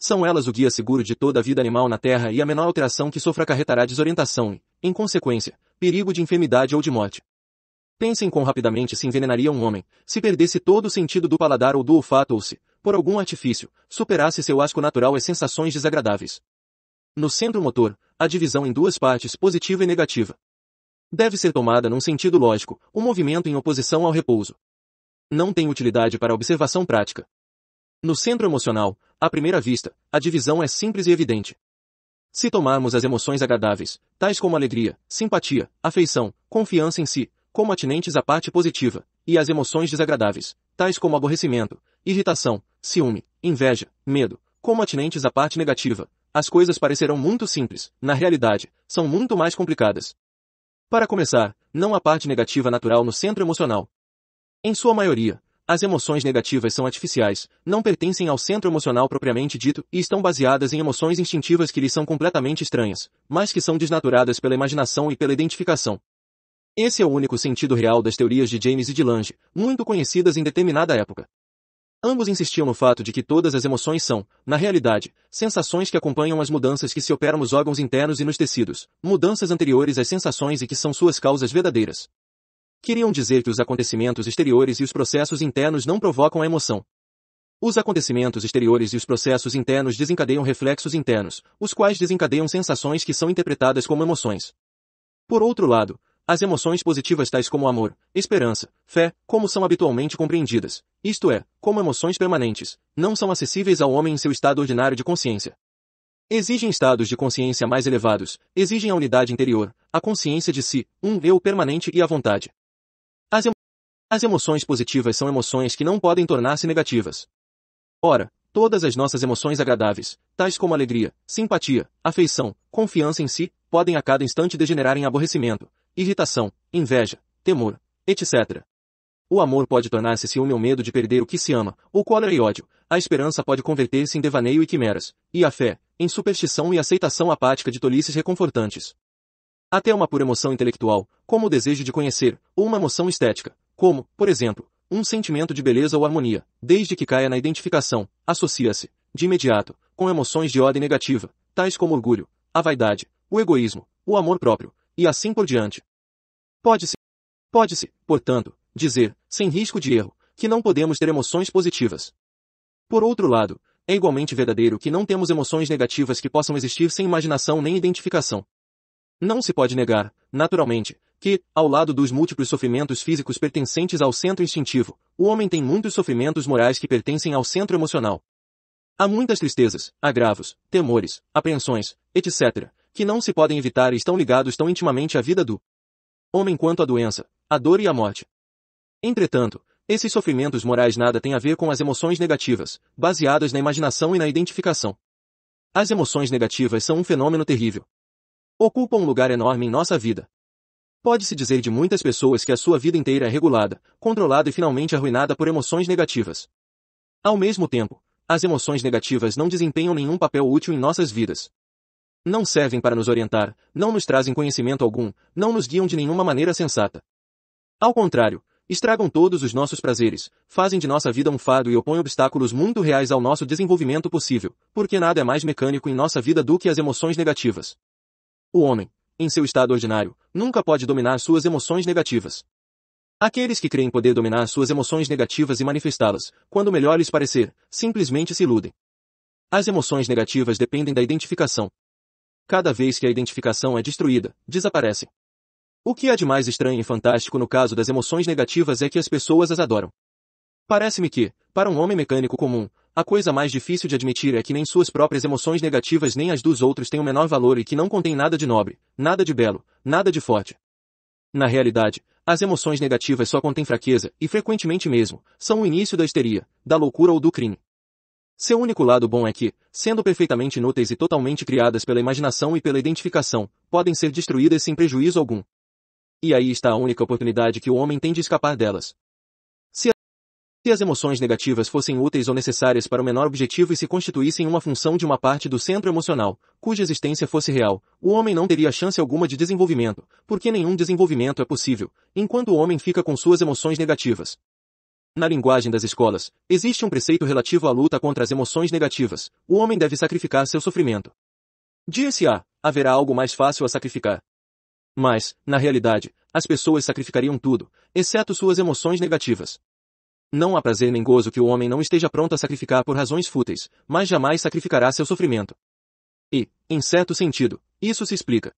São elas o guia seguro de toda a vida animal na Terra e a menor alteração que sofra acarretará desorientação e, em consequência, perigo de enfermidade ou de morte. Pensem quão rapidamente se envenenaria um homem, se perdesse todo o sentido do paladar ou do olfato ou se, por algum artifício, superasse seu asco natural às sensações desagradáveis. No centro motor, a divisão em duas partes positiva e negativa deve ser tomada num sentido lógico, o movimento em oposição ao repouso. Não tem utilidade para a observação prática. No centro emocional, à primeira vista, a divisão é simples e evidente. Se tomarmos as emoções agradáveis, tais como alegria, simpatia, afeição, confiança em si, como atinentes à parte positiva, e as emoções desagradáveis, tais como aborrecimento, irritação, ciúme, inveja, medo, como atinentes à parte negativa, as coisas parecerão muito simples, na realidade, são muito mais complicadas. Para começar, não há parte negativa natural no centro emocional. Em sua maioria, as emoções negativas são artificiais, não pertencem ao centro emocional propriamente dito e estão baseadas em emoções instintivas que lhes são completamente estranhas, mas que são desnaturadas pela imaginação e pela identificação. Esse é o único sentido real das teorias de James e de Lange, muito conhecidas em determinada época. Ambos insistiam no fato de que todas as emoções são, na realidade, sensações que acompanham as mudanças que se operam nos órgãos internos e nos tecidos, mudanças anteriores às sensações e que são suas causas verdadeiras. Queriam dizer que os acontecimentos exteriores e os processos internos não provocam a emoção. Os acontecimentos exteriores e os processos internos desencadeiam reflexos internos, os quais desencadeiam sensações que são interpretadas como emoções. Por outro lado, as emoções positivas tais como amor, esperança, fé, como são habitualmente compreendidas, isto é, como emoções permanentes, não são acessíveis ao homem em seu estado ordinário de consciência. Exigem estados de consciência mais elevados, exigem a unidade interior, a consciência de si, um eu permanente e a vontade. As emoções positivas são emoções que não podem tornar-se negativas. Ora, todas as nossas emoções agradáveis, tais como alegria, simpatia, afeição, confiança em si, podem a cada instante degenerar em aborrecimento, irritação, inveja, temor, etc. O amor pode tornar-se ciúme ou medo de perder o que se ama, ou cólera e ódio, a esperança pode converter-se em devaneio e quimeras, e a fé, em superstição e aceitação apática de tolices reconfortantes. Até uma pura emoção intelectual, como o desejo de conhecer, ou uma emoção estética, como, por exemplo, um sentimento de beleza ou harmonia, desde que caia na identificação, associa-se, de imediato, com emoções de ordem negativa, tais como orgulho, a vaidade, o egoísmo, o amor próprio, e assim por diante. Pode-se, portanto, dizer, sem risco de erro, que não podemos ter emoções positivas. Por outro lado, é igualmente verdadeiro que não temos emoções negativas que possam existir sem imaginação nem identificação. Não se pode negar, naturalmente, que, ao lado dos múltiplos sofrimentos físicos pertencentes ao centro instintivo, o homem tem muitos sofrimentos morais que pertencem ao centro emocional. Há muitas tristezas, agravos, temores, apreensões, etc., que não se podem evitar e estão ligados tão intimamente à vida do homem quanto à doença, à dor e à morte. Entretanto, esses sofrimentos morais nada têm a ver com as emoções negativas, baseadas na imaginação e na identificação. As emoções negativas são um fenômeno terrível. Ocupa um lugar enorme em nossa vida. Pode-se dizer de muitas pessoas que a sua vida inteira é regulada, controlada e finalmente arruinada por emoções negativas. Ao mesmo tempo, as emoções negativas não desempenham nenhum papel útil em nossas vidas. Não servem para nos orientar, não nos trazem conhecimento algum, não nos guiam de nenhuma maneira sensata. Ao contrário, estragam todos os nossos prazeres, fazem de nossa vida um fardo e opõem obstáculos muito reais ao nosso desenvolvimento possível, porque nada é mais mecânico em nossa vida do que as emoções negativas. O homem, em seu estado ordinário, nunca pode dominar suas emoções negativas. Aqueles que creem poder dominar suas emoções negativas e manifestá-las, quando melhor lhes parecer, simplesmente se iludem. As emoções negativas dependem da identificação. Cada vez que a identificação é destruída, desaparece. O que há de mais estranho e fantástico no caso das emoções negativas é que as pessoas as adoram. Parece-me que, para um homem mecânico comum, a coisa mais difícil de admitir é que nem suas próprias emoções negativas nem as dos outros têm o menor valor e que não contém nada de nobre, nada de belo, nada de forte. Na realidade, as emoções negativas só contêm fraqueza e frequentemente mesmo, são o início da histeria, da loucura ou do crime. Seu único lado bom é que, sendo perfeitamente inúteis e totalmente criadas pela imaginação e pela identificação, podem ser destruídas sem prejuízo algum. E aí está a única oportunidade que o homem tem de escapar delas. Se as emoções negativas fossem úteis ou necessárias para o menor objetivo e se constituíssem uma função de uma parte do centro emocional, cuja existência fosse real, o homem não teria chance alguma de desenvolvimento, porque nenhum desenvolvimento é possível, enquanto o homem fica com suas emoções negativas. Na linguagem das escolas, existe um preceito relativo à luta contra as emoções negativas, o homem deve sacrificar seu sofrimento. Dir-se-á, haverá algo mais fácil a sacrificar. Mas, na realidade, as pessoas sacrificariam tudo, exceto suas emoções negativas. Não há prazer nem gozo que o homem não esteja pronto a sacrificar por razões fúteis, mas jamais sacrificará seu sofrimento. E, em certo sentido, isso se explica.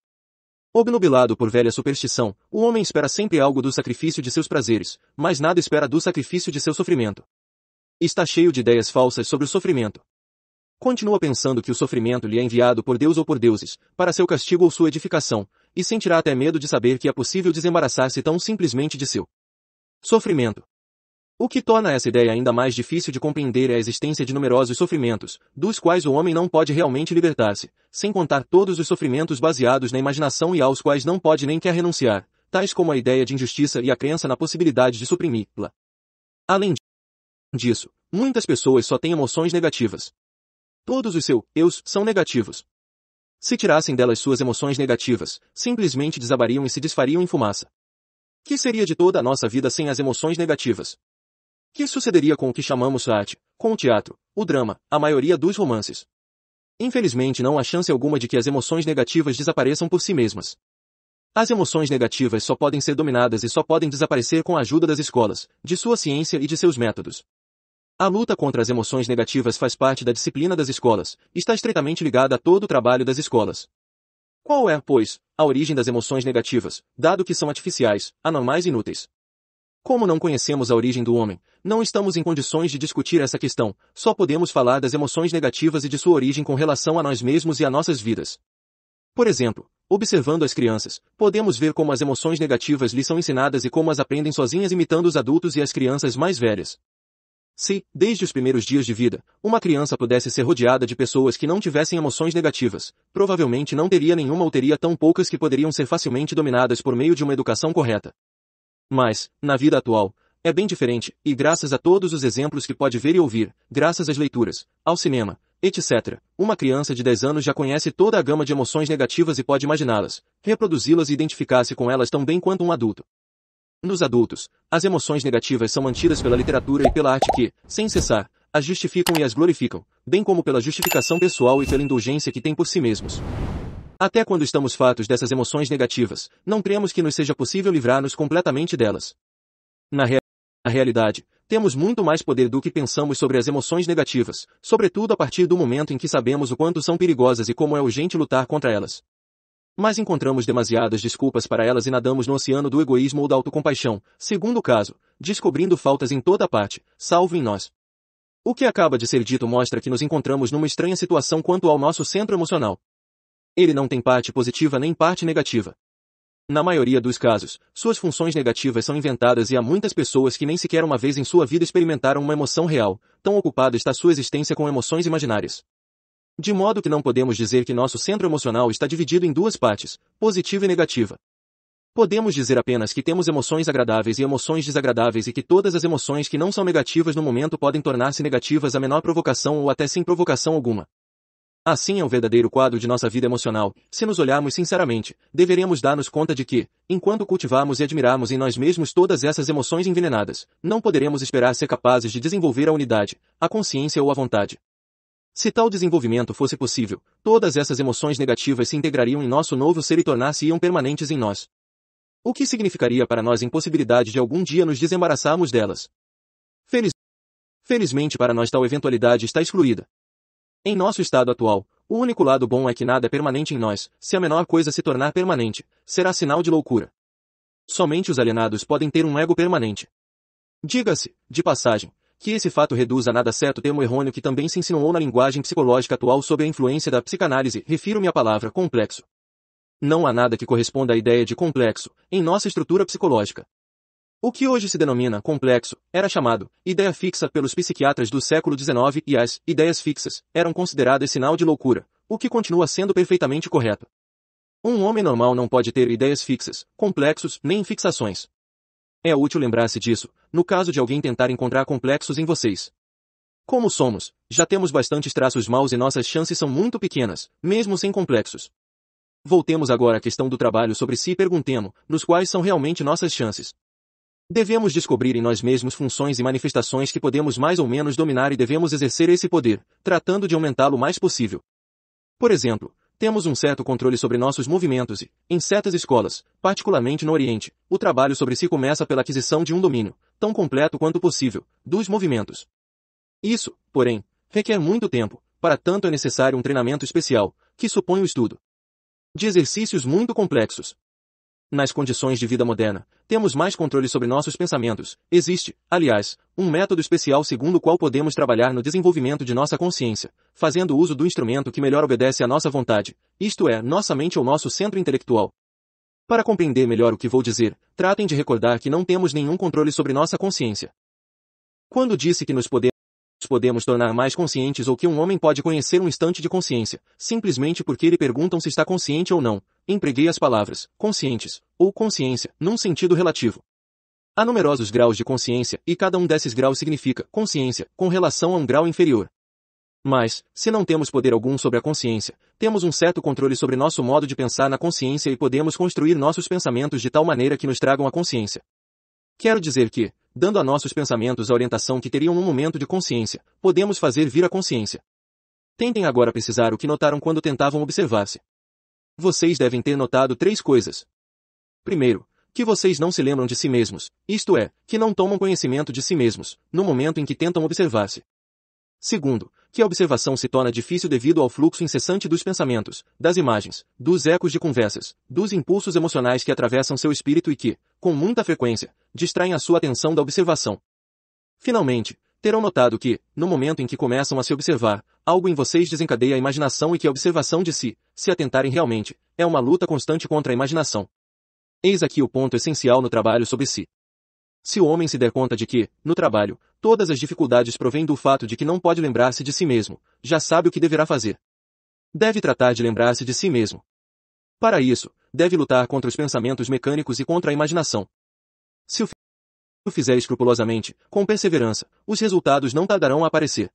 Obnubilado por velha superstição, o homem espera sempre algo do sacrifício de seus prazeres, mas nada espera do sacrifício de seu sofrimento. Está cheio de ideias falsas sobre o sofrimento. Continua pensando que o sofrimento lhe é enviado por Deus ou por deuses, para seu castigo ou sua edificação, e sentirá até medo de saber que é possível desembaraçar-se tão simplesmente de seu sofrimento. O que torna essa ideia ainda mais difícil de compreender é a existência de numerosos sofrimentos, dos quais o homem não pode realmente libertar-se, sem contar todos os sofrimentos baseados na imaginação e aos quais não pode nem quer renunciar, tais como a ideia de injustiça e a crença na possibilidade de suprimi-la. Além disso, muitas pessoas só têm emoções negativas. Todos os seus eus são negativos. Se tirassem delas suas emoções negativas, simplesmente desabariam e se desfariam em fumaça. Que seria de toda a nossa vida sem as emoções negativas? Que sucederia com o que chamamos a arte, com o teatro, o drama, a maioria dos romances? Infelizmente não há chance alguma de que as emoções negativas desapareçam por si mesmas. As emoções negativas só podem ser dominadas e só podem desaparecer com a ajuda das escolas, de sua ciência e de seus métodos. A luta contra as emoções negativas faz parte da disciplina das escolas, está estreitamente ligada a todo o trabalho das escolas. Qual é, pois, a origem das emoções negativas, dado que são artificiais, anormais e inúteis? Como não conhecemos a origem do homem, não estamos em condições de discutir essa questão, só podemos falar das emoções negativas e de sua origem com relação a nós mesmos e a nossas vidas. Por exemplo, observando as crianças, podemos ver como as emoções negativas lhes são ensinadas e como as aprendem sozinhas imitando os adultos e as crianças mais velhas. Se, desde os primeiros dias de vida, uma criança pudesse ser rodeada de pessoas que não tivessem emoções negativas, provavelmente não teria nenhuma ou teria tão poucas que poderiam ser facilmente dominadas por meio de uma educação correta. Mas, na vida atual, é bem diferente, e graças a todos os exemplos que pode ver e ouvir, graças às leituras, ao cinema, etc., uma criança de 10 anos já conhece toda a gama de emoções negativas e pode imaginá-las, reproduzi-las e identificar-se com elas tão bem quanto um adulto. Nos adultos, as emoções negativas são mantidas pela literatura e pela arte que, sem cessar, as justificam e as glorificam, bem como pela justificação pessoal e pela indulgência que têm por si mesmos. Até quando estamos fartos dessas emoções negativas, não cremos que nos seja possível livrar-nos completamente delas. Na realidade, temos muito mais poder do que pensamos sobre as emoções negativas, sobretudo a partir do momento em que sabemos o quanto são perigosas e como é urgente lutar contra elas. Mas encontramos demasiadas desculpas para elas e nadamos no oceano do egoísmo ou da autocompaixão, segundo o caso, descobrindo faltas em toda parte, salvo em nós. O que acaba de ser dito mostra que nos encontramos numa estranha situação quanto ao nosso centro emocional. Ele não tem parte positiva nem parte negativa. Na maioria dos casos, suas funções negativas são inventadas e há muitas pessoas que nem sequer uma vez em sua vida experimentaram uma emoção real, tão ocupada está sua existência com emoções imaginárias. De modo que não podemos dizer que nosso centro emocional está dividido em duas partes, positiva e negativa. Podemos dizer apenas que temos emoções agradáveis e emoções desagradáveis e que todas as emoções que não são negativas no momento podem tornar-se negativas a menor provocação ou até sem provocação alguma. Assim é o verdadeiro quadro de nossa vida emocional. Se nos olharmos sinceramente, deveremos dar-nos conta de que, enquanto cultivarmos e admirarmos em nós mesmos todas essas emoções envenenadas, não poderemos esperar ser capazes de desenvolver a unidade, a consciência ou a vontade. Se tal desenvolvimento fosse possível, todas essas emoções negativas se integrariam em nosso novo ser e tornar-se-iam permanentes em nós. O que significaria para nós a impossibilidade de algum dia nos desembaraçarmos delas? Felizmente para nós tal eventualidade está excluída. Em nosso estado atual, o único lado bom é que nada é permanente em nós, se a menor coisa se tornar permanente, será sinal de loucura. Somente os alienados podem ter um ego permanente. Diga-se, de passagem, que esse fato reduz a nada certo termo errôneo que também se insinuou na linguagem psicológica atual sob a influência da psicanálise, refiro-me à palavra complexo. Não há nada que corresponda à ideia de complexo, em nossa estrutura psicológica. O que hoje se denomina complexo, era chamado ideia fixa pelos psiquiatras do século XIX e as ideias fixas eram consideradas sinal de loucura, o que continua sendo perfeitamente correto. Um homem normal não pode ter ideias fixas, complexos, nem fixações. É útil lembrar-se disso, no caso de alguém tentar encontrar complexos em vocês. Como somos, já temos bastantes traços maus e nossas chances são muito pequenas, mesmo sem complexos. Voltemos agora à questão do trabalho sobre si e perguntemo-nos quais são realmente nossas chances. Devemos descobrir em nós mesmos funções e manifestações que podemos mais ou menos dominar e devemos exercer esse poder, tratando de aumentá-lo o mais possível. Por exemplo, temos um certo controle sobre nossos movimentos e, em certas escolas, particularmente no Oriente, o trabalho sobre si começa pela aquisição de um domínio, tão completo quanto possível, dos movimentos. Isso, porém, requer muito tempo, para tanto é necessário um treinamento especial, que supõe o estudo de exercícios muito complexos. Nas condições de vida moderna, temos mais controle sobre nossos pensamentos. Existe, aliás, um método especial segundo o qual podemos trabalhar no desenvolvimento de nossa consciência, fazendo uso do instrumento que melhor obedece à nossa vontade, isto é, nossa mente ou nosso centro intelectual. Para compreender melhor o que vou dizer, tratem de recordar que não temos nenhum controle sobre nossa consciência. Quando disse que nos podemos tornar mais conscientes ou que um homem pode conhecer um instante de consciência, simplesmente porque lhe perguntam se está consciente ou não, empreguei as palavras conscientes ou consciência num sentido relativo. Há numerosos graus de consciência, e cada um desses graus significa consciência com relação a um grau inferior. Mas, se não temos poder algum sobre a consciência, temos um certo controle sobre nosso modo de pensar na consciência e podemos construir nossos pensamentos de tal maneira que nos tragam a consciência. Quero dizer que, dando a nossos pensamentos a orientação que teriam num momento de consciência, podemos fazer vir a consciência. Tentem agora precisar o que notaram quando tentavam observar-se. Vocês devem ter notado três coisas. Primeiro, que vocês não se lembram de si mesmos, isto é, que não tomam conhecimento de si mesmos, no momento em que tentam observar-se. Segundo, que a observação se torna difícil devido ao fluxo incessante dos pensamentos, das imagens, dos ecos de conversas, dos impulsos emocionais que atravessam seu espírito e que, com muita frequência, distraem a sua atenção da observação. Finalmente, terão notado que, no momento em que começam a se observar, algo em vocês desencadeia a imaginação e que a observação de si, se atentarem realmente, é uma luta constante contra a imaginação. Eis aqui o ponto essencial no trabalho sobre si. Se o homem se der conta de que, no trabalho, todas as dificuldades provêm do fato de que não pode lembrar-se de si mesmo, já sabe o que deverá fazer. Deve tratar de lembrar-se de si mesmo. Para isso, deve lutar contra os pensamentos mecânicos e contra a imaginação. Se o fizer escrupulosamente, com perseverança, os resultados não tardarão a aparecer.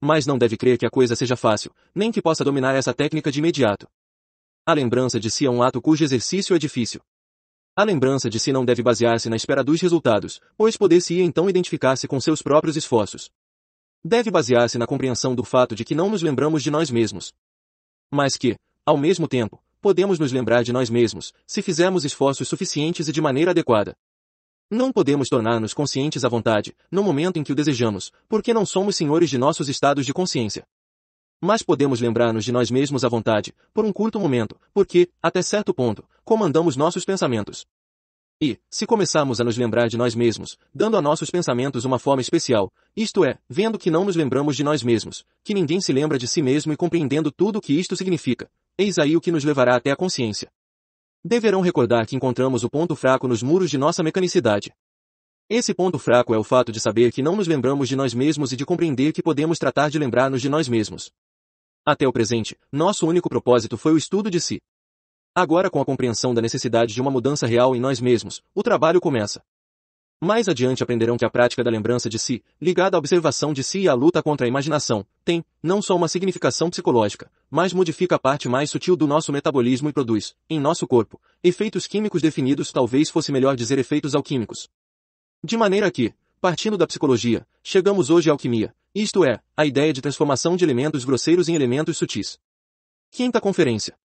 Mas não deve crer que a coisa seja fácil, nem que possa dominar essa técnica de imediato. A lembrança de si é um ato cujo exercício é difícil. A lembrança de si não deve basear-se na espera dos resultados, pois poder-se-ia então identificar-se com seus próprios esforços. Deve basear-se na compreensão do fato de que não nos lembramos de nós mesmos. Mas que, ao mesmo tempo, podemos nos lembrar de nós mesmos, se fizermos esforços suficientes e de maneira adequada. Não podemos tornar-nos conscientes à vontade, no momento em que o desejamos, porque não somos senhores de nossos estados de consciência. Mas podemos lembrar-nos de nós mesmos à vontade, por um curto momento, porque, até certo ponto, comandamos nossos pensamentos. E, se começarmos a nos lembrar de nós mesmos, dando a nossos pensamentos uma forma especial, isto é, vendo que não nos lembramos de nós mesmos, que ninguém se lembra de si mesmo e compreendendo tudo o que isto significa, eis aí o que nos levará até a consciência. Deverão recordar que encontramos o ponto fraco nos muros de nossa mecanicidade. Esse ponto fraco é o fato de saber que não nos lembramos de nós mesmos e de compreender que podemos tratar de lembrar-nos de nós mesmos. Até o presente, nosso único propósito foi o estudo de si. Agora, com a compreensão da necessidade de uma mudança real em nós mesmos, o trabalho começa. Mais adiante aprenderão que a prática da lembrança de si, ligada à observação de si e à luta contra a imaginação, tem, não só uma significação psicológica, mas modifica a parte mais sutil do nosso metabolismo e produz, em nosso corpo, efeitos químicos definidos, talvez fosse melhor dizer efeitos alquímicos. De maneira que, partindo da psicologia, chegamos hoje à alquimia, isto é, a ideia de transformação de elementos grosseiros em elementos sutis. Quinta conferência.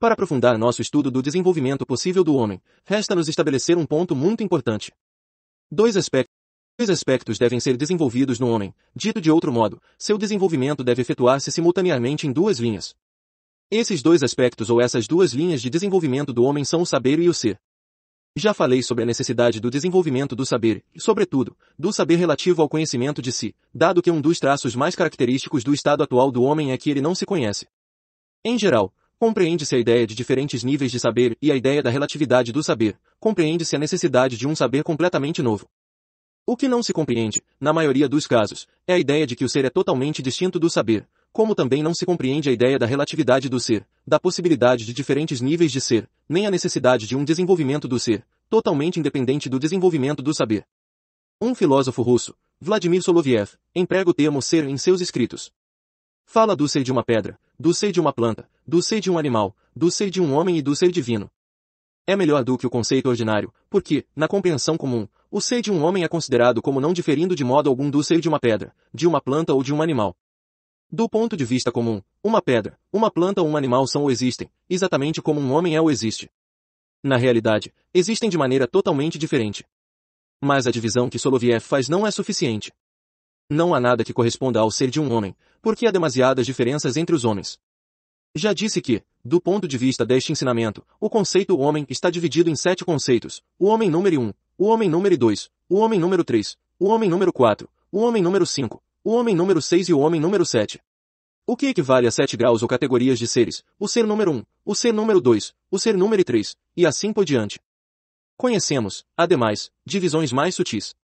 Para aprofundar nosso estudo do desenvolvimento possível do homem, resta-nos estabelecer um ponto muito importante. Dois aspectos devem ser desenvolvidos no homem, dito de outro modo, seu desenvolvimento deve efetuar-se simultaneamente em duas linhas. Esses dois aspectos ou essas duas linhas de desenvolvimento do homem são o saber e o ser. Já falei sobre a necessidade do desenvolvimento do saber, e sobretudo, do saber relativo ao conhecimento de si, dado que um dos traços mais característicos do estado atual do homem é que ele não se conhece. Em geral, compreende-se a ideia de diferentes níveis de saber e a ideia da relatividade do saber, compreende-se a necessidade de um saber completamente novo. O que não se compreende, na maioria dos casos, é a ideia de que o ser é totalmente distinto do saber, como também não se compreende a ideia da relatividade do ser, da possibilidade de diferentes níveis de ser, nem a necessidade de um desenvolvimento do ser, totalmente independente do desenvolvimento do saber. Um filósofo russo, Vladimir Soloviev, emprega o termo ser em seus escritos. Fala do ser de uma pedra, do ser de uma planta, do ser de um animal, do ser de um homem e do ser divino. É melhor do que o conceito ordinário, porque, na compreensão comum, o ser de um homem é considerado como não diferindo de modo algum do ser de uma pedra, de uma planta ou de um animal. Do ponto de vista comum, uma pedra, uma planta ou um animal são ou existem, exatamente como um homem é ou existe. Na realidade, existem de maneira totalmente diferente. Mas a divisão que Soloviev faz não é suficiente. Não há nada que corresponda ao ser de um homem, porque há demasiadas diferenças entre os homens. Já disse que, do ponto de vista deste ensinamento, o conceito homem está dividido em 7 conceitos, o homem número 1, o homem número 2, o homem número 3, o homem número 4, o homem número 5, o homem número 6 e o homem número 7. O que equivale a 7 graus ou categorias de seres, o ser número 1, o ser número 2, o ser número 3, e assim por diante. Conhecemos, ademais, divisões mais sutis.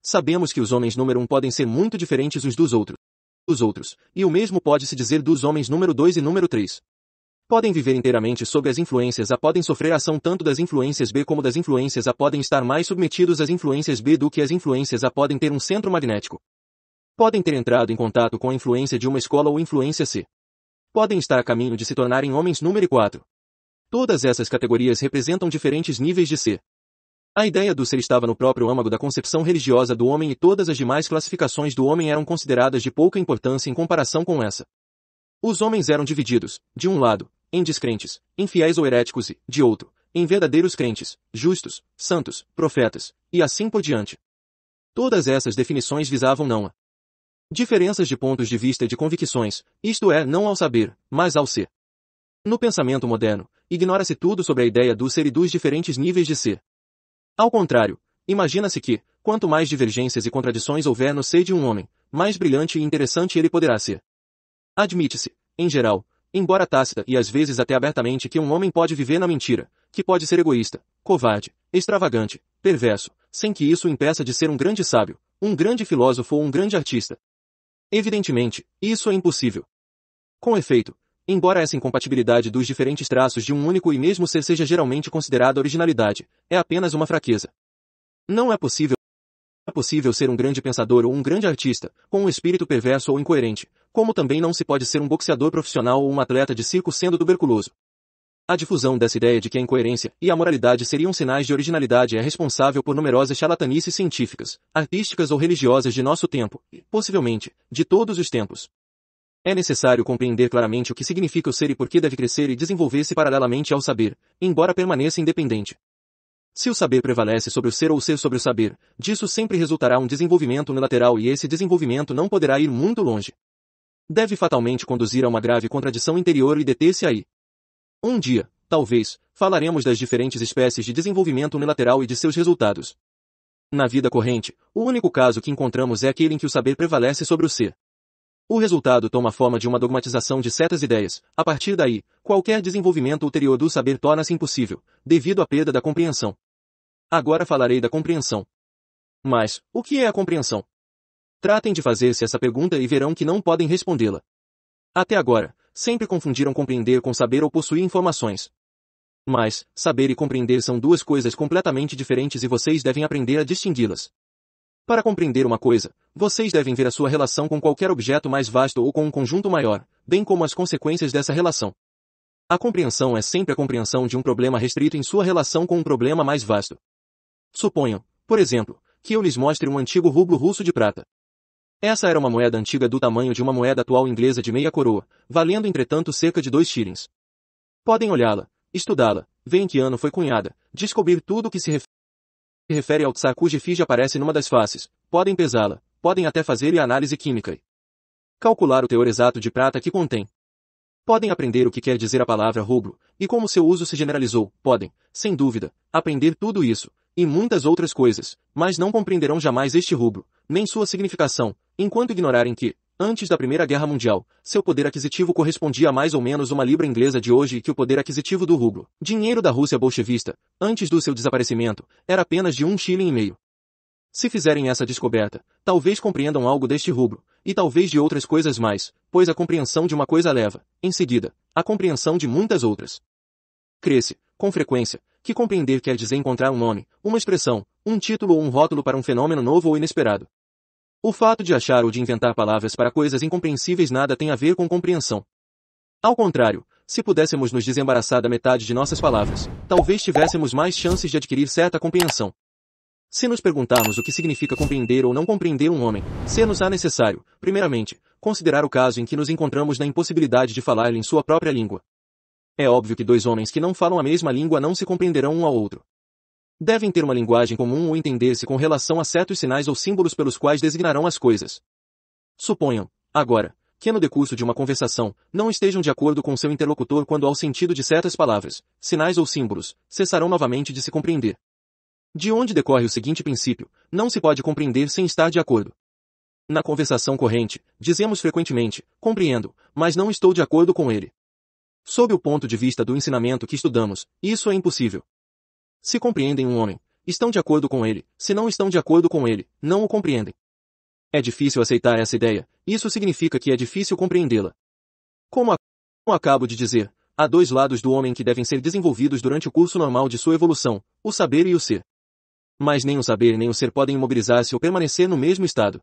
Sabemos que os homens número 1 podem ser muito diferentes uns dos outros, e o mesmo pode-se dizer dos homens número 2 e número 3. Podem viver inteiramente sob as influências A, podem sofrer ação tanto das influências B como das influências A, podem estar mais submetidos às influências B do que às influências A, podem ter um centro magnético. Podem ter entrado em contato com a influência de uma escola ou influência C. Podem estar a caminho de se tornarem homens número 4. Todas essas categorias representam diferentes níveis de ser. A ideia do ser estava no próprio âmago da concepção religiosa do homem e todas as demais classificações do homem eram consideradas de pouca importância em comparação com essa. Os homens eram divididos, de um lado, em descrentes, infiéis ou heréticos e, de outro, em verdadeiros crentes, justos, santos, profetas, e assim por diante. Todas essas definições visavam não a diferenças de pontos de vista e de convicções, isto é, não ao saber, mas ao ser. No pensamento moderno, ignora-se tudo sobre a ideia do ser e dos diferentes níveis de ser. Ao contrário, imagina-se que, quanto mais divergências e contradições houver no ser de um homem, mais brilhante e interessante ele poderá ser. Admite-se, em geral, embora tácita e às vezes até abertamente, que um homem pode viver na mentira, que pode ser egoísta, covarde, extravagante, perverso, sem que isso o impeça de ser um grande sábio, um grande filósofo ou um grande artista. Evidentemente, isso é impossível. Com efeito, embora essa incompatibilidade dos diferentes traços de um único e mesmo ser seja geralmente considerada originalidade, é apenas uma fraqueza. Não é possível ser um grande pensador ou um grande artista, com um espírito perverso ou incoerente, como também não se pode ser um boxeador profissional ou um atleta de circo sendo tuberculoso. A difusão dessa ideia de que a incoerência e a moralidade seriam sinais de originalidade é responsável por numerosas charlatanices científicas, artísticas ou religiosas de nosso tempo, e, possivelmente, de todos os tempos. É necessário compreender claramente o que significa o ser e por que deve crescer e desenvolver-se paralelamente ao saber, embora permaneça independente. Se o saber prevalece sobre o ser ou o ser sobre o saber, disso sempre resultará um desenvolvimento unilateral e esse desenvolvimento não poderá ir muito longe. Deve fatalmente conduzir a uma grave contradição interior e deter-se aí. Um dia, talvez, falaremos das diferentes espécies de desenvolvimento unilateral e de seus resultados. Na vida corrente, o único caso que encontramos é aquele em que o saber prevalece sobre o ser. O resultado toma a forma de uma dogmatização de certas ideias. A partir daí, qualquer desenvolvimento ulterior do saber torna-se impossível, devido à perda da compreensão. Agora falarei da compreensão. Mas, o que é a compreensão? Tratem de fazer-se essa pergunta e verão que não podem respondê-la. Até agora, sempre confundiram compreender com saber ou possuir informações. Mas, saber e compreender são duas coisas completamente diferentes e vocês devem aprender a distingui-las. Para compreender uma coisa, vocês devem ver a sua relação com qualquer objeto mais vasto ou com um conjunto maior, bem como as consequências dessa relação. A compreensão é sempre a compreensão de um problema restrito em sua relação com um problema mais vasto. Suponham, por exemplo, que eu lhes mostre um antigo rublo russo de prata. Essa era uma moeda antiga do tamanho de uma moeda atual inglesa de meia coroa, valendo entretanto cerca de 2 shillings. Podem olhá-la, estudá-la, ver em que ano foi cunhada, descobrir tudo o que se refere ao tsar cuja efígie aparece numa das faces, podem pesá-la, podem até fazer a análise química e calcular o teor exato de prata que contém. Podem aprender o que quer dizer a palavra rublo, e como seu uso se generalizou, podem, sem dúvida, aprender tudo isso, e muitas outras coisas, mas não compreenderão jamais este rublo, nem sua significação, enquanto ignorarem que, antes da Primeira Guerra Mundial, seu poder aquisitivo correspondia a mais ou menos uma libra inglesa de hoje e que o poder aquisitivo do rublo, dinheiro da Rússia bolchevista, antes do seu desaparecimento, era apenas de 1,5 shilling. Se fizerem essa descoberta, talvez compreendam algo deste rublo, e talvez de outras coisas mais, pois a compreensão de uma coisa leva, em seguida, à compreensão de muitas outras. Crê-se, com frequência, que compreender quer dizer encontrar um nome, uma expressão, um título ou um rótulo para um fenômeno novo ou inesperado. O fato de achar ou de inventar palavras para coisas incompreensíveis nada tem a ver com compreensão. Ao contrário, se pudéssemos nos desembaraçar da metade de nossas palavras, talvez tivéssemos mais chances de adquirir certa compreensão. Se nos perguntarmos o que significa compreender ou não compreender um homem, ser-nos-á necessário, primeiramente, considerar o caso em que nos encontramos na impossibilidade de falar-lhe em sua própria língua. É óbvio que dois homens que não falam a mesma língua não se compreenderão um ao outro. Devem ter uma linguagem comum ou entender-se com relação a certos sinais ou símbolos pelos quais designarão as coisas. Suponham, agora, que no decurso de uma conversação, não estejam de acordo com seu interlocutor quando ao sentido de certas palavras, sinais ou símbolos, cessarão novamente de se compreender. De onde decorre o seguinte princípio: não se pode compreender sem estar de acordo. Na conversação corrente, dizemos frequentemente, compreendo, mas não estou de acordo com ele. Sob o ponto de vista do ensinamento que estudamos, isso é impossível. Se compreendem um homem, estão de acordo com ele, se não estão de acordo com ele, não o compreendem. É difícil aceitar essa ideia, isso significa que é difícil compreendê-la. Como acabo de dizer, há dois lados do homem que devem ser desenvolvidos durante o curso normal de sua evolução, o saber e o ser. Mas nem o saber nem o ser podem imobilizar-se ou permanecer no mesmo estado.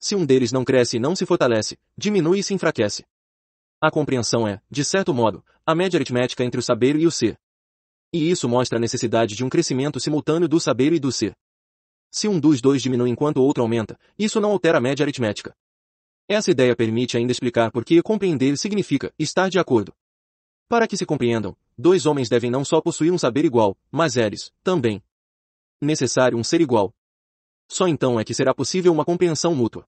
Se um deles não cresce e não se fortalece, diminui e se enfraquece. A compreensão é, de certo modo, a média aritmética entre o saber e o ser. E isso mostra a necessidade de um crescimento simultâneo do saber e do ser. Se um dos dois diminui enquanto o outro aumenta, isso não altera a média aritmética. Essa ideia permite ainda explicar por que compreender significa estar de acordo. Para que se compreendam, dois homens devem não só possuir um saber igual, mas eles, também. Necessário um ser igual. Só então é que será possível uma compreensão mútua.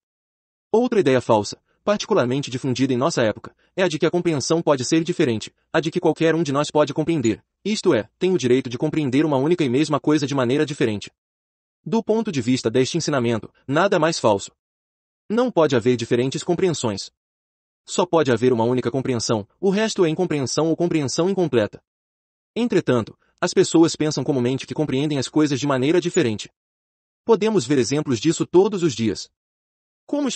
Outra ideia falsa, particularmente difundida em nossa época, é a de que a compreensão pode ser diferente, a de que qualquer um de nós pode compreender, isto é, tem o direito de compreender uma única e mesma coisa de maneira diferente. Do ponto de vista deste ensinamento, nada é mais falso. Não pode haver diferentes compreensões. Só pode haver uma única compreensão, o resto é incompreensão ou compreensão incompleta. Entretanto, as pessoas pensam comumente que compreendem as coisas de maneira diferente. Podemos ver exemplos disso todos os dias. Como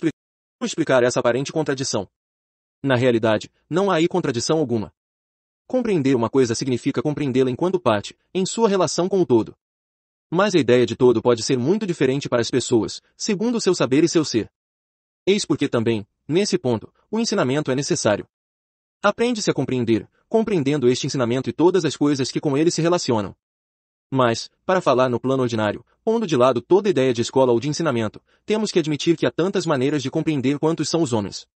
explicar essa aparente contradição? Na realidade, não há aí contradição alguma. Compreender uma coisa significa compreendê-la enquanto parte, em sua relação com o todo. Mas a ideia de todo pode ser muito diferente para as pessoas, segundo seu saber e seu ser. Eis porque também, nesse ponto, o ensinamento é necessário. Aprende-se a compreender, compreendendo este ensinamento e todas as coisas que com ele se relacionam. Mas, para falar no plano ordinário, pondo de lado toda ideia de escola ou de ensinamento, temos que admitir que há tantas maneiras de compreender quantos são os homens.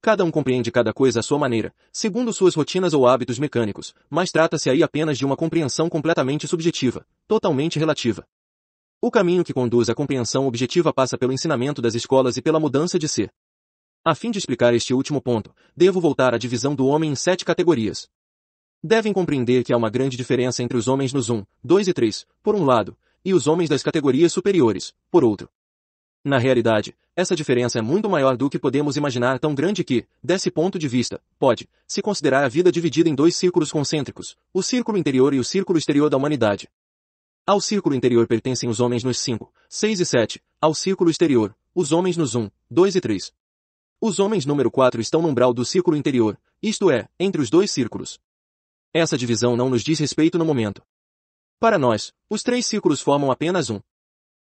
Cada um compreende cada coisa à sua maneira, segundo suas rotinas ou hábitos mecânicos, mas trata-se aí apenas de uma compreensão completamente subjetiva, totalmente relativa. O caminho que conduz à compreensão objetiva passa pelo ensinamento das escolas e pela mudança de ser. A fim de explicar este último ponto, devo voltar à divisão do homem em 7 categorias. Devem compreender que há uma grande diferença entre os homens nos 1, 2 e 3, por um lado, e os homens das categorias superiores, por outro. Na realidade, essa diferença é muito maior do que podemos imaginar, tão grande que, desse ponto de vista, pode-se considerar a vida dividida em 2 círculos concêntricos, o círculo interior e o círculo exterior da humanidade. Ao círculo interior pertencem os homens nos 5, 6 e 7, ao círculo exterior, os homens nos 1, 2 e 3. Os homens número 4 estão no umbral do círculo interior, isto é, entre os dois círculos. Essa divisão não nos diz respeito no momento. Para nós, os 3 círculos formam apenas um.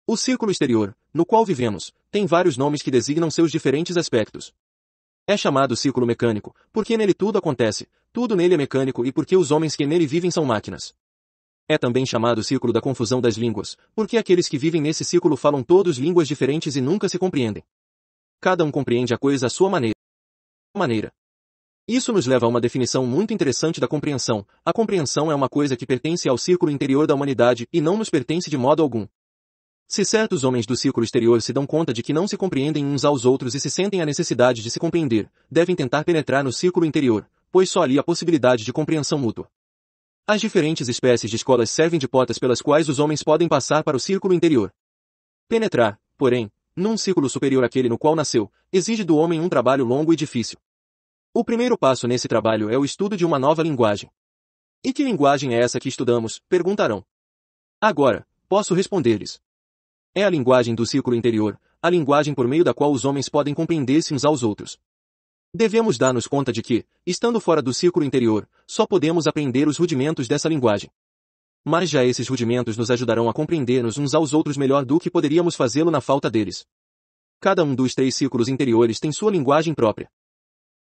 O círculo exterior, no qual vivemos, tem vários nomes que designam seus diferentes aspectos. É chamado círculo mecânico, porque nele tudo acontece, tudo nele é mecânico e porque os homens que nele vivem são máquinas. É também chamado círculo da confusão das línguas, porque aqueles que vivem nesse círculo falam todos línguas diferentes e nunca se compreendem. Cada um compreende a coisa à sua maneira. Isso nos leva a uma definição muito interessante da compreensão. A compreensão é uma coisa que pertence ao círculo interior da humanidade e não nos pertence de modo algum. Se certos homens do círculo exterior se dão conta de que não se compreendem uns aos outros e se sentem a necessidade de se compreender, devem tentar penetrar no círculo interior, pois só ali há possibilidade de compreensão mútua. As diferentes espécies de escolas servem de portas pelas quais os homens podem passar para o círculo interior. Penetrar, porém, num círculo superior àquele no qual nasceu, exige do homem um trabalho longo e difícil. O primeiro passo nesse trabalho é o estudo de uma nova linguagem. E que linguagem é essa que estudamos? Perguntarão. Agora, posso responder-lhes. É a linguagem do círculo interior, a linguagem por meio da qual os homens podem compreender-se uns aos outros. Devemos dar-nos conta de que, estando fora do círculo interior, só podemos aprender os rudimentos dessa linguagem. Mas já esses rudimentos nos ajudarão a compreender-nos uns aos outros melhor do que poderíamos fazê-lo na falta deles. Cada um dos 3 círculos interiores tem sua linguagem própria.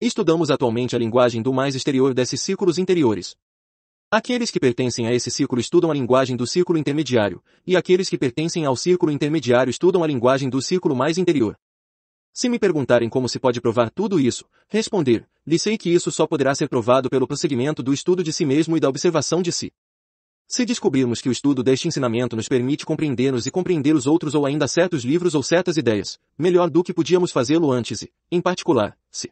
Estudamos atualmente a linguagem do mais exterior desses círculos interiores. Aqueles que pertencem a esse círculo estudam a linguagem do círculo intermediário, e aqueles que pertencem ao círculo intermediário estudam a linguagem do círculo mais interior. Se me perguntarem como se pode provar tudo isso, responder-lhes que isso só poderá ser provado pelo prosseguimento do estudo de si mesmo e da observação de si. Se descobrirmos que o estudo deste ensinamento nos permite compreender-nos e compreender os outros ou ainda certos livros ou certas ideias, melhor do que podíamos fazê-lo antes e, em particular, se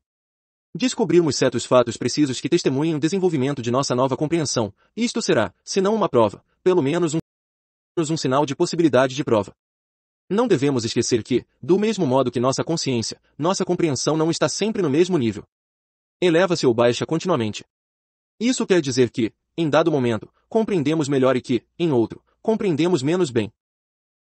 descobrirmos certos fatos precisos que testemunhem o desenvolvimento de nossa nova compreensão, isto será, se não uma prova, pelo menos um sinal de possibilidade de prova. Não devemos esquecer que, do mesmo modo que nossa consciência, nossa compreensão não está sempre no mesmo nível. Eleva-se ou baixa continuamente. Isso quer dizer que, em dado momento, compreendemos melhor e que, em outro, compreendemos menos bem.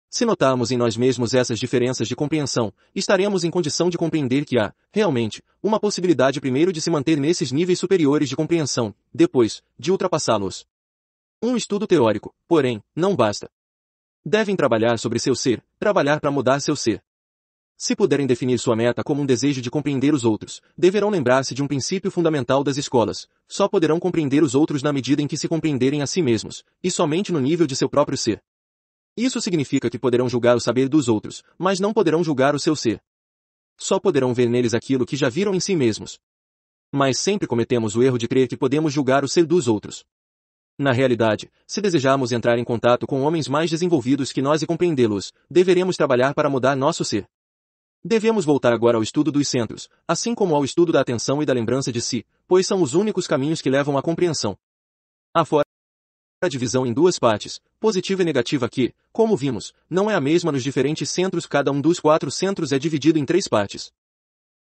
Se notarmos em nós mesmos essas diferenças de compreensão, estaremos em condição de compreender que há, realmente, uma possibilidade primeiro de se manter nesses níveis superiores de compreensão, depois, de ultrapassá-los. Um estudo teórico, porém, não basta. Devem trabalhar sobre seu ser, trabalhar para mudar seu ser. Se puderem definir sua meta como um desejo de compreender os outros, deverão lembrar-se de um princípio fundamental das escolas: só poderão compreender os outros na medida em que se compreenderem a si mesmos, e somente no nível de seu próprio ser. Isso significa que poderão julgar o saber dos outros, mas não poderão julgar o seu ser. Só poderão ver neles aquilo que já viram em si mesmos. Mas sempre cometemos o erro de crer que podemos julgar o ser dos outros. Na realidade, se desejarmos entrar em contato com homens mais desenvolvidos que nós e compreendê-los, deveremos trabalhar para mudar nosso ser. Devemos voltar agora ao estudo dos centros, assim como ao estudo da atenção e da lembrança de si, pois são os únicos caminhos que levam à compreensão. Afora a divisão em duas partes, positiva e negativa que, como vimos, não é a mesma nos diferentes centros. Cada um dos quatro centros é dividido em três partes.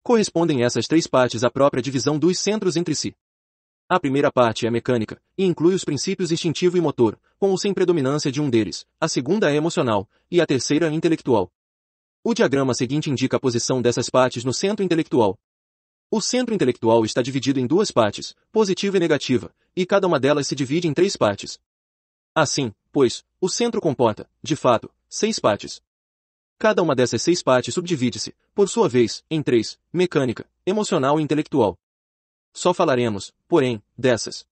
Correspondem essas três partes à própria divisão dos centros entre si. A primeira parte é mecânica, e inclui os princípios instintivo e motor, com ou sem predominância de um deles, a segunda é emocional, e a terceira é intelectual. O diagrama seguinte indica a posição dessas partes no centro intelectual. O centro intelectual está dividido em duas partes, positiva e negativa, e cada uma delas se divide em três partes. Assim, pois, o centro comporta, de fato, seis partes. Cada uma dessas seis partes subdivide-se, por sua vez, em três: mecânica, emocional e intelectual. Só falaremos, porém, dessas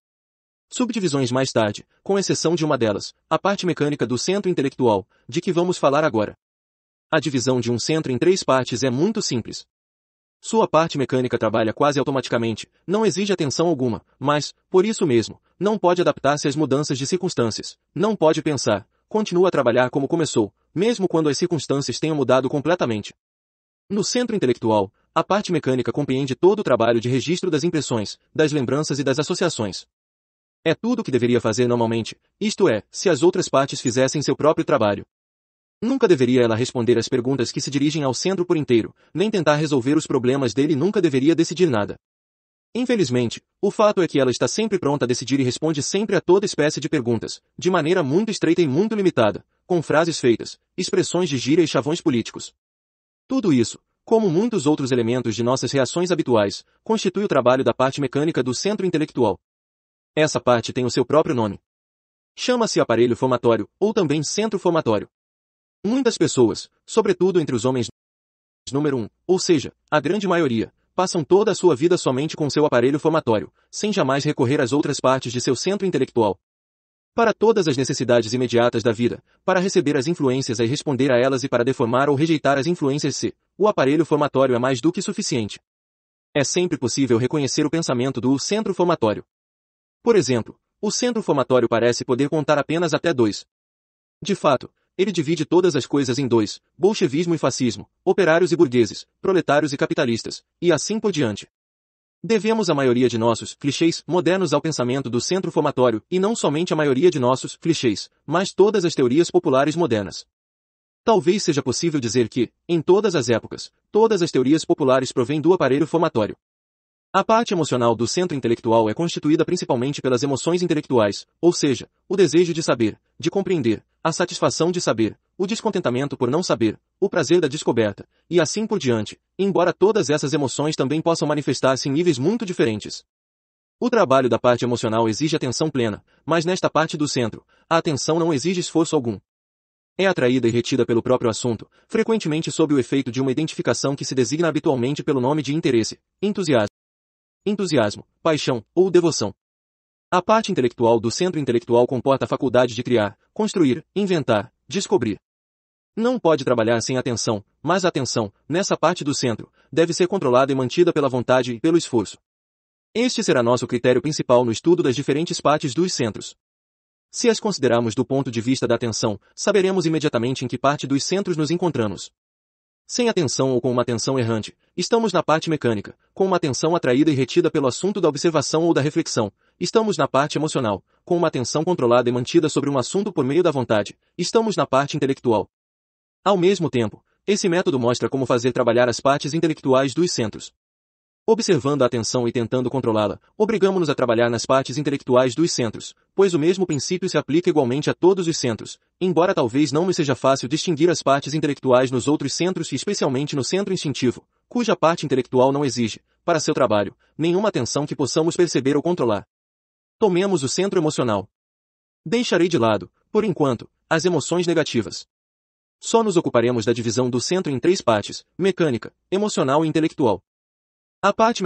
subdivisões mais tarde, com exceção de uma delas, a parte mecânica do centro intelectual, de que vamos falar agora. A divisão de um centro em três partes é muito simples. Sua parte mecânica trabalha quase automaticamente, não exige atenção alguma, mas, por isso mesmo, não pode adaptar-se às mudanças de circunstâncias, não pode pensar, continua a trabalhar como começou, mesmo quando as circunstâncias tenham mudado completamente. No centro intelectual, a parte mecânica compreende todo o trabalho de registro das impressões, das lembranças e das associações. É tudo o que deveria fazer normalmente, isto é, se as outras partes fizessem seu próprio trabalho. Nunca deveria ela responder às perguntas que se dirigem ao centro por inteiro, nem tentar resolver os problemas dele, nunca deveria decidir nada. Infelizmente, o fato é que ela está sempre pronta a decidir e responde sempre a toda espécie de perguntas, de maneira muito estreita e muito limitada, com frases feitas, expressões de gíria e chavões políticos. Tudo isso, como muitos outros elementos de nossas reações habituais, constitui o trabalho da parte mecânica do centro intelectual. Essa parte tem o seu próprio nome. Chama-se aparelho formatório, ou também centro formatório. Muitas pessoas, sobretudo entre os homens número 1, ou seja, a grande maioria, passam toda a sua vida somente com seu aparelho formatório, sem jamais recorrer às outras partes de seu centro intelectual. Para todas as necessidades imediatas da vida, para receber as influências e responder a elas e para deformar ou rejeitar as influências o aparelho formatório é mais do que suficiente. É sempre possível reconhecer o pensamento do centro formatório. Por exemplo, o centro formatório parece poder contar apenas até 2. De fato, ele divide todas as coisas em 2, bolchevismo e fascismo, operários e burgueses, proletários e capitalistas, e assim por diante. Devemos a maioria de nossos clichês modernos ao pensamento do centro formatório, e não somente a maioria de nossos clichês, mas todas as teorias populares modernas. Talvez seja possível dizer que, em todas as épocas, todas as teorias populares provêm do aparelho formatório. A parte emocional do centro intelectual é constituída principalmente pelas emoções intelectuais, ou seja, o desejo de saber, de compreender, a satisfação de saber, o descontentamento por não saber, o prazer da descoberta, e assim por diante, embora todas essas emoções também possam manifestar-se em níveis muito diferentes. O trabalho da parte emocional exige atenção plena, mas nesta parte do centro, a atenção não exige esforço algum. É atraída e retida pelo próprio assunto, frequentemente sob o efeito de uma identificação que se designa habitualmente pelo nome de interesse, entusiasmo, paixão, ou devoção. A parte intelectual do centro intelectual comporta a faculdade de criar, construir, inventar, descobrir. Não pode trabalhar sem atenção, mas a atenção, nessa parte do centro, deve ser controlada e mantida pela vontade e pelo esforço. Este será nosso critério principal no estudo das diferentes partes dos centros. Se as considerarmos do ponto de vista da atenção, saberemos imediatamente em que parte dos centros nos encontramos. Sem atenção ou com uma atenção errante, estamos na parte mecânica; com uma atenção atraída e retida pelo assunto da observação ou da reflexão, estamos na parte emocional; com uma atenção controlada e mantida sobre um assunto por meio da vontade, estamos na parte intelectual. Ao mesmo tempo, esse método mostra como fazer trabalhar as partes intelectuais dos centros. Observando a atenção e tentando controlá-la, obrigamos-nos a trabalhar nas partes intelectuais dos centros, pois o mesmo princípio se aplica igualmente a todos os centros, embora talvez não nos seja fácil distinguir as partes intelectuais nos outros centros e especialmente no centro instintivo, cuja parte intelectual não exige, para seu trabalho, nenhuma atenção que possamos perceber ou controlar. Tomemos o centro emocional. Deixarei de lado, por enquanto, as emoções negativas. Só nos ocuparemos da divisão do centro em três partes, mecânica, emocional e intelectual. A parte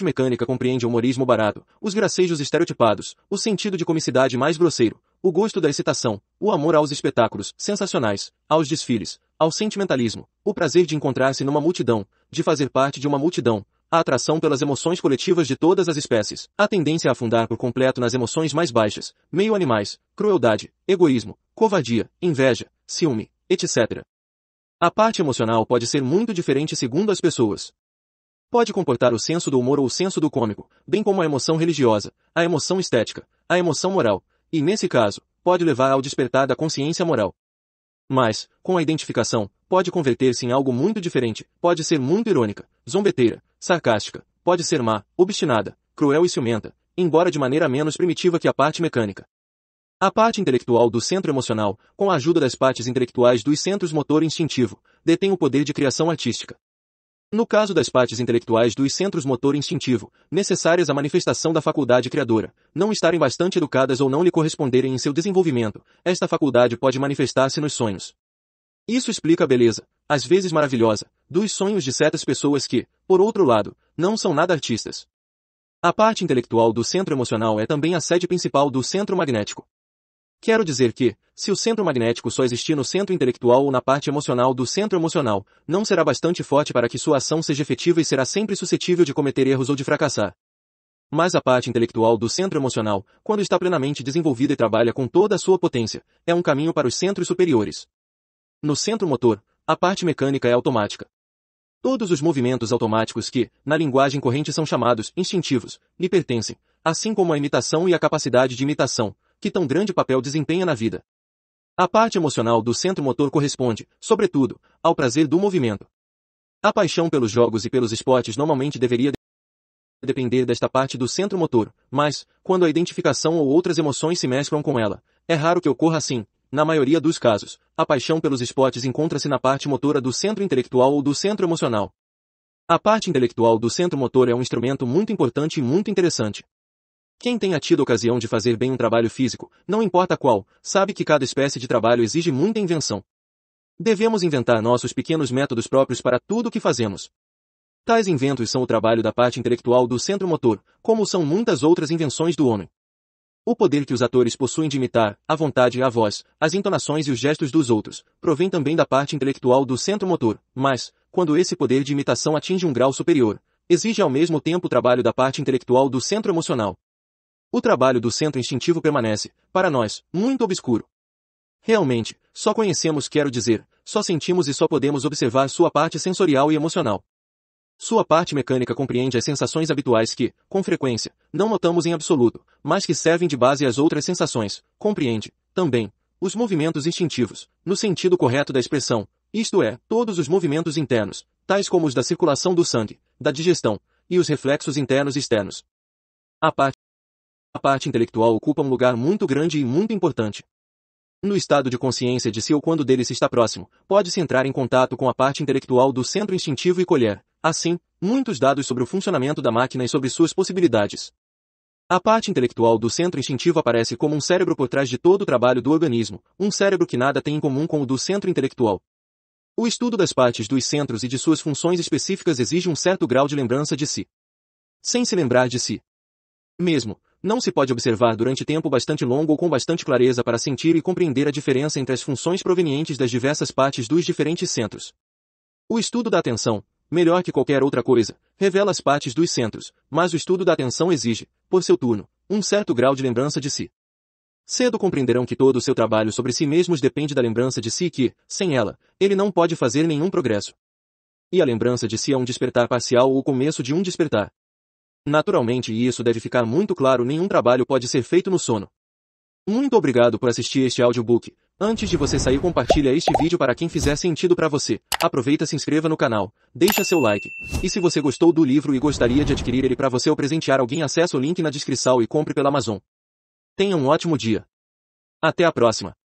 mecânica compreende o humorismo barato, os gracejos estereotipados, o sentido de comicidade mais grosseiro, o gosto da excitação, o amor aos espetáculos sensacionais, aos desfiles, ao sentimentalismo, o prazer de encontrar-se numa multidão, de fazer parte de uma multidão, a atração pelas emoções coletivas de todas as espécies, a tendência a afundar por completo nas emoções mais baixas, meio animais, crueldade, egoísmo, covardia, inveja, ciúme, etc. A parte emocional pode ser muito diferente segundo as pessoas. Pode comportar o senso do humor ou o senso do cômico, bem como a emoção religiosa, a emoção estética, a emoção moral, e nesse caso, pode levar ao despertar da consciência moral. Mas, com a identificação, pode converter-se em algo muito diferente, pode ser muito irônica, zombeteira, sarcástica, pode ser má, obstinada, cruel e ciumenta, embora de maneira menos primitiva que a parte mecânica. A parte intelectual do centro emocional, com a ajuda das partes intelectuais dos centros motor e instintivo, detém o poder de criação artística. No caso das partes intelectuais dos centros motor instintivo, necessárias à manifestação da faculdade criadora, não estarem bastante educadas ou não lhe corresponderem em seu desenvolvimento, esta faculdade pode manifestar-se nos sonhos. Isso explica a beleza, às vezes maravilhosa, dos sonhos de certas pessoas que, por outro lado, não são nada artistas. A parte intelectual do centro emocional é também a sede principal do centro magnético. Quero dizer que, se o centro magnético só existir no centro intelectual ou na parte emocional do centro emocional, não será bastante forte para que sua ação seja efetiva e será sempre suscetível de cometer erros ou de fracassar. Mas a parte intelectual do centro emocional, quando está plenamente desenvolvida e trabalha com toda a sua potência, é um caminho para os centros superiores. No centro motor, a parte mecânica é automática. Todos os movimentos automáticos que, na linguagem corrente são chamados instintivos, lhe pertencem, assim como a imitação e a capacidade de imitação, que tão grande papel desempenha na vida. A parte emocional do centro motor corresponde, sobretudo, ao prazer do movimento. A paixão pelos jogos e pelos esportes normalmente deveria depender desta parte do centro motor, mas, quando a identificação ou outras emoções se mesclam com ela, é raro que ocorra assim. Na maioria dos casos, a paixão pelos esportes encontra-se na parte motora do centro intelectual ou do centro emocional. A parte intelectual do centro motor é um instrumento muito importante e muito interessante. Quem tenha tido ocasião de fazer bem um trabalho físico, não importa qual, sabe que cada espécie de trabalho exige muita invenção. Devemos inventar nossos pequenos métodos próprios para tudo o que fazemos. Tais inventos são o trabalho da parte intelectual do centro motor, como são muitas outras invenções do homem. O poder que os atores possuem de imitar, a vontade e a voz, as entonações e os gestos dos outros, provém também da parte intelectual do centro motor, mas, quando esse poder de imitação atinge um grau superior, exige ao mesmo tempo o trabalho da parte intelectual do centro emocional. O trabalho do centro instintivo permanece, para nós, muito obscuro. Realmente, só conhecemos, quero dizer, só sentimos e só podemos observar sua parte sensorial e emocional. Sua parte mecânica compreende as sensações habituais que, com frequência, não notamos em absoluto, mas que servem de base às outras sensações, compreende, também, os movimentos instintivos, no sentido correto da expressão, isto é, todos os movimentos internos, tais como os da circulação do sangue, da digestão, e os reflexos internos e externos. A parte intelectual ocupa um lugar muito grande e muito importante. No estado de consciência de si ou quando dele se está próximo, pode-se entrar em contato com a parte intelectual do centro instintivo e colher, assim, muitos dados sobre o funcionamento da máquina e sobre suas possibilidades. A parte intelectual do centro instintivo aparece como um cérebro por trás de todo o trabalho do organismo, um cérebro que nada tem em comum com o do centro intelectual. O estudo das partes dos centros e de suas funções específicas exige um certo grau de lembrança de si. Sem se lembrar de si mesmo, não se pode observar durante tempo bastante longo ou com bastante clareza para sentir e compreender a diferença entre as funções provenientes das diversas partes dos diferentes centros. O estudo da atenção, melhor que qualquer outra coisa, revela as partes dos centros, mas o estudo da atenção exige, por seu turno, um certo grau de lembrança de si. Cedo compreenderão que todo o seu trabalho sobre si mesmos depende da lembrança de si e que, sem ela, ele não pode fazer nenhum progresso. E a lembrança de si é um despertar parcial ou o começo de um despertar. Naturalmente, e isso deve ficar muito claro, nenhum trabalho pode ser feito no sono. Muito obrigado por assistir este audiobook. Antes de você sair, compartilha este vídeo para quem fizer sentido para você. Aproveita, se inscreva no canal, deixa seu like. E se você gostou do livro e gostaria de adquirir ele para você ou presentear alguém, acesse o link na descrição e compre pela Amazon. Tenha um ótimo dia. Até a próxima.